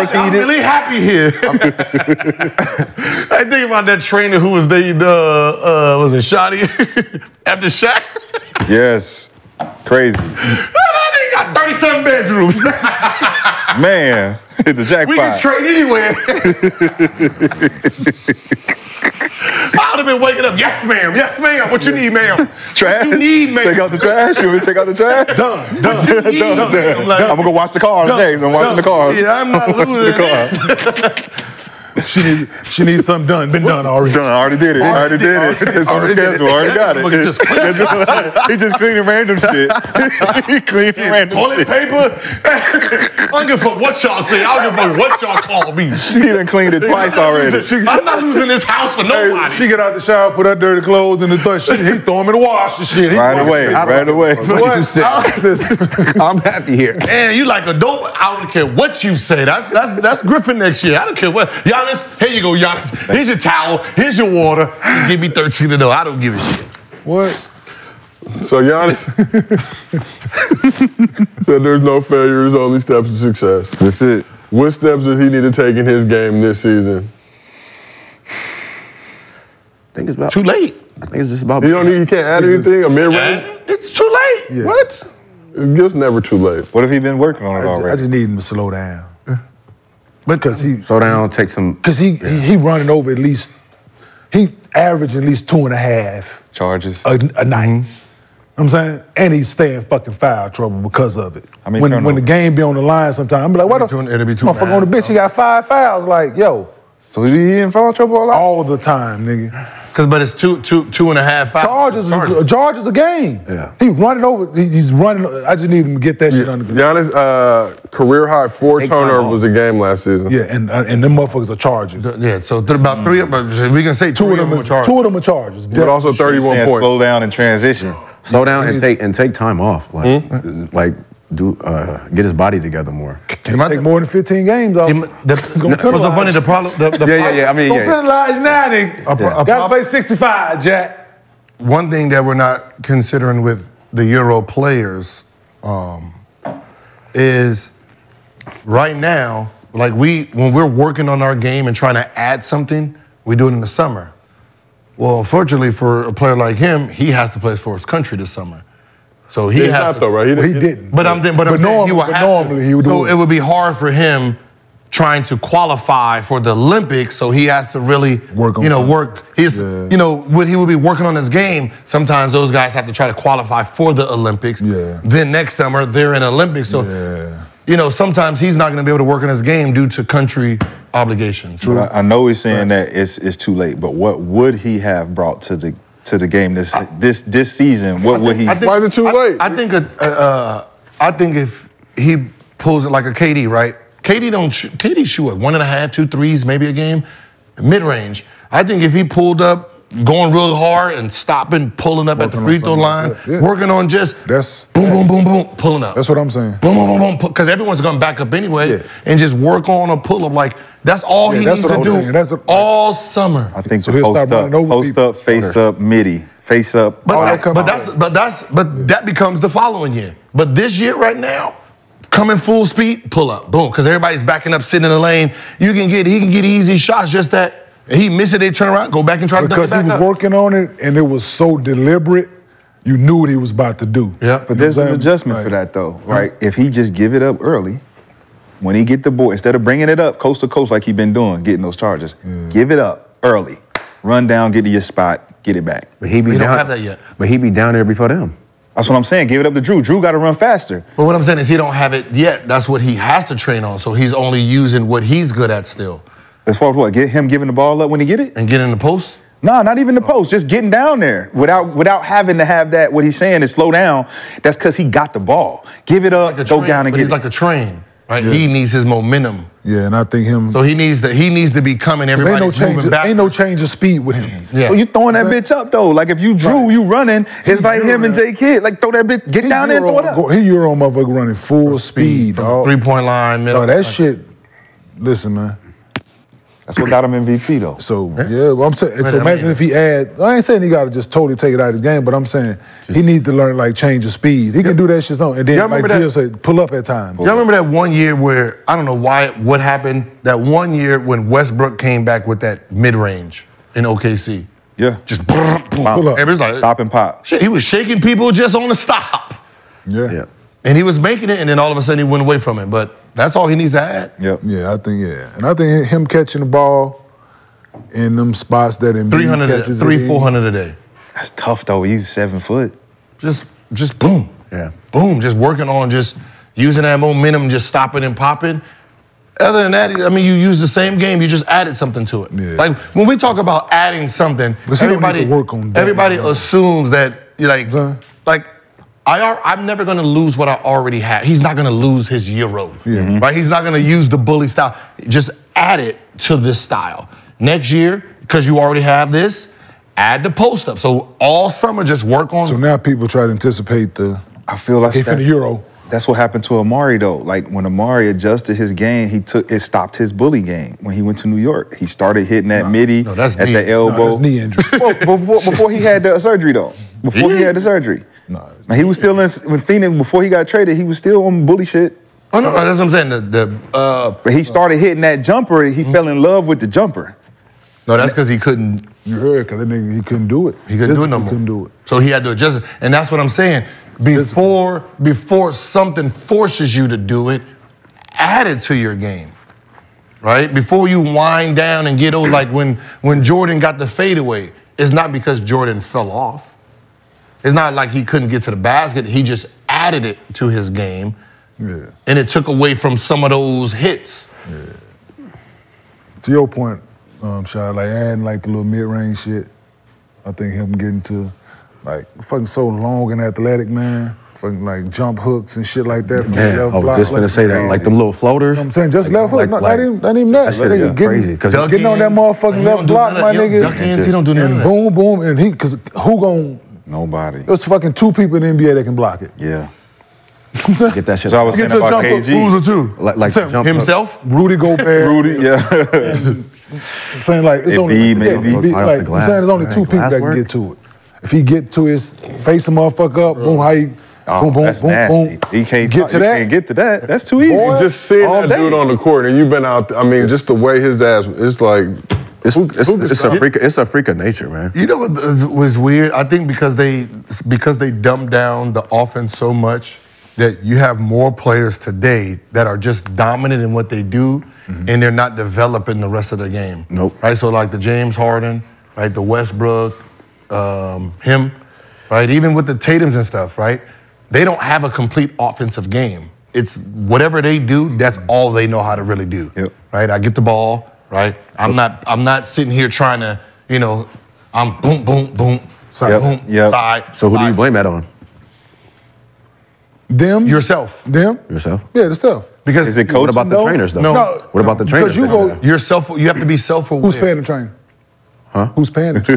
warm. I'm really happy here. I think about that trainer who was there, was it Shoddy? After Shaq? Yes. Crazy. They got 37 bedrooms. Man, hit the jackpot. We can trade anywhere. I would have been waking up, yes, ma'am, yes, ma'am. What you need, ma'am? Trash. What you need, ma'am? Take out the trash. You want me to take out the trash? Done. I'm going to go watch the car today. I'm watching the car. Yeah, I'm not losing the car. She needs something done. Been done already. Done. Already did it. Already did it. It's on the schedule. Already got it. He just cleaning random shit. He cleaning random shit. Toilet paper? I don't give a fuck what y'all say. I don't give a fuck what y'all call me. She done cleaned it twice already. I'm not losing this house for nobody. She get out the shower, put her dirty clothes in the thing. He throw them in the wash and shit. Right away. What you said. I'm happy here. Man, you like a dope. I don't care what you say. That's Griffin next year. I don't care what. Giannis, here you go, Giannis. Here's your towel. Here's your water. You give me 13 to know. I don't give a shit. What? So Giannis said there's no failures, only steps to success. That's it. What steps does he need to take in his game this season? I think it's about too late. I think it's just about. You can't add anything. A mid-range. It's too late. Yeah. What? It's never too late. What have he been working on it already? I just need him to slow down. Because he slow down, take some. Because he running over at least. He averaging at least 2.5 charges a night. You know what I'm saying, and he's staying fucking foul trouble because of it. I mean, when the game be on the line, sometimes I'm like, what the motherfucker on the bitch? He got 5 fouls. Like, yo. So he in foul trouble a lot? All the time, nigga. But it's 2.5 fouls. Charges a game. Yeah. He running over. He's running. I just need him to get that shit under control. Giannis, career high 4 turnovers a game last season. Yeah, and them motherfuckers are charges. Yeah, so about 3 of them. We can say 2 of them are charges. 2 of them are charges. But also 31 points. Slow down and transition. Slow down and take time off. Like, get his body together more. He might take more than 15 games off. It's going to penalize. So funny, the problem, I mean, penalize now, nigga. Got to play 65, Jack. One thing that we're not considering with the Euro players is right now, like when we're working on our game and trying to add something, we do it in the summer. Well, unfortunately for a player like him, he has to play for his country this summer. So he has to, right? He didn't. But normally he would do it. So it would be hard for him trying to qualify for the Olympics. So he has to really work on when he would be working on his game. Sometimes those guys have to try to qualify for the Olympics. Yeah. Then next summer they're in Olympics. So sometimes he's not going to be able to work on his game due to country obligations. True. I know he's saying that it's too late, but what would he have brought to the game this season? What would he? Why is it too late? I think if he pulls it like a KD, right? KD shoot 1.5, 2 threes maybe a game, mid range. I think if he pulled up, going real hard and stopping, pulling up at the free throw line, working on just boom, boom, boom, pulling up. That's what I'm saying. Boom, boom, boom, boom, because everyone's going to back up anyway, and just work on a pull-up. Like, that's all he needs to do all summer. I think so. He'll stop running over people. Post up, face up, midi, face up. But that becomes the following year. But this year right now, coming full speed, pull up, boom, because everybody's backing up, sitting in the lane. He can get easy shots, just that. He missed it, they turn around, go back and try to dunk it back up. Because he was working on it, and it was so deliberate, you knew what he was about to do. Yeah, but there's an adjustment for that, though, right? If he just give it up early, when he get the ball, instead of bringing it up coast to coast like he been doing, getting those charges, give it up early. Run down, get to your spot, get it back. But he be down, don't have that yet. But he be down there before them. That's what I'm saying. Give it up to Drew. Drew got to run faster. But what I'm saying is he don't have it yet. That's what he has to train on, so he's only using what he's good at still. As far as what? Get him giving the ball up when he get it? And get in the post? No, not even the post. Just getting down there without having to have that. What he's saying is slow down. That's because he got the ball. Give it up, go down and get it. He's like a train, right? Yeah. He needs his momentum. Yeah, and I think him. So he needs to be coming. Everybody's moving back. Ain't no change of speed with him. Yeah. So you throwing that bitch up though. Like if you Drew, you running. It's like him and J. Kidd. Like throw that bitch. Get down there and throw it up. He Euro motherfucker running full speed. 3-point line. No, that shit. Listen, man. That's what got him MVP, though. So, yeah, well, I'm saying, so imagine if he adds, I ain't saying he got to just totally take it out of his game, but I'm saying he needs to learn, like, change of speed. He can do that shit, and then, like Bill said, pull up at times. Y'all remember that one year where, I don't know why, what happened, that one year when Westbrook came back with that mid-range in OKC? Yeah. Just pull up. Everybody's like, stop and pop. Shit, he was shaking people just on the stop. Yeah. And he was making it, and then all of a sudden he went away from it, but... That's all he needs to add. Yep. Yeah, I think, And I think him catching the ball in them spots that Embiid catches 300, 400 a day. That's tough, though. He's 7 foot. Just boom. Yeah. Boom. Just working on just using that momentum, just stopping and popping. Other than that, I mean, you use the same game. You just added something to it. Yeah. Like, when we talk about adding something, everybody, everybody assumes that, like I'm never going to lose what I already have. He's not going to lose his Euro. Yeah. Right? He's not going to use the bully style. Just add it to this style. Next year, because you already have this, add the post up. So all summer, just work on. So now people try to anticipate the. I feel like in the Euro. That's what happened to Amari, though. Like, when Amari adjusted his game, he took it stopped his bully game. When he went to New York, he started hitting that midi at the elbow. No, that's knee injury. Before he had the surgery, though. Before he had the surgery. No, he was still in with Phoenix. Before he got traded, he was still on bully shit. Oh, no, that's what I'm saying. But he started hitting that jumper, and he fell in love with the jumper. No, that's because he couldn't. You heard, because he couldn't do it. He couldn't do it no more. He couldn't do it. So he had to adjust it. And that's what I'm saying. Before something forces you to do it, add it to your game, right? Before you wind down and get old, like when Jordan got the fadeaway, it's not because Jordan fell off. It's not like he couldn't get to the basket. He just added it to his game, and it took away from some of those hits. Yeah. To your point, Shad, like adding like the little mid-range shit, I think him getting to fucking so long and athletic, man. Fucking like jump hooks and shit like that. From the left block, just gonna say that, like them little floaters. You know what I'm saying, just left hook, not even that. That nigga getting on that motherfucking left block, my nigga. He don't do nothing. Boom, boom, and he, cause who gon'? Nobody. There's fucking two people in the NBA that can block it. Yeah. Get that shit. So I was saying about KG. Like himself, Rudy Gobert. Rudy, yeah. I'm saying like it's only two people that can get to it. If he get to his face, a motherfucker up, boom, boom, boom, boom. He can't get to that. Can't get to that. That's too easy. Boy, you just see that dude on the court, and you've been out. I mean, just the way his ass. It's like it's a freak of nature, man. You know what was weird? I think because they dumbed down the offense so much that you have more players today that are just dominant in what they do, and they're not developing the rest of the game. Nope. Right. So like the James Harden, right? The Westbrook. Him, right? Even with the Tatums and stuff, right? They don't have a complete offensive game. It's whatever they do, that's all they know how to really do, right? I get the ball, right? I'm not sitting here trying to, you know, I'm boom, boom, boom, side, boom, side. So who do you blame that on? Them. Yourself. Them. Yourself. Yeah, yourself. Because is it coach? What about the trainers, though? No. What about the trainers? Because you go yourself. You have to be self-aware. Who's paying the trainer? Huh? Who's paying it?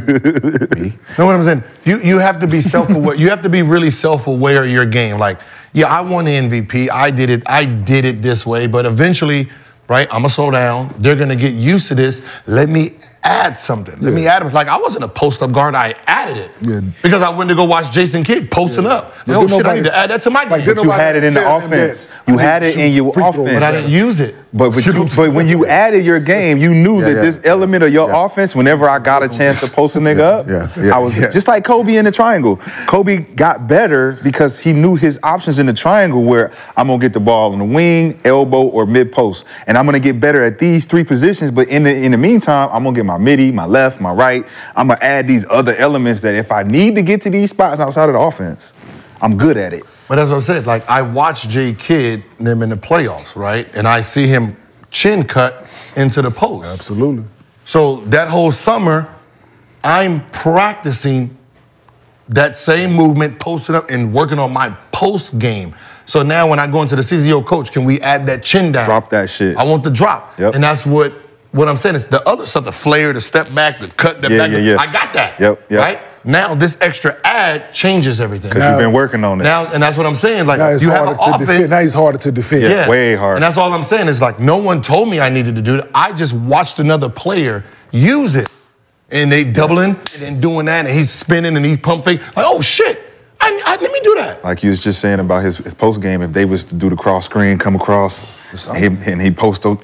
Me. Know what I'm saying? You have to be self-aware. You have to be really self-aware of your game. Like, yeah, I won the MVP. I did it this way. But eventually, right, I'm going to slow down. They're going to get used to this. Let me add something. Let me add it. Like, I wasn't a post-up guard. I added it. Yeah. Because I went to go watch Jason Kidd posting up. Like, oh, shit, I need to add that to my game. But you had it in the offense. You had it in your offense. But I didn't use it. But when you added your game, you knew that this element of your offense, whenever I got a chance to post a nigga up, I was just like Kobe in the triangle. Kobe got better because he knew his options in the triangle where I'm going to get the ball on the wing, elbow, or mid-post. And I'm going to get better at these three positions. But in the meantime, I'm going to get my midi, my left, my right. I'm going to add these other elements that if I need to get to these spots outside of the offense, I'm good at it. But as I said, like I watched J. Kidd and him in the playoffs, right? And I see him chin cut into the post. Absolutely. So that whole summer, I'm practicing that same movement, posting up and working on my post game. So now when I go into the season, yo, coach, can we add that chin down? Drop that shit. I want the drop. Yep. And that's what I'm saying is the other stuff, the flare, the step back, the cut, the back. I got that. Right? Now this extra ad changes everything. Because you've been working on it. Now, and that's what I'm saying. Like, you have an offense. Now it's harder to defend. Yeah. Way harder. And that's all I'm saying is like, no one told me I needed to do that. I just watched another player use it. And they doubling and then doing that. And he's spinning and he's pumping. Like, oh, shit. Let me do that. Like you was just saying about his post game, if they was to do the cross screen, come across, and he post those.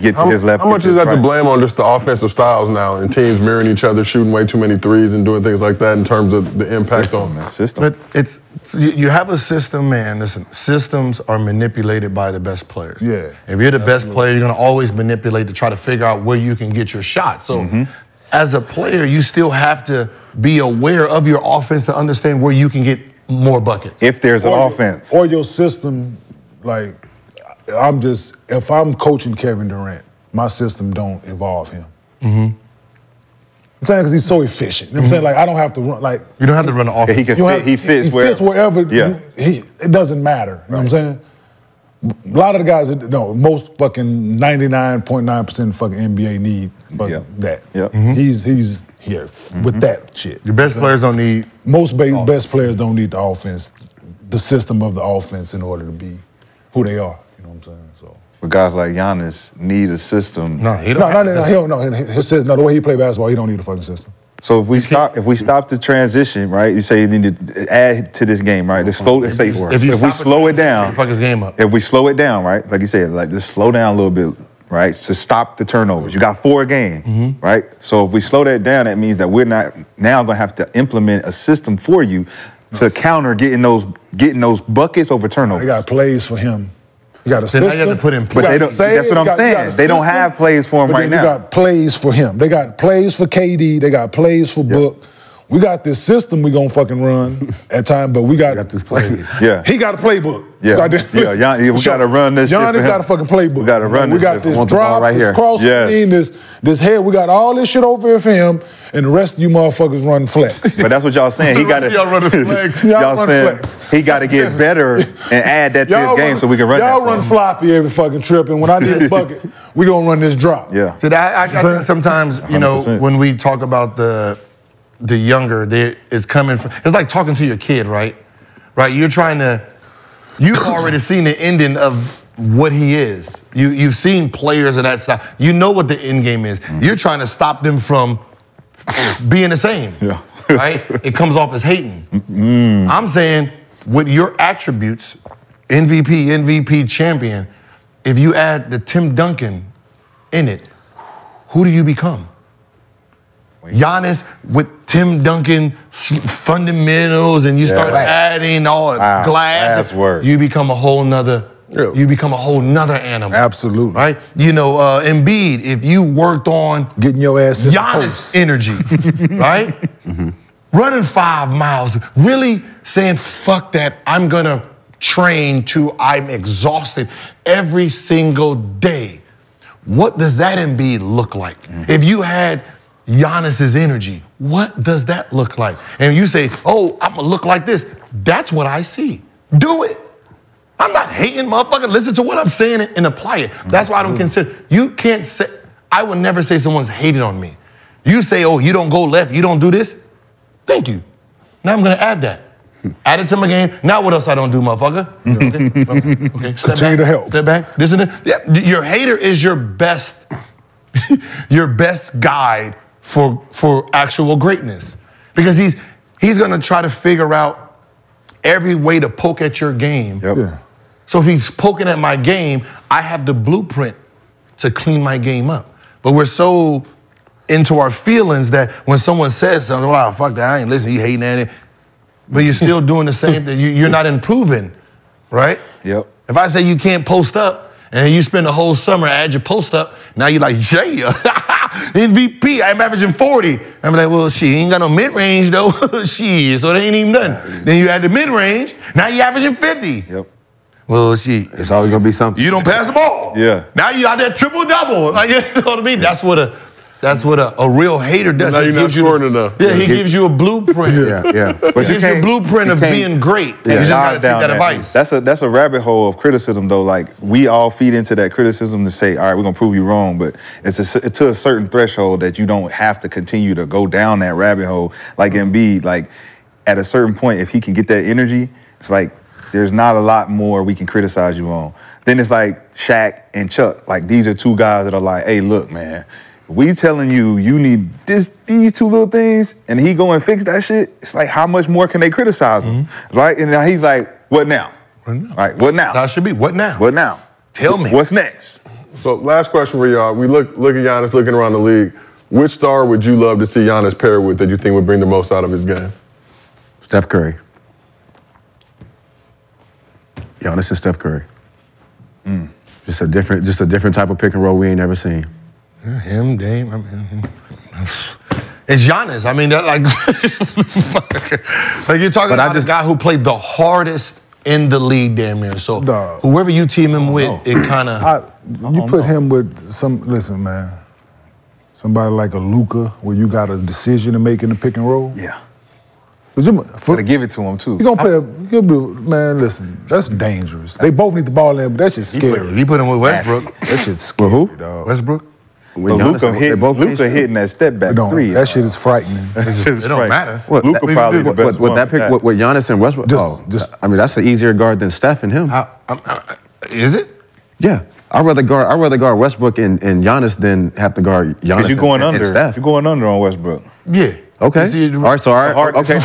Get to his left. How much is that to blame on just the offensive styles now and teams mirroring each other, shooting way too many threes and doing things like that in terms of the impact on that system? But you have a system, man. Listen, systems are manipulated by the best players. Yeah. If you're the best player, you're going to always manipulate to try to figure out where you can get your shot. So as a player, you still have to be aware of your offense to understand where you can get more buckets. If there's an offense. Or your system, like... I'm just, if I'm coaching Kevin Durant, my system don't involve him. Mm-hmm. I'm saying because he's so efficient. You know what I'm saying? Like, I don't have to run, like. You don't have to run the offense. He, fits wherever. Yeah. It doesn't matter. You know what I'm saying? A lot of the guys, no, most fucking 99.9% fucking NBA need that. Yeah. Mm-hmm. He's here with that shit. Your best players don't need. Most best players don't need the offense, the system of the offense in order to be who they are. You know what I'm saying? So. But guys like Giannis need a system. No, he don't. No, the way he play basketball, he don't need a fucking system. So if we stop the transition, right? You say you need to add to this game, right? If we slow it down, fuck his game up. If we slow it down, right? Like you said, like just slow down a little bit, right? To stop the turnovers. You got four a game, right? So if we slow that down, that means that we're not now gonna have to implement a system for you to counter getting those buckets over turnovers. They got plays for him. You got a system. Got to put in plays. But they don't, that's what I'm saying. They don't have plays for him right now. They got plays for him. They got plays for KD. They got plays for Book. We got this system we going to fucking run at time, but we got this plays. Yeah. He got a playbook. Yeah. We got to run this shit. Giannis got a fucking playbook. We got to run this shit. We got this drop, this cross screen, this head. We got all this shit over here for him, and the rest of you motherfuckers run flex. But that's what y'all saying. He got to run flex. Y'all saying he got to get better and add that to his game so we can run that. Y'all run floppy every fucking trip, and when I need a bucket, we going to run this drop. Yeah. See, I think sometimes, you know, when we talk about the younger, it's coming from, it's like talking to your kid, right? Right, you're trying to, you've already seen the ending of what he is. You've seen players of that style. You know what the end game is. You're trying to stop them from being the same, right? It comes off as hating. I'm saying with your attributes, MVP champion, if you add the Tim Duncan in it, who do you become? Giannis with Tim Duncan fundamentals, and you start adding all glass. Work. You become a whole nother. Yeah. You become a whole nother animal. Absolutely, right? You know, Embiid. If you worked on getting your ass in Giannis energy, right? Running 5 miles, really saying fuck that. I'm gonna train to I'm exhausted every single day. What does that Embiid look like? If you had Giannis's energy, what does that look like? And you say, oh, I'm gonna look like this. That's what I see. Do it. I'm not hating, motherfucker. Listen to what I'm saying and apply it. That's why I don't consider, you can't say, I would never say someone's hated on me. You say, oh, you don't go left, you don't do this. Thank you. Now I'm gonna add that. Add it to my game. Now what else I don't do, motherfucker? Okay. Continue to help. Step back, this and that. Yeah. Your hater is your best, your best guide for actual greatness, because he's gonna try to figure out every way to poke at your game. Yep. Yeah. So if he's poking at my game, I have the blueprint to clean my game up. But we're so into our feelings that when someone says something, wow, fuck that, I ain't listening, you hating at it, but you're still doing the same thing. You're not improving, right? Yep. If I say you can't post up, and you spend the whole summer at your post up, now you're like, yeah. MVP, I'm averaging 40. I'm like, well, she ain't got no mid-range, though. She is, so they ain't even done. Then you add the mid-range, now you're averaging 50. Yep. Well, she. It's always going to be something. You don't pass the ball. Yeah. Now you're out there triple-double. Like, you know what I mean? That's what a real hater does. Now you're not scoring enough. Yeah, he gives you a blueprint. But he gives you a blueprint of being great. Yeah, you just gotta take that advice. That's a rabbit hole of criticism, though. Like, we all feed into that criticism to say, all right, we're gonna prove you wrong, but it's to a certain threshold that you don't have to continue to go down that rabbit hole. Like Embiid, like at a certain point, if he can get that energy, it's like there's not a lot more we can criticize you on. Then it's like Shaq and Chuck. Like, these are two guys that are like, hey, look, man. We telling you, you need these two little things, and he go and fix that shit. It's like, how much more can they criticize him, right? And now he's like, what now? Right, what now? That should be, what now? What now? Tell me. What's next? So last question for y'all. We look at Giannis looking around the league. Which star would you love to see Giannis pair with that you think would bring the most out of his game? Steph Curry. Giannis and Steph Curry. Just a different type of pick and roll we ain't never seen. Him, Dame, I mean, it's Giannis. I mean, that, like, like you're talking about a guy who played the hardest in the league damn near. So whoever you team him with, it kind of... You put him with some... Listen, man. Somebody like a Luka, where you got a decision to make in the pick and roll. Yeah. Gotta give it to him, too. You're going to play... Man, listen, that's dangerous. They both need the ball in, but that shit's scary. You put him with Westbrook. That shit's scary, who? Dog. Westbrook? Luka hitting that step back three. That shit is frightening. It don't matter. Luka probably the best one. With Giannis and Westbrook, I mean, that's the easier guard than Steph and him. Is it? Yeah. I'd rather guard Westbrook and Giannis than have to guard Giannis and Steph. Because you're going under on Westbrook. Yeah. Okay. See, all right, so okay,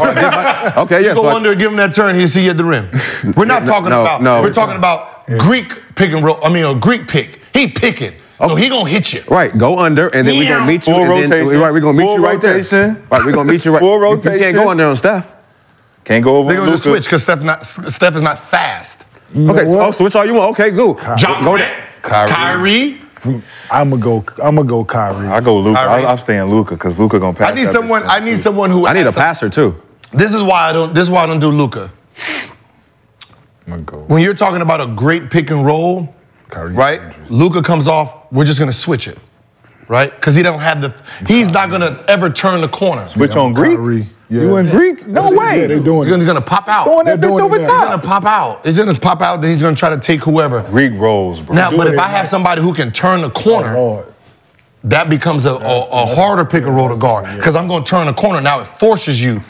yeah. You go under, give him that turn, he'll see you at the rim. We're not talking about, we're talking about Greek pick and roll, I mean, a Greek pick. He picking. So he gonna hit you. Right, go under, and then we're gonna meet you. We're gonna meet you right there. Right, we're gonna meet you right there. Full rotation. You can't go under on Steph. Can't go over. They're gonna switch because Steph is not fast. Okay, so switch all you want. Okay, good. Go there. Kyrie. I'm gonna go Kyrie. I go Luka. I'm staying Luka because Luka gonna pass. I need someone who. I need a passer too. This is why I don't do Luka. When you're talking about a great pick and roll. Right? Luka comes off, we're just going to switch it. Right? Because he don't have the... He's not going to ever turn the corner. Switch on Greek? Yeah. You in Greek? No way. Yeah, they're doing it. He's going to pop out. Throwing that bitch over top. He's going to pop out. He's going to pop out, then he's going to try to take whoever. Greek rolls, bro. Now, but if I have somebody who can turn the corner, that becomes a harder pick and roll to guard. Because I'm going to turn the corner. Now it forces you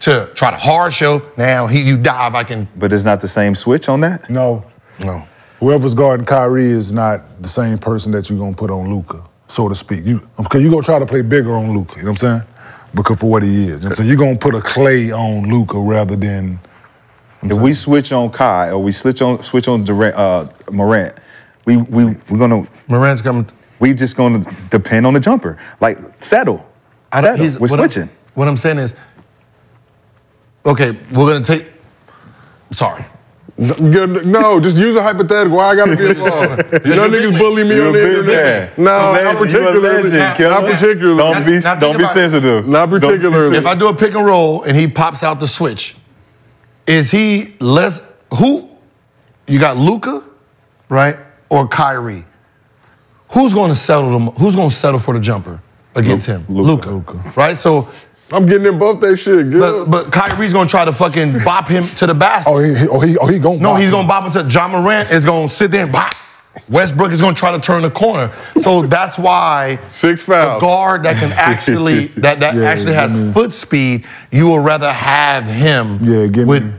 to try to hard show. Now you dive, I can... But it's not the same switch on that? No. No. Whoever's guarding Kyrie is not the same person that you're going to put on Luka, so to speak. Because you're going to try to play bigger on Luka, you know what I'm saying? Because for what he is. You know what I'm saying? You're going to put a Klay on Luka rather than... If we switch on Kai or we switch on Durant, Morant, we're going to... Morant's coming. We just going to depend on the jumper. Like, settle. We're switching. What I'm saying is, okay, we're going to take... Sorry. No, just use a hypothetical. Why I gotta be involved? Y'all niggas bully me on the internet. No, not particularly. Don't be sensitive. Not particularly. If I do a pick and roll and he pops out the switch, is he less? Who? You got Luka, right, or Kyrie? Who's going to settle them? Who's going to settle for the jumper against him? Luka, right? So. I'm getting them both that shit, girl. But Kyrie's gonna try to fucking bop him to the basket. He gonna bop him. He's gonna bop him to Ja Morant is gonna sit there and bop. Westbrook is gonna try to turn the corner. So that's why the guard that can actually has foot speed, you would rather have him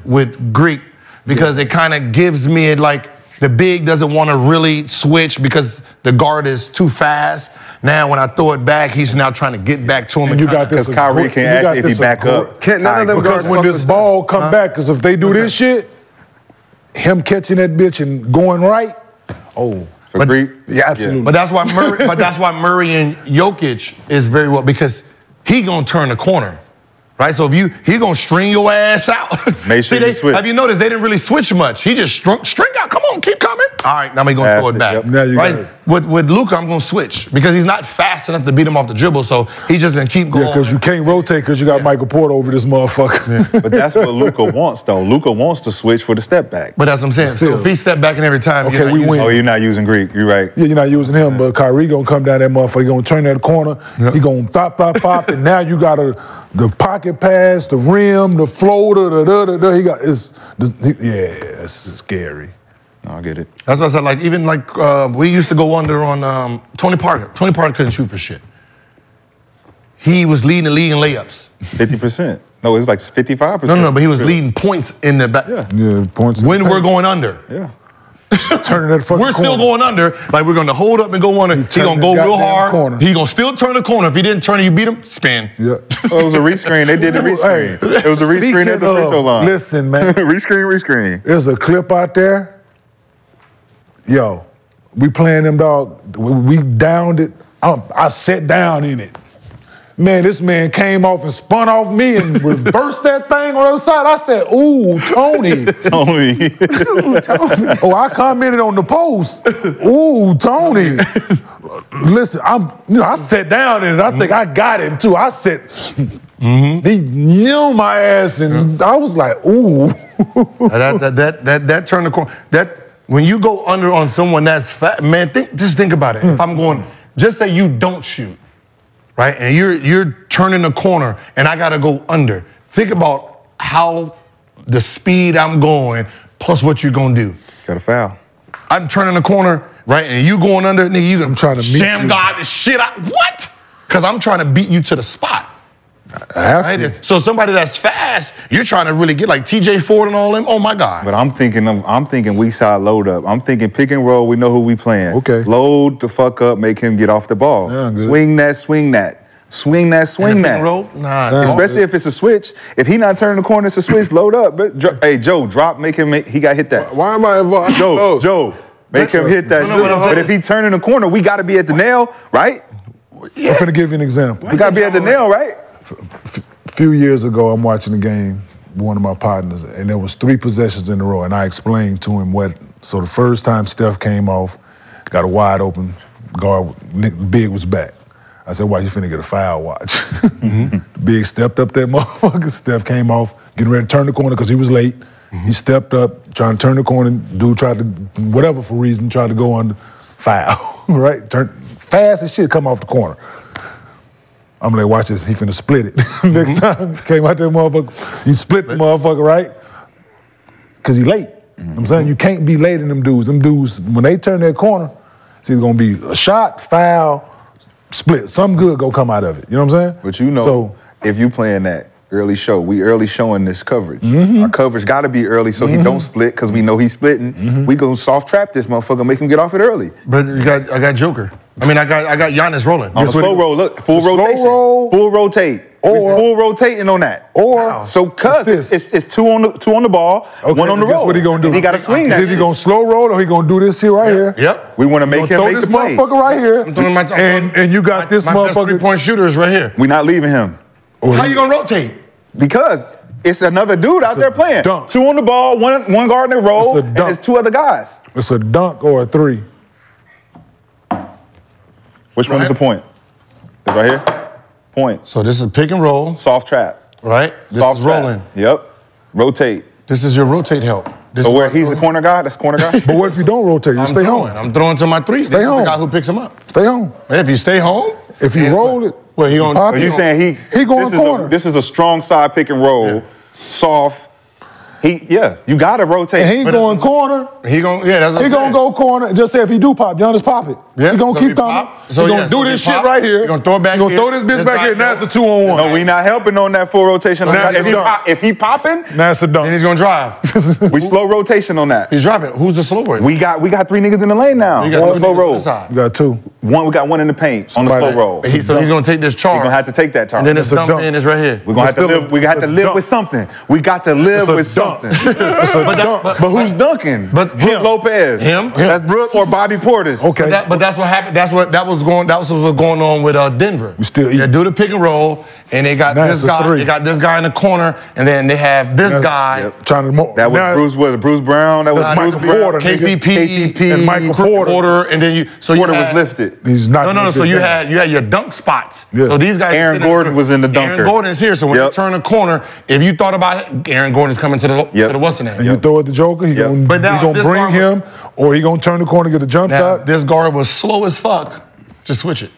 with Greek because it kind of gives me like the big doesn't want to really switch because the guard is too fast. Now, when I throw it back, he's now trying to get back to him. And you got this because Kyrie can't act if he back up. Can't none of them guards when this ball come back, because if they do this shit, him catching that bitch and going right, yeah, absolutely. But that's why Murray. But that's why Murray and Jokic is very well because he gonna turn the corner, right? So if he gonna string your ass out. Make sure you switch. Have you noticed they didn't really switch much? He just string out. Come on, keep coming. All right, now we're going to throw it back. Right? With Luka, I'm going to switch because he's not fast enough to beat him off the dribble, so he just going to keep going. Yeah, because you can't rotate because you got Michael Porter over this motherfucker. Yeah. But that's what Luka wants, though. Luka wants to switch for the step back. But that's what I'm saying. So if he step back in every time, okay, we win. Oh, you're not using Greek. You're right. Yeah, you're not using him, but Kyrie going to come down that motherfucker. He's going to turn that corner. Yep. He's going to pop, and now you got the pocket pass, the rim, the floater, it's scary. No, I get it. That's what I said. Like even like we used to go under on Tony Parker. Tony Parker couldn't shoot for shit. He was leading the league in layups. 50%. No, it was like 55%. No, but he was leading points in the back. Yeah, points. When we're going under. Yeah. Turning that fucking corner. We're still going under. Like we're gonna hold up and go under. He's gonna go real hard. Corner. He gonna still turn the corner. If he didn't turn it, you beat him. Spin. Yeah. It was a rescreen. They did the rescreen. It was a rescreen at the free throw line. Listen, man. rescreen. There's a clip out there. Yo, we playing them, dog. We downed it. I sat down in it. Man, this man came off and spun off me and reversed that thing on the other side. I said, ooh, Tony. Tony. Ooh, Tony. Oh, I commented on the post. Ooh, Tony. Listen, I sat down in it. I think I got him, too. I said... Mm-hmm. They nailed my ass, and I was like, ooh. that turned the corner. That when you go under on someone that's fat, man, just think about it. If I'm going, just say you don't shoot, right? And you're turning the corner, and I gotta go under. Think about how the speed I'm going plus what you're gonna do. Got a foul. I'm turning the corner, right? And you going under, nigga, you gonna try to sham guard the shit out. What? Because I'm trying to beat you to the spot. I have to. So somebody that's fast, you're trying to really get like TJ Ford and all them. Oh my God. But I'm thinking weak side load up. I'm thinking pick and roll. We know who we playing. Okay. Load the fuck up. Make him get off the ball. Swing that. Swing that. Swing that. Swing that. Pick and roll? Nah. Especially if it's a switch. If he not turning the corner, it's a switch. Load up. But hey, Joe, drop. Make him. He got hit that. Why am I involved? Joe, make him hit that. But if he turning the corner, we got to be at the nail, right? Yeah. I'm finna give you an example. We got to be at the nail, right? A few years ago, I'm watching the game with one of my partners, and there was 3 possessions in a row, and I explained to him what. So the first time Steph came off, got a wide open guard, Big was back. I said, why you finna get a foul watch? Big stepped up that motherfucker. Steph came off, getting ready to turn the corner because he was late. He stepped up, trying to turn the corner. Dude tried to, whatever for reason, tried to go under, foul, right? Turn fast as shit, come off the corner. I'm like, watch this, he finna split it. Next time, came out there, motherfucker, he split the motherfucker, right? Because he late. I'm saying you can't be late in them dudes. Them dudes, when they turn their corner, it's either gonna be a shot, foul, split. Some good gonna come out of it. You know what I'm saying? But you know, so, if you playing that early show, we early showing this coverage. Our coverage gotta be early so he don't split, because we know he's splitting. We gonna soft trap this motherfucker, make him get off it early. But you got, I got Joker. I mean, I got Giannis rolling. On the slow roll, look, full rotation. Full rotate. Or full rotating on that. Or so, cuz it's two on the ball, okay, 1 on the roll. Guess what he gonna do? He gotta swing that. Is he gonna slow roll or he gonna do this here right here? Yep. We wanna make him throw this motherfucker right here. And you got this motherfucker. 3-point shooters right here. We not leaving him. How you gonna rotate? Because it's another dude out there playing. Dunk. 2 on the ball, one guard in the roll, and it's 2 other guys. It's a dunk or a 3. Which one is the point? It's right here. Point. So this is pick and roll. Soft trap. Right? This is rolling. Yep. Rotate. This is your rotate help. So where he's the corner guy, that's corner guy? But what if you don't rotate? You stay home. I'm throwing to my 3. Stay home. The guy who picks him up. Stay home. If you stay home. If you roll it. Well, he on. Are you saying he going corner? This is a strong side pick and roll. Soft. You gotta rotate. And he ain't going corner. He gonna, that's what I'm saying. He gonna go corner. Just say if he do pop, Giannis pop it. He gonna keep coming. So he gonna do this shit right here. He gonna throw it back here. He gonna throw this bitch back here. Now it's a 2-on-1. No, we not helping on that full rotation. If he popping, now it's a dunk. And he's gonna drive. We slow rotation on that. He's driving. Who's the slower? We got 3 niggas in the lane now. On the slow roll. We got 2. We got 1 in the paint on the slow roll. So he's gonna take this charge. He's gonna have to take that charge. And then it's dumped in. It's right here. We're gonna have to live. We got to live with something. We got to live with something. But who's dunking? But Brook Lopez. Him? That's Brook or Bobby Portis. Okay. But that's what happened. That was going on with Denver. We still eat. They do the pick and roll, and they got this guy. They got this guy in the corner, and then they have this guy. Trying to Bruce Brown. That was Michael Porter. KCP and Michael Porter. And then Porter was lifted. He's not. No. So you had your dunk spots. So these guys. Aaron Gordon was in the dunker. Aaron Gordon's here. So when you turn a corner, if you thought about Aaron Gordon's coming to the what's the name? And you throw at the Joker, he gonna, bring him, or he gonna turn the corner, get a jump shot. This guard was slow as fuck. Just switch it.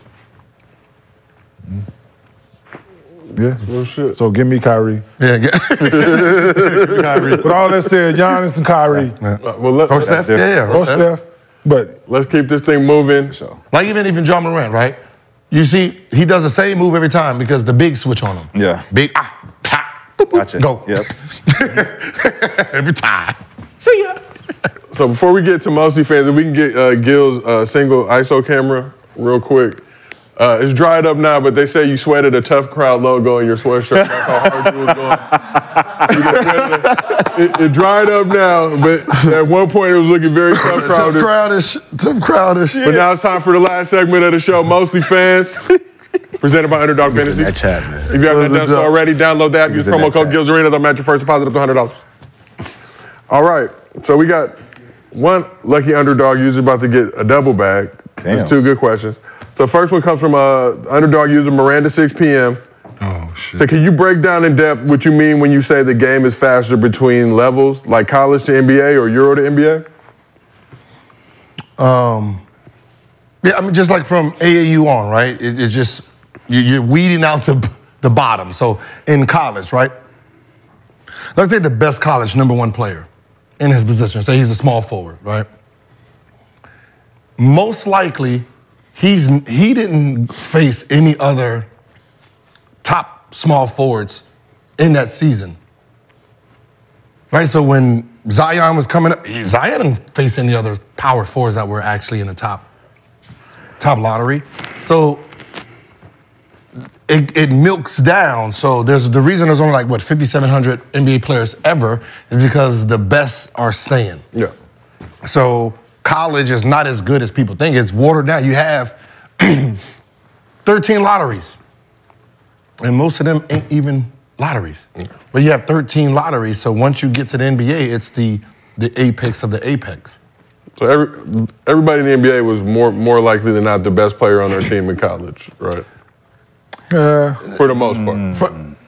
Yeah. Real shit. So give me Kyrie. Yeah. Kyrie. But all that said, Giannis and Kyrie. Or Steph. Or Steph. But let's keep this thing moving. So. Like even Ja Morant, right? You see, he does the same move every time because the big switch on him. Yeah. Big. Gotcha. Go. Yep. Every time. See ya. So before we get to mostly fans, if we can get Gil's single ISO camera real quick. It's dried up now, but they say you sweated a Tough Crowd logo in your sweatshirt. That's how hard you was going. It dried up now, but at one point it was looking very Tough Crowdish. Tough Crowdish. But now it's time for the last segment of the show, Mostly Fans. Presented by Underdog Fantasy. If you haven't done so already, download the app. Use promo code Gilbert Arenas. They'll match your first deposit up to $100. All right. So we got one lucky Underdog user about to get a double bag. Damn. That's 2 good questions. So first one comes from Underdog user Miranda 6 PM. Oh, shit. So can you break down in depth what you mean when you say the game is faster between levels, like college to NBA or Euro to NBA? Yeah, I mean, just like from AAU on, right? It's just, you're weeding out the bottom. So in college, right? Let's say the best college #1 player in his position. Say he's a small forward, right? Most likely, he didn't face any other top small forwards in that season, right? So when Zion was coming up, Zion didn't face any other power forwards that were actually in the top lottery. So it milks down. So there's the reason there's only like, what, 5,700 NBA players ever is because the best are staying. Yeah. So college is not as good as people think. It's watered down. You have 13 lotteries. And most of them ain't even lotteries. Yeah. But you have 13 lotteries, so once you get to the NBA, it's the apex of the apex. So everybody in the NBA was more likely than not the best player on their team in college, right? For the most part.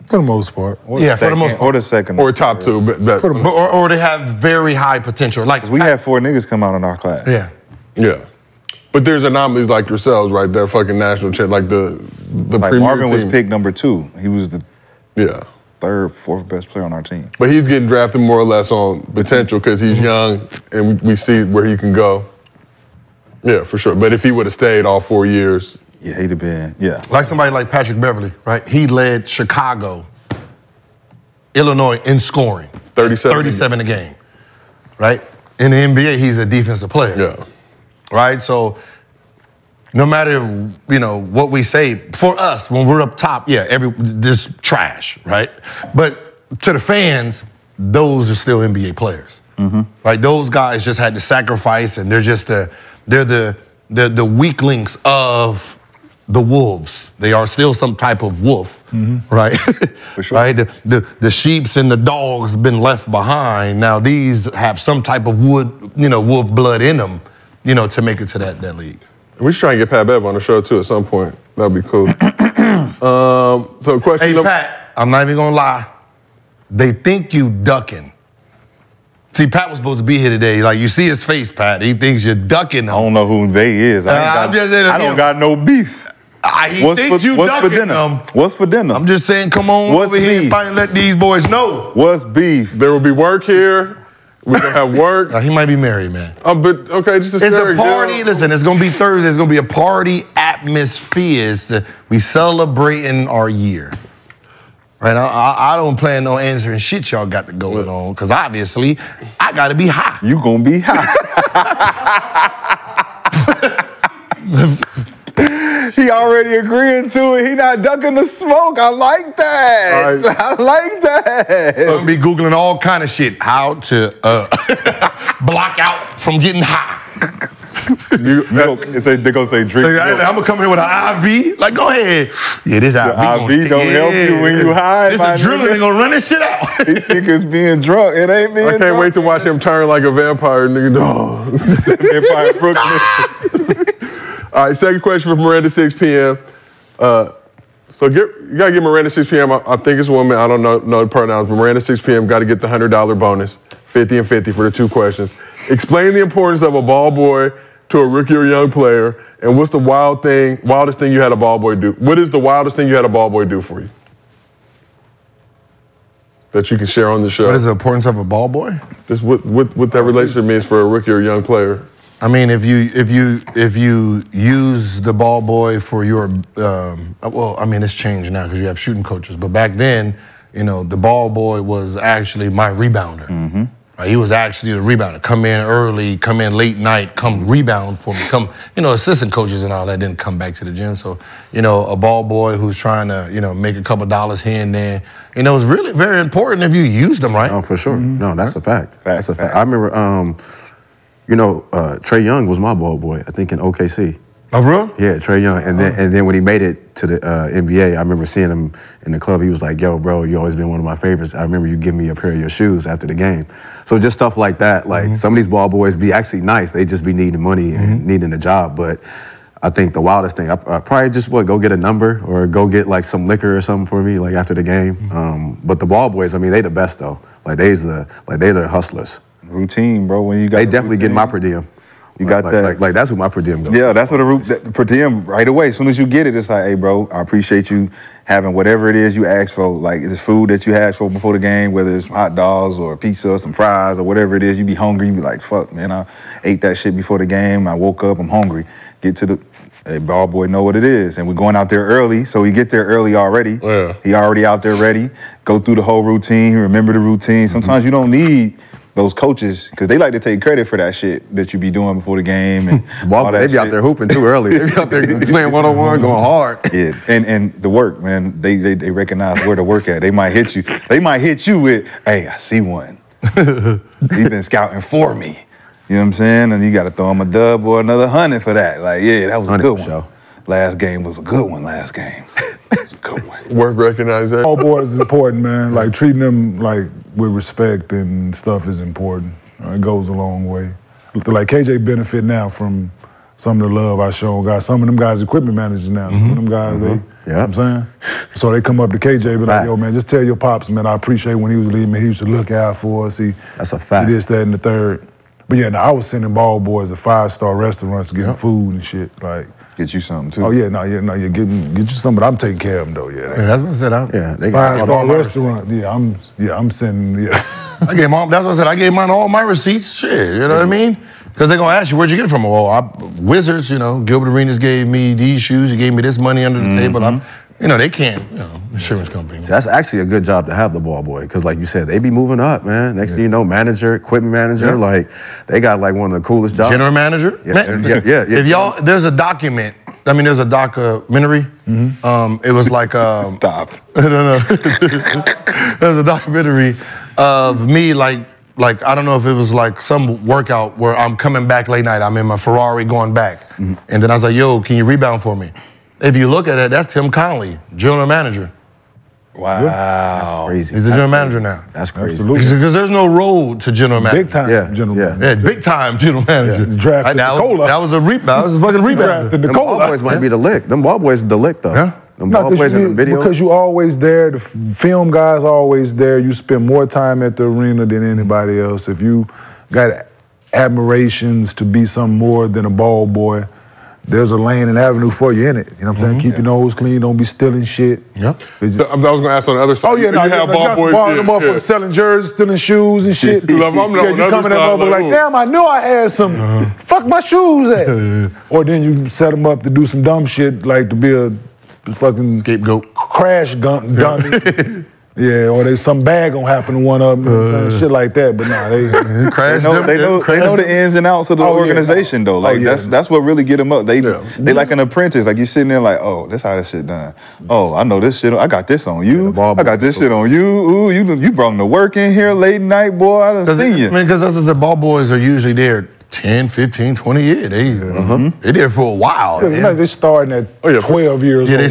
For the most part. Yeah, for the most part. Or the second. Or top two. Best. Or they have very high potential. Like we had 4 niggas come out in our class. Yeah. Yeah. But there's anomalies like yourselves, right? That fucking national champ, like the like Marvin team was picked #2. He was the third, fourth best player on our team. But he's getting drafted more or less on potential because he's young and we see where he can go. Yeah, for sure. But if he would have stayed all 4 years, yeah, he'd have been like somebody like Patrick Beverly, right? He led Chicago, Illinois in scoring, 37 a game, right? In the NBA, he's a defensive player. Yeah. Right? So no matter, you know, what we say, for us, when we're up top, yeah, this trash, right? But to the fans, those are still NBA players. Mm-hmm. Right? Those guys just had to sacrifice, and they're just the weak links of the wolves. They are still some type of wolf, right? For sure. Right? The sheeps and the dogs been left behind. Now these have some type of wolf blood in them, you know, to make it to that league. We should try and get Pat Bev on the show, too, at some point. That'd be cool. So question. Hey, Pat, I'm not even going to lie. They think you ducking. See, Pat was supposed to be here today. Like, you see his face, Pat. He thinks you're ducking him. I don't know who they is. I don't got no beef. What's for dinner? I'm just saying, come on over here and finally let these boys know. What's beef? There will be work here. We're going to have work. He might be married, man. Oh, but, okay, just a story. It's a party. Girl. Listen, it's going to be Thursday. It's going to be a party atmosphere. We celebrating our year. Right? I don't plan no answering shit y'all got to going on, because obviously, I got to be high. You going to be high. He already agreeing to it. He not ducking the smoke. I like that. Right. I like that. I'm gonna be Googling all kind of shit. How to block out from getting high. They gonna say drink milk. I'm gonna come here with an IV. Like, go ahead. Yeah, this IV don't help you when you high. This adrenaline ain't gonna run this shit out. He think it's being drunk. It ain't being drunk. I can't wait to watch him turn like a vampire, nigga. No. Vampire Brooklyn. All right, second question from Miranda, 6 p.m. You got to get Miranda, 6 p.m. I think it's a woman. I don't know the pronouns, but Miranda, 6 p.m. got to get the $100 bonus, 50 and 50 for the 2 questions. Explain the importance of a ball boy to a rookie or young player, and what's the wildest thing you had a ball boy do? What is the wildest thing you had a ball boy do for you that you can share on the show? What is the importance of a ball boy? Just what that relationship means for a rookie or young player. I mean, if you use the ball boy for your well, I mean, it's changed now because you have shooting coaches. But back then, you know, the ball boy was actually my rebounder. Right? He was actually the rebounder. Come in early, come in late night, come rebound for me. Come, you know, assistant coaches and all that didn't come back to the gym. So, you know, a ball boy who's trying to, you know, make a couple dollars here and there, you know, it's really very important if you use them right. Oh, for sure. No, that's a fact. That's a fact. I remember. You know, Trae Young was my ball boy, I think, in OKC. Oh, really? Yeah, Trae Young. And then when he made it to the NBA, I remember seeing him in the club. He was like, yo, bro, you always been one of my favorites. I remember you giving me a pair of your shoes after the game. So just stuff like that. Like, some of these ball boys be actually nice. They just be needing money and needing a job. But I think the wildest thing, I probably just, go get a number or go get, like, some liquor or something for me, like, after the game. Mm-hmm. But the ball boys, I mean, they the best, though. Like, they're the hustlers. Routine, bro. When you got They definitely routine. Get my per diem. You got that. Like, that's who my per diem goes. Yeah, that's what the per diem right away. As soon as you get it, it's like, hey, bro, I appreciate you having whatever it is you asked for. Like, it's food that you asked for before the game, whether it's hot dogs or pizza or some fries or whatever it is. You be hungry. You be like, fuck, man, I ate that shit before the game. I woke up. I'm hungry. Get to the ball boy, know what it is. And we're going out there early. So we get there early already. Yeah. He already out there ready. Go through the whole routine. He remember the routine. Sometimes you don't need those coaches, because they like to take credit for that shit that you be doing before the game and all that. They be shit out there hooping too early. They be out there playing one-on-one, going hard. Yeah, and the work, man. They recognize where to work at. They might hit you. They might hit you with, hey, I see one. He's been scouting for me. You know what I'm saying? And you got to throw him a dub or another 100 for that. Like, yeah, that was a good one. Show. Last game was a good one. Last game. It's a good one. Worth recognizing. All boys is important, man. Like, treating them like with respect and stuff is important. It goes a long way. Like, KJ benefit now from some of the love I show guys. Some of them guys equipment managers now. Mm-hmm. Some of them guys, they, you know what I'm saying? So they come up to KJ and be like, yo, man, just tell your pops, man, I appreciate when he was leaving. He used to look out for us. That's a fact. He did that in the third. But, yeah, no, I was sending ball boys to five-star restaurants to get food and shit, like. Get you something too. Oh yeah, you're get you something, but I'm taking care of them though. Yeah, that's what I said. They got five-star restaurant. Yeah, I'm sending. Yeah, I gave mom. That's what I said. I gave mine all my receipts. Shit, you know what I mean? Because they're gonna ask you where'd you get it from. Oh, Wizards. You know, Gilbert Arenas gave me these shoes. He gave me this money under the table. You know, they can't, insurance company. So that's actually a good job to have the ball boy, because like you said, they be moving up, man. Next thing you know, manager, equipment manager, like, they got like one of the coolest jobs. General manager? Yeah. If y'all, there's a document, I mean, there's a documentary. It was like, Stop. No. There's a documentary of me, like, I don't know if it was like some workout where I'm coming back late night, I'm in my Ferrari going back. And then I was like, yo, can you rebound for me? If you look at it, that's Tim Conley, general manager. Wow. That's crazy. He's the general manager now. That's crazy. Absolutely. Because there's no road to general manager. Big time general manager. Yeah, big time general manager. Yeah. Drafted Nikola. That was a rebound. That was a fucking rebound. Drafted Nikola. Them ball boys might be the lick. Them ball boys the lick, though. Yeah. Them ball boys in the video. Because you always there. The film guys always there. You spend more time at the arena than anybody else. If you got admirations to be something more than a ball boy, there's a lane and avenue for you in it. You know what I'm saying? Keep your nose clean. Don't be stealing shit. Yep. Just, I was going to ask on the other side. Oh, yeah, you have ball boys selling jerseys, stealing shoes and shit. You come in that motherfucker like, damn, I knew I had some. Fuck my shoes at. Or then you set them up to do some dumb shit, like to be a fucking scapegoat, crash dummy. Yeah, or some bad gonna happen to one of them, shit like that. But nah, they know the ins and outs of the organization though. Like that's what really get them up. They like an apprentice. Like you sitting there like, oh, that's how this shit done. Oh, I know this shit. I got this on you. I got this shit on you. Ooh, you brought the work in here late night, boy. I done seen you. I mean, because the ball boys are usually there 10, 15, 20 years. They there for a while. Yeah, like they're starting at 12 years old. They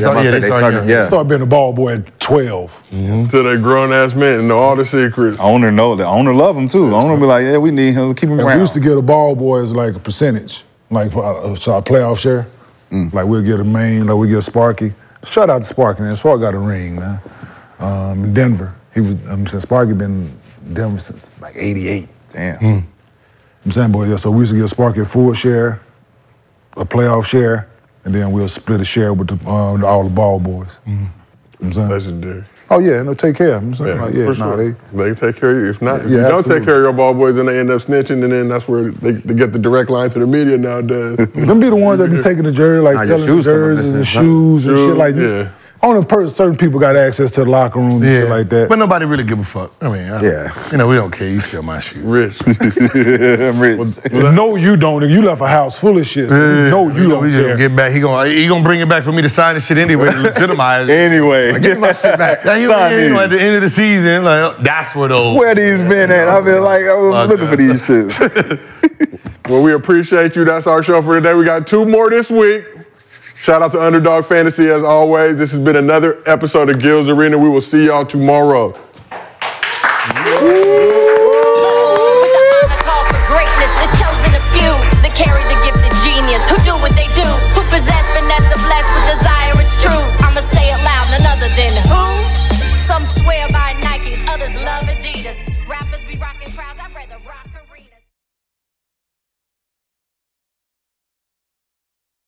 start being a ball boy at 12. To that grown-ass man and know all the secrets. Owner know. The owner love him, too. The owner be like, yeah, we need him. Keep him around. We used to get a ball boy as like a percentage, like our playoff share. Like we'll get a main, like we get Sparky. Shout out to Sparky, man. Sparky got a ring, man. In Denver. Since Sparky been in Denver since like 88. Damn. I'm saying, boy, so we used to get Sparky a full share, a playoff share, and then we'll split a share with all the ball boys. I'm saying? Legendary. Oh, yeah, and they'll take care of them. I'm saying, they take care of you. If not, if you don't take care of your ball boys, then they end up snitching, and then that's where they get the direct line to the media nowadays. Them be the ones that be taking the jersey, like selling jerseys and shoes and shit like that. Only certain people got access to the locker room and shit like that. But nobody really give a fuck. I mean, you know, we don't care. You steal my shoes. Rich. I'm rich. Well, no, you don't. You left a house full of shit. So no, you don't care. Get back. He gonna bring it back for me to sign this shit anyway to legitimize it. Anyway. Like, get my shit back. Like, at the end of the season, like, that's where those. Where these men at? I've been like, I was looking for these shits. Well, we appreciate you. That's our show for today. We got two more this week. Shout out to Underdog Fantasy as always. This has been another episode of Gil's Arena. We will see y'all tomorrow.